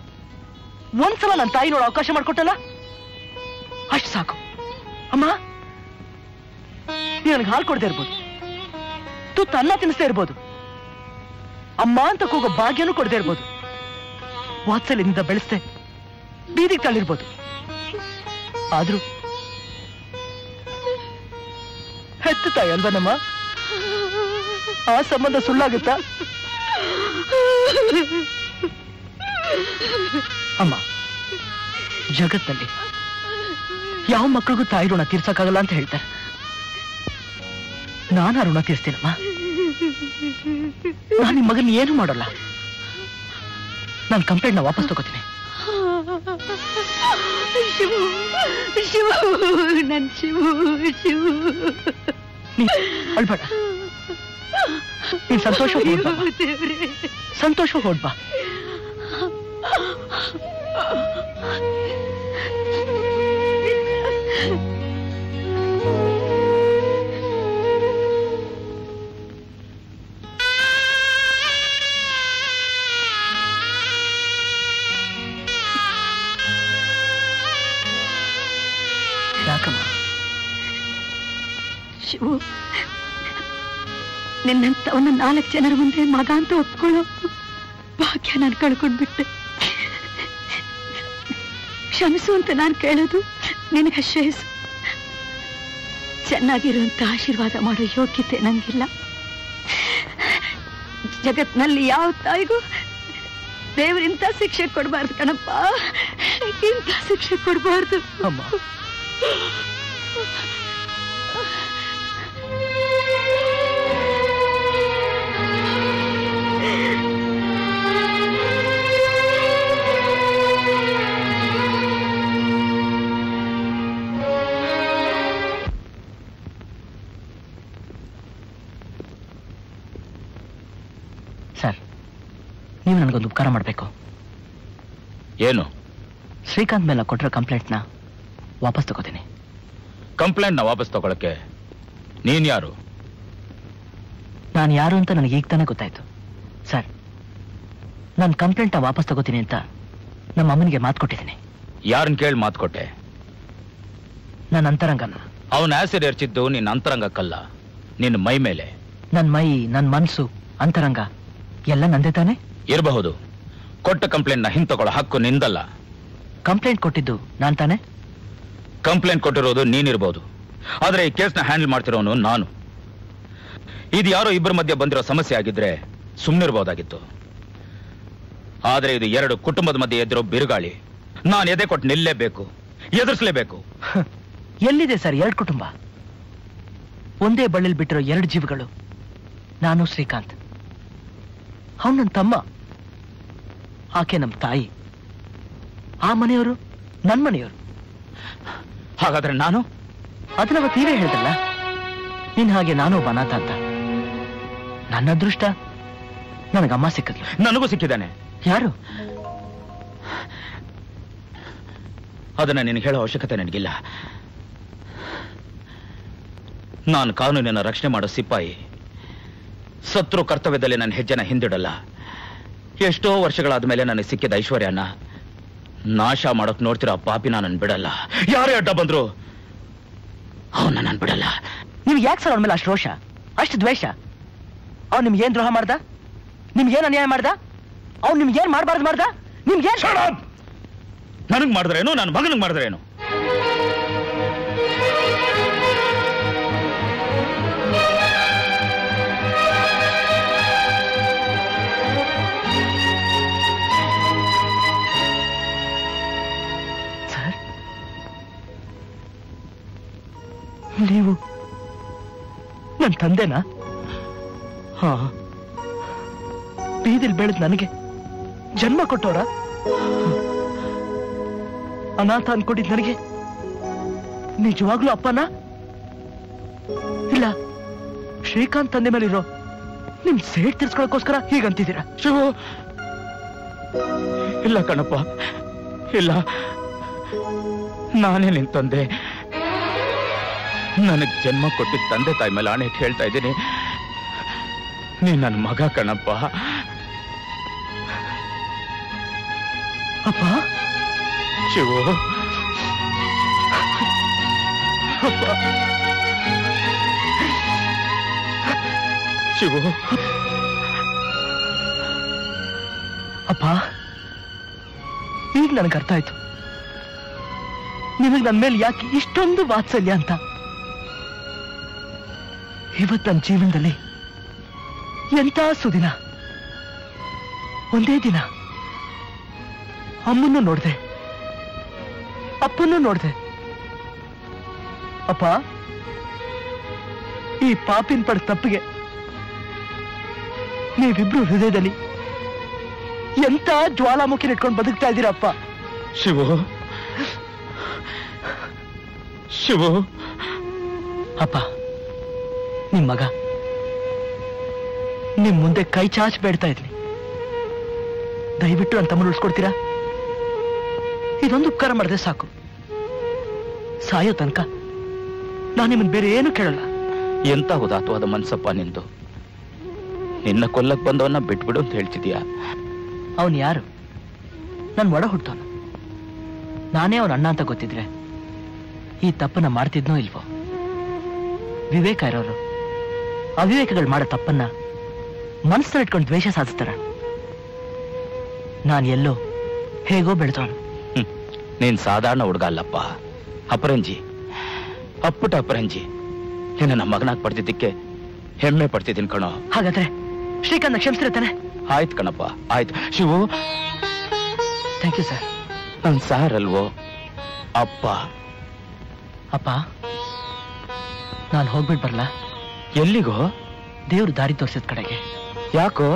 ಒಂದ್ಸಲ ನನ್ನ ತಾಯಿ ನೋಡೋ ಅವಕಾಶ ಮಾಡಿಕೊಟ್ಟಲ್ಲ ಅಷ್ಟು ಸಾಕು ಅಮ್ಮ ನೀ ನನಗೆ ಹಾಲು ಕೊಡದೆ ಇರ್ಬೋದು ತುತ್ತ ಅನ್ನ ತಿನ್ನಿಸ್ತಾ ಇರ್ಬೋದು ಅಮ್ಮ ಅಂತ ಕೂಗೋ ಭಾಗ್ಯನೂ ಕೊಡದೆ ಇರ್ಬೋದು ವಾತ್ಸಲ್ಯದಿಂದ ಬೆಳೆಸ್ದೆ ಬೀದಿಗೆ ತಳ್ಳಿರ್ಬೋದು ಆದ್ರೂ ಹೆತ್ತ ತಾಯಿ ಅಲ್ವಾ ನಮ್ಮ ಆ ಸಂಬಂಧ ಸುಳ್ಳಾಗುತ್ತಾ ಅಮ್ಮ जगत्तल्ली याव मक्कळिगू ताई ऋण तीर्सक्कागल्ल अंत हेळ्तारे नाना ऋण तीर्स्तीनम्मा नानु निम्म मगन एनू माडल्ल नानु कंप्लेंट वापस तगोतीनि शिवू शिवू नन्न शिवू शिवू अळबेड ನೀನು ಸಂತೋಷ ಹೋಗ್ಬಾ ಸಂತೋಷ ಹೋಗ್ಬಾ ಯಾಕಮ್ಮ ಶಿವು ನಿನ್ನಂತವನ್ನ ನಾಲ್ಕು ಜನರ ಮುಂದೆ ಮಗ ಅಂತ ಒಪ್ಕೊಳ್ಳೋ ಭಾಗ್ಯ ನಾನು ಕಳ್ಕೊಂಡ್ಬಿಟ್ಟೆ. ಕ್ಷಮಿಸು ಅಂತ ನಾನು ಕೇಳೋದು ನಿನಗೆ ಶ್ರೇಯಸ್. ಚೆನ್ನಾಗಿರುವಂತ ಆಶೀರ್ವಾದ ಮಾಡೋ ಯೋಗ್ಯತೆ ನಂಗಿಲ್ಲ. ಜಗತ್ತಿನಲ್ಲಿ ಯಾವ ತಾಯಿಗೂ ದೇವರಿಂತ ಶಿಕ್ಷೆ ಕೊಡಬಾರ್ದು ಕಣಪ್ಪ, ಇಂಥ ಶಿಕ್ಷೆ ಕೊಡಬಾರ್ದು. ಅಮ್ಮ ನೀವು ನನಗೊಂದು ಉಪಕಾರ ಮಾಡಬೇಕು. ಏನು? ಶ್ರೀಕಾಂತ್ ಮೇಲೆ ಕೊಟ್ಟಿರೋ ಕಂಪ್ಲೇಂಟ್ನ ವಾಪಸ್ ತಗೋತೀನಿ. ಕಂಪ್ಲೇಂಟ್ನ ವಾಪಸ್ ತಗೊಳ್ಳಕ್ಕೆ ನೀನು ಯಾರು? ನಾನು ಯಾರು ಅಂತ ನನಗೆ ಈಗ ತಾನೇ ಗೊತ್ತಾಯ್ತು ಸರ್. ನಾನು ಕಂಪ್ಲೇಂಟ್ನ ವಾಪಸ್ ತಗೋತೀನಿ ಅಂತ ನಮ್ಮ ಅಮ್ಮನಿಗೆ ಮಾತು ಕೊಟ್ಟಿದ್ದೀನಿ. ಯಾರನ್ನ ಕೇಳಿ ಮಾತು ಕೊಟ್ಟೆ? ನನ್ನ ಅಂತರಂಗನ. ಅವನ ಆಸಿಡ್ ಎರಚಿದ್ದು ನಿನ್ನ ಅಂತರಂಗಕ್ಕಲ್ಲ, ನಿನ್ನ ಮೈ ಮೇಲೆ. ನನ್ನ ಮೈ, ನನ್ನ ಮನಸ್ಸು, ಅಂತರಂಗ ಎಲ್ಲ ನಂದೇ ತಾನೆ? ಇರಬಹುದು. ಕೊಟ್ಟ ಕಂಪ್ಲೇಂಟ್ನ ಹಿಂತಕೊಳ್ಳೋ ಹಕ್ಕು ನಿಂದಲ್ಲ. ಕಂಪ್ಲೇಂಟ್ ಕೊಟ್ಟಿದ್ದು ನಾನು ತಾನೆ? ಕಂಪ್ಲೇಂಟ್ ಕೊಟ್ಟಿರೋದು ನೀನಿರಬಹುದು, ಆದರೆ ಈ ಕೇಸ್ನ ಹ್ಯಾಂಡಲ್ ಮಾಡ್ತಿರೋನು ನಾನು. ಇದು ಯಾರೋ ಇಬ್ಬರ ಮಧ್ಯೆ ಬಂದಿರೋ ಸಮಸ್ಯೆ ಆಗಿದ್ರೆ ಸುಮ್ಮನಿರಬಹುದಾಗಿತ್ತು, ಆದರೆ ಇದು ಎರಡು ಕುಟುಂಬದ ಮಧ್ಯೆ ಎದ್ದಿರೋ ಬಿರುಗಾಳಿ. ನಾನು ಎದೆ ಕೊಟ್ಟು ನಿಲ್ಲೇಬೇಕು, ಎದುರಿಸಲೇಬೇಕು. ಎಲ್ಲಿದೆ ಸರ್ ಎರಡು ಕುಟುಂಬ? ಒಂದೇ ಬಳ್ಳಿಲಿ ಬಿಟ್ಟಿರೋ ಎರಡು ಜೀವಗಳು. ನಾನು ಶ್ರೀಕಾಂತ್, ಅವನು ನನ್ನ ತಮ್ಮ, ಆಕೆ ನಮ್ಮ ತಾಯಿ. ಆ ಮನೆಯವರು ನನ್ನ ಮನೆಯವರು. ಹಾಗಾದ್ರೆ ನಾನು ಅದನ್ನ ತೀರೇ ಹೇಳ್ದಲ್ಲ, ನಿನ್ನ ಹಾಗೆ ನಾನು ಒಬ್ಬ ಅನಾಥ ಅಂತ. ನನ್ನ ಅದೃಷ್ಟ, ನನಗಮ್ಮ ಸಿಕ್ಕಿದ್ಲು. ನನಗೂ ಸಿಕ್ಕಿದ್ದಾನೆ. ಯಾರು? ಅದನ್ನ ನಿನಗೆ ಹೇಳೋ ಅವಶ್ಯಕತೆ ನನಗಿಲ್ಲ. ನಾನು ಕಾನೂನಿನ ರಕ್ಷಣೆ ಮಾಡೋ ಸಿಪಾಯಿ. ಸತ್ರು ಕರ್ತವ್ಯದಲ್ಲಿ ನನ್ನ ಹೆಜ್ಜೆನ ಹಿಂದಿಡಲ್ಲ. ಎಷ್ಟೋ ವರ್ಷಗಳಾದ ಮೇಲೆ ನನಗೆ ಸಿಕ್ಕಿದ ಐಶ್ವರ್ಯನ ನಾಶ ಮಾಡೋಕೆ ನೋಡ್ತಿರೋ ಪಾಪಿನ ನಾನು ಬಿಡಲ್ಲ. ಯಾರೇ ಅಡ್ಡ ಬಂದ್ರು ಅವನ ನಾನು ಬಿಡಲ್ಲ. ನೀವು ಯಾಕೆ ಸರ್ ಅವನ ಮೇಲೆ ಅಷ್ಟು ರೋಷ, ಅಷ್ಟು ದ್ವೇಷ? ಅವ್ನು ನಿಮ್ಗೆ ಏನ್ ದ್ರೋಹ ಮಾಡ್ದ? ನಿಮ್ಗೇನು ಅನ್ಯಾಯ ಮಾಡ್ದ? ಅವ್ನು ನಿಮ್ಗೇನು ಮಾಡಬಾರ್ದು ಮಾಡ್ದ? ನಿಮ್ಗೇನು? ನನಗೆ ಮಾಡಿದ್ರೇನು, ನನ್ನ ಮಗನಿಗೆ ಮಾಡಿದ್ರೇನು? ನೀವು ನನ್ನ ತಂದೆನಾ? ಹಾ, ಬೀದಿಲ್ ಬೆಳೆದ್ ನನಗೆ ಜನ್ಮ ಕೊಟ್ಟೋರ, ಅನಾಥ ಅನ್ಕೊಂಡಿದ್ ನನಗೆ ನಿಜವಾಗ್ಲೂ ಅಪ್ಪನ? ಇಲ್ಲ, ಶ್ರೀಕಾಂತ್ ತಂದೆ ಮೇಲಿರೋ ನಿಮ್ ಸೇಟ್ ತಿರ್ಸ್ಕೊಳಕ್ಕೋಸ್ಕರ ಹೀಗಂತಿದ್ದೀರಾ? ಶಿವು, ಇಲ್ಲ ಕಣಪ್ಪ, ಇಲ್ಲ. ನಾನೇ ನಿನ್ ತಂದೆ. ನನಗೆ ಜನ್ಮ ಕೊಟ್ಟಿದ್ದ ತಂದೆ ತಾಯಿ ಮೇಲೆ ಆಣೆ ಇಟ್ಟು ಹೇಳ್ತಾ ಇದ್ದೀನಿ, ನೀ ನನ್ನ ಮಗ ಕಣಪ್ಪ. ಅಪ್ಪ ಶಿವು, ಶಿವು ಅಪ್ಪ, ಈಗ ನನಗೆ ಅರ್ಥ ಆಯ್ತು ನಿಮಗೆ ನನ್ನ ಮೇಲೆ ಯಾಕೆ ಇಷ್ಟೊಂದು ವಾತ್ಸಲ್ಯ ಅಂತ. ಇವತ್ತು ನನ್ನ ಜೀವನದಲ್ಲಿ ಎಂಥ ಸುದಿನ! ಒಂದೇ ದಿನ ಅಮ್ಮನ್ನು ನೋಡಿದೆ, ಅಪ್ಪನ್ನು ನೋಡಿದೆ. ಅಪ್ಪ, ಈ ಪಾಪಿನ ಪಡ ತಪ್ಪಿಗೆ ನೀವಿಬ್ರು ಹೃದಯದಲ್ಲಿ ಎಂತ ಜ್ವಾಲಾಮುಖಿ ಇಟ್ಕೊಂಡು ಬದುಕ್ತಾ ಇದ್ದೀರಪ್ಪ. ಶಿವು ಶಿವು ಅಪ್ಪ, ನಿಮ್ಮ ಮಗ ನಿಮ್ಮ ಮುಂದೆ ಕೈ ಚಾಚಿ ಬೇಡ್ತಾ ಇದ್ಲಿ. ದಯವಿಟ್ಟು ನನ್ನ ತಮ್ಮನ ಉಳಿಸ್ಕೊಡ್ತೀರಾ? ಇದೊಂದು ಉಪಕಾರ ಮಾಡಿದ್ರೆ ಸಾಕು. ಸಾಯೋ ತನಕ ನಾನು ನಿಮ್ಮನ್ನು ಬೇರೆ ಏನು ಕೇಳಲ್ಲ. ಎಂತ ಹೋದಾತವಾದ ಮನ್ಸಪ್ಪ ನಿಂದು. ನಿನ್ನ ಕೊಲ್ಲಕ್ಕೆ ಬಂದವನ್ನ ಬಿಟ್ಬಿಡು ಅಂತ ಹೇಳ್ತಿದ್ಯಾ? ಅವನು ಯಾರು? ನನ್ನ ಒಡ ಹುಡ್ತವನು. ನಾನೇ ಅವನ ಅಣ್ಣ ಅಂತ ಗೊತ್ತಿದ್ರೆ ಈ ತಪ್ಪನ್ನ ಮಾಡ್ತಿದ್ನೋ ಇಲ್ವೋ? ವಿವೇಕ ಇರೋರು ಅವಿವೇಕಗಳು ಮಾಡೋ ತಪ್ಪನ್ನ ಮನಸ್ಸಲ್ಲಿ ಇಟ್ಕೊಂಡು ದ್ವೇಷ ಸಾಧಿಸ್ತಾರ. ನಾನು ಎಲ್ಲೋ ಹೇಗೋ ಬೆಳೆದವನು. ನೀನ್ ಸಾಧಾರಣ ಹುಡುಗ ಅಲ್ಲಪ್ಪ, ಅಪರಂಜಿ, ಅಪ್ಪುಟ ಅಪರಂಜಿ. ನಿನ್ನ ನಮ್ಮ ಮಗನಾಗಿ ಪಡ್ತಿದ್ದಕ್ಕೆ ಹೆಮ್ಮೆ ಪಡ್ತಿದ್ದೀನಿ ಕಣೋ. ಹಾಗಾದ್ರೆ ಶ್ರೀಕಾಂತ್ ಕ್ಷಮಿಸ್ತಿರ್ತಾನೆ? ಆಯ್ತು ಕಣಪ್ಪ, ಆಯ್ತು. Shivu, thank you sir. ನನ್ ಸಾರ್ ಅಲ್ವೋ ಅಪ್ಪ. ಅಪ್ಪ, ನಾನು ಹೋಗ್ಬಿಟ್ಟು ಬರಲ್ಲ? ಎಲ್ಲಿಗೋ? ದೇವ್ರು ದಾರಿ ತೋರಿಸಿದ ಕಡೆಗೆ. ಯಾಕೋ,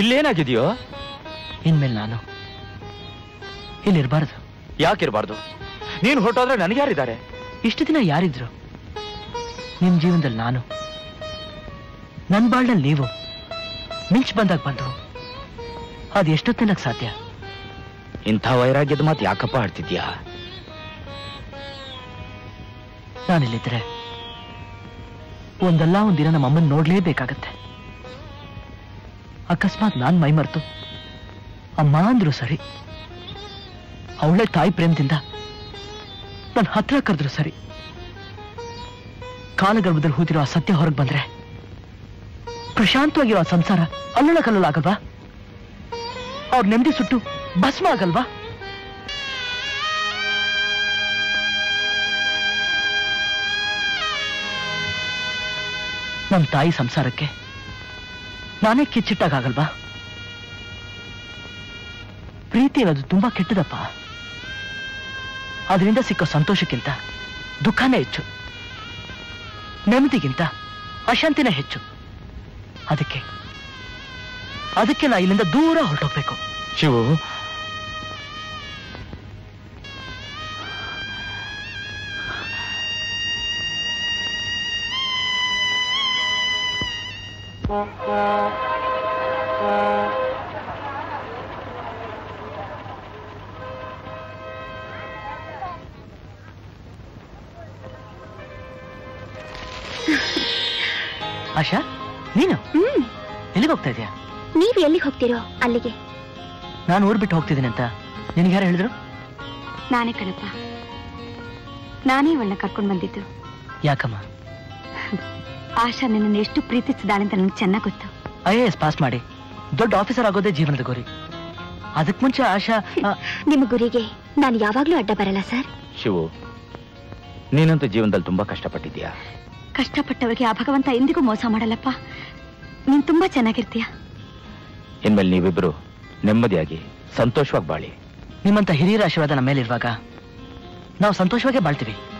ಇಲ್ಲೇನಾಗಿದೆಯೋ? ಇನ್ಮೇಲೆ ನಾನು ಇಲ್ಲಿರ್ಬಾರ್ದು. ಯಾಕಿರ್ಬಾರ್ದು? ನೀನು ಹೊರಟೋದ್ರೆ ನನಗೆ ಯಾರಿದ್ದಾರೆ? ಇಷ್ಟು ದಿನ ಯಾರಿದ್ರು? ನಿಮ್ಮ ಜೀವನದಲ್ಲಿ ನಾನು, ನನ್ನ ಬಾಳ್ನಲ್ಲಿ ನೀವು ಮಿಂಚ್ ಬಂದಾಗ ಬಂದು ಅದು ಎಷ್ಟೊತ್ತಿನಕ್ಕೆ ಸಾಧ್ಯ? ಇಂಥ ವೈರಾಗ್ಯದ ಮಾತು ಯಾಕಪ್ಪ ಆಡ್ತಿದ್ಯಾ? ನಾನಿಲ್ಲಿದ್ರೆ ಒಂದಲ್ಲ ಒಂದಿನ ನಮ್ಮ ಅಮ್ಮನ ನೋಡ್ಲೇಬೇಕಾಗತ್ತೆ. ಅಕಸ್ಮಾತ್ ನಾನು ಮೈ ಮರೆತು ಅಮ್ಮ ಅಂದ್ರು ಸರಿ, ಅವಳೆ ತಾಯಿ ಪ್ರೇಮದಿಂದ ನನ್ನ ಹತ್ರ ಕರೆದ್ರು ಸರಿ, ಕಾಲಗರ್ಭದಲ್ಲಿ ಹೂತಿರೋ ಆ ಸತ್ಯ ಹೊರಗೆ ಬಂದ್ರೆ ಪ್ರಶಾಂತವಾಗಿರೋ ಆ ಸಂಸಾರ ಅಲ್ಲಳ ಕಲ್ಲಳ ಆಗಲ್ವಾ? ಅವ್ರ ನೆಮ್ಮದಿ ಸುಟ್ಟು ಭಸ್ಮ ಆಗಲ್ವಾ? ನಮ್ಮ ತಾಯಿ ಸಂಸಾರಕ್ಕೆ ನಾನೇ ಕಿಚ್ಚಿಟ್ಟಾಗಲ್ವಾ? ಪ್ರೀತಿ ಅನ್ನೋದು ತುಂಬಾ ಕೆಟ್ಟದಪ್ಪ. ಅದರಿಂದ ಸಿಕ್ಕೋ ಸಂತೋಷಕ್ಕಿಂತ ದುಃಖನೇ ಹೆಚ್ಚು, ನೆಮ್ಮದಿಗಿಂತ ಅಶಾಂತಿನೇ ಹೆಚ್ಚು. ಅದಕ್ಕೆ ಅದಕ್ಕೆ ನಾ ಇಲ್ಲಿಂದ ದೂರ ಹೊರಟೋಗ್ಬೇಕು. ಶಿವು, ಆಶಾ, ನೀನು ಎಲ್ಲಿಗೆ ಹೋಗ್ತಾ ಇದೀಯಾ? ನೀವು ಎಲ್ಲಿಗೆ ಹೋಗ್ತೀರೋ ಅಲ್ಲಿಗೆ. ನಾನು ಊರ್ ಬಿಟ್ಟು ಹೋಗ್ತಿದ್ದೀನಿ ಅಂತ ನಿನಗೆ ಯಾರು ಹೇಳಿದ್ರು? ನಾನೇ ಕಣಪ್ಪ, ನಾನೇ ಒಳ್ಳೆ ಕರ್ಕೊಂಡು ಬಂದಿದ್ದು. ಯಾಕಮ್ಮ? ಆಶಾ ನಿನ್ನನ್ನು ಎಷ್ಟು ಪ್ರೀತಿಸಿದಾಳೆ ಅಂತ ನನಗೆ ಚೆನ್ನಾಗಿ ಗೊತ್ತು. ಐ ಎ ಎಸ್ ಪಾಸ್ ಮಾಡಿ ದೊಡ್ಡ ಆಫೀಸರ್ ಆಗೋದೇ ಜೀವನದ ಗುರಿ. ಅದಕ್ಕೆ ಮುಂಚೆ ಆಶಾ ನಿಮ್ಮ ಗುರಿಗೆ ನಾನು ಯಾವಾಗ್ಲೂ ಅಡ್ಡ ಬರಲ್ಲ ಸರ್. ಶಿವು, ನೀನಂತೂ ಜೀವನದಲ್ಲಿ ತುಂಬಾ ಕಷ್ಟಪಟ್ಟಿದ್ಯಾ. ಕಷ್ಟಪಟ್ಟವರಿಗೆ ಆ ಭಗವಂತ ಎಂದಿಗೂ ಮೋಸ ಮಾಡಲ್ಲಪ್ಪ. ನೀನ್ ತುಂಬಾ ಚೆನ್ನಾಗಿರ್ತೀಯ. ಇನ್ಮೇಲೆ ನೀವಿಬ್ರು ನೆಮ್ಮದಿಯಾಗಿ ಸಂತೋಷವಾಗಿ ಬಾಳಿ. ನಿಮ್ಮಂತ ಹಿರಿಯರ ಆಶೀರ್ವಾದ ನಮ್ಮ ಮೇಲಿರುವಾಗ ನಾವು ಸಂತೋಷವಾಗಿ ಬಾಳ್ತೀವಿ.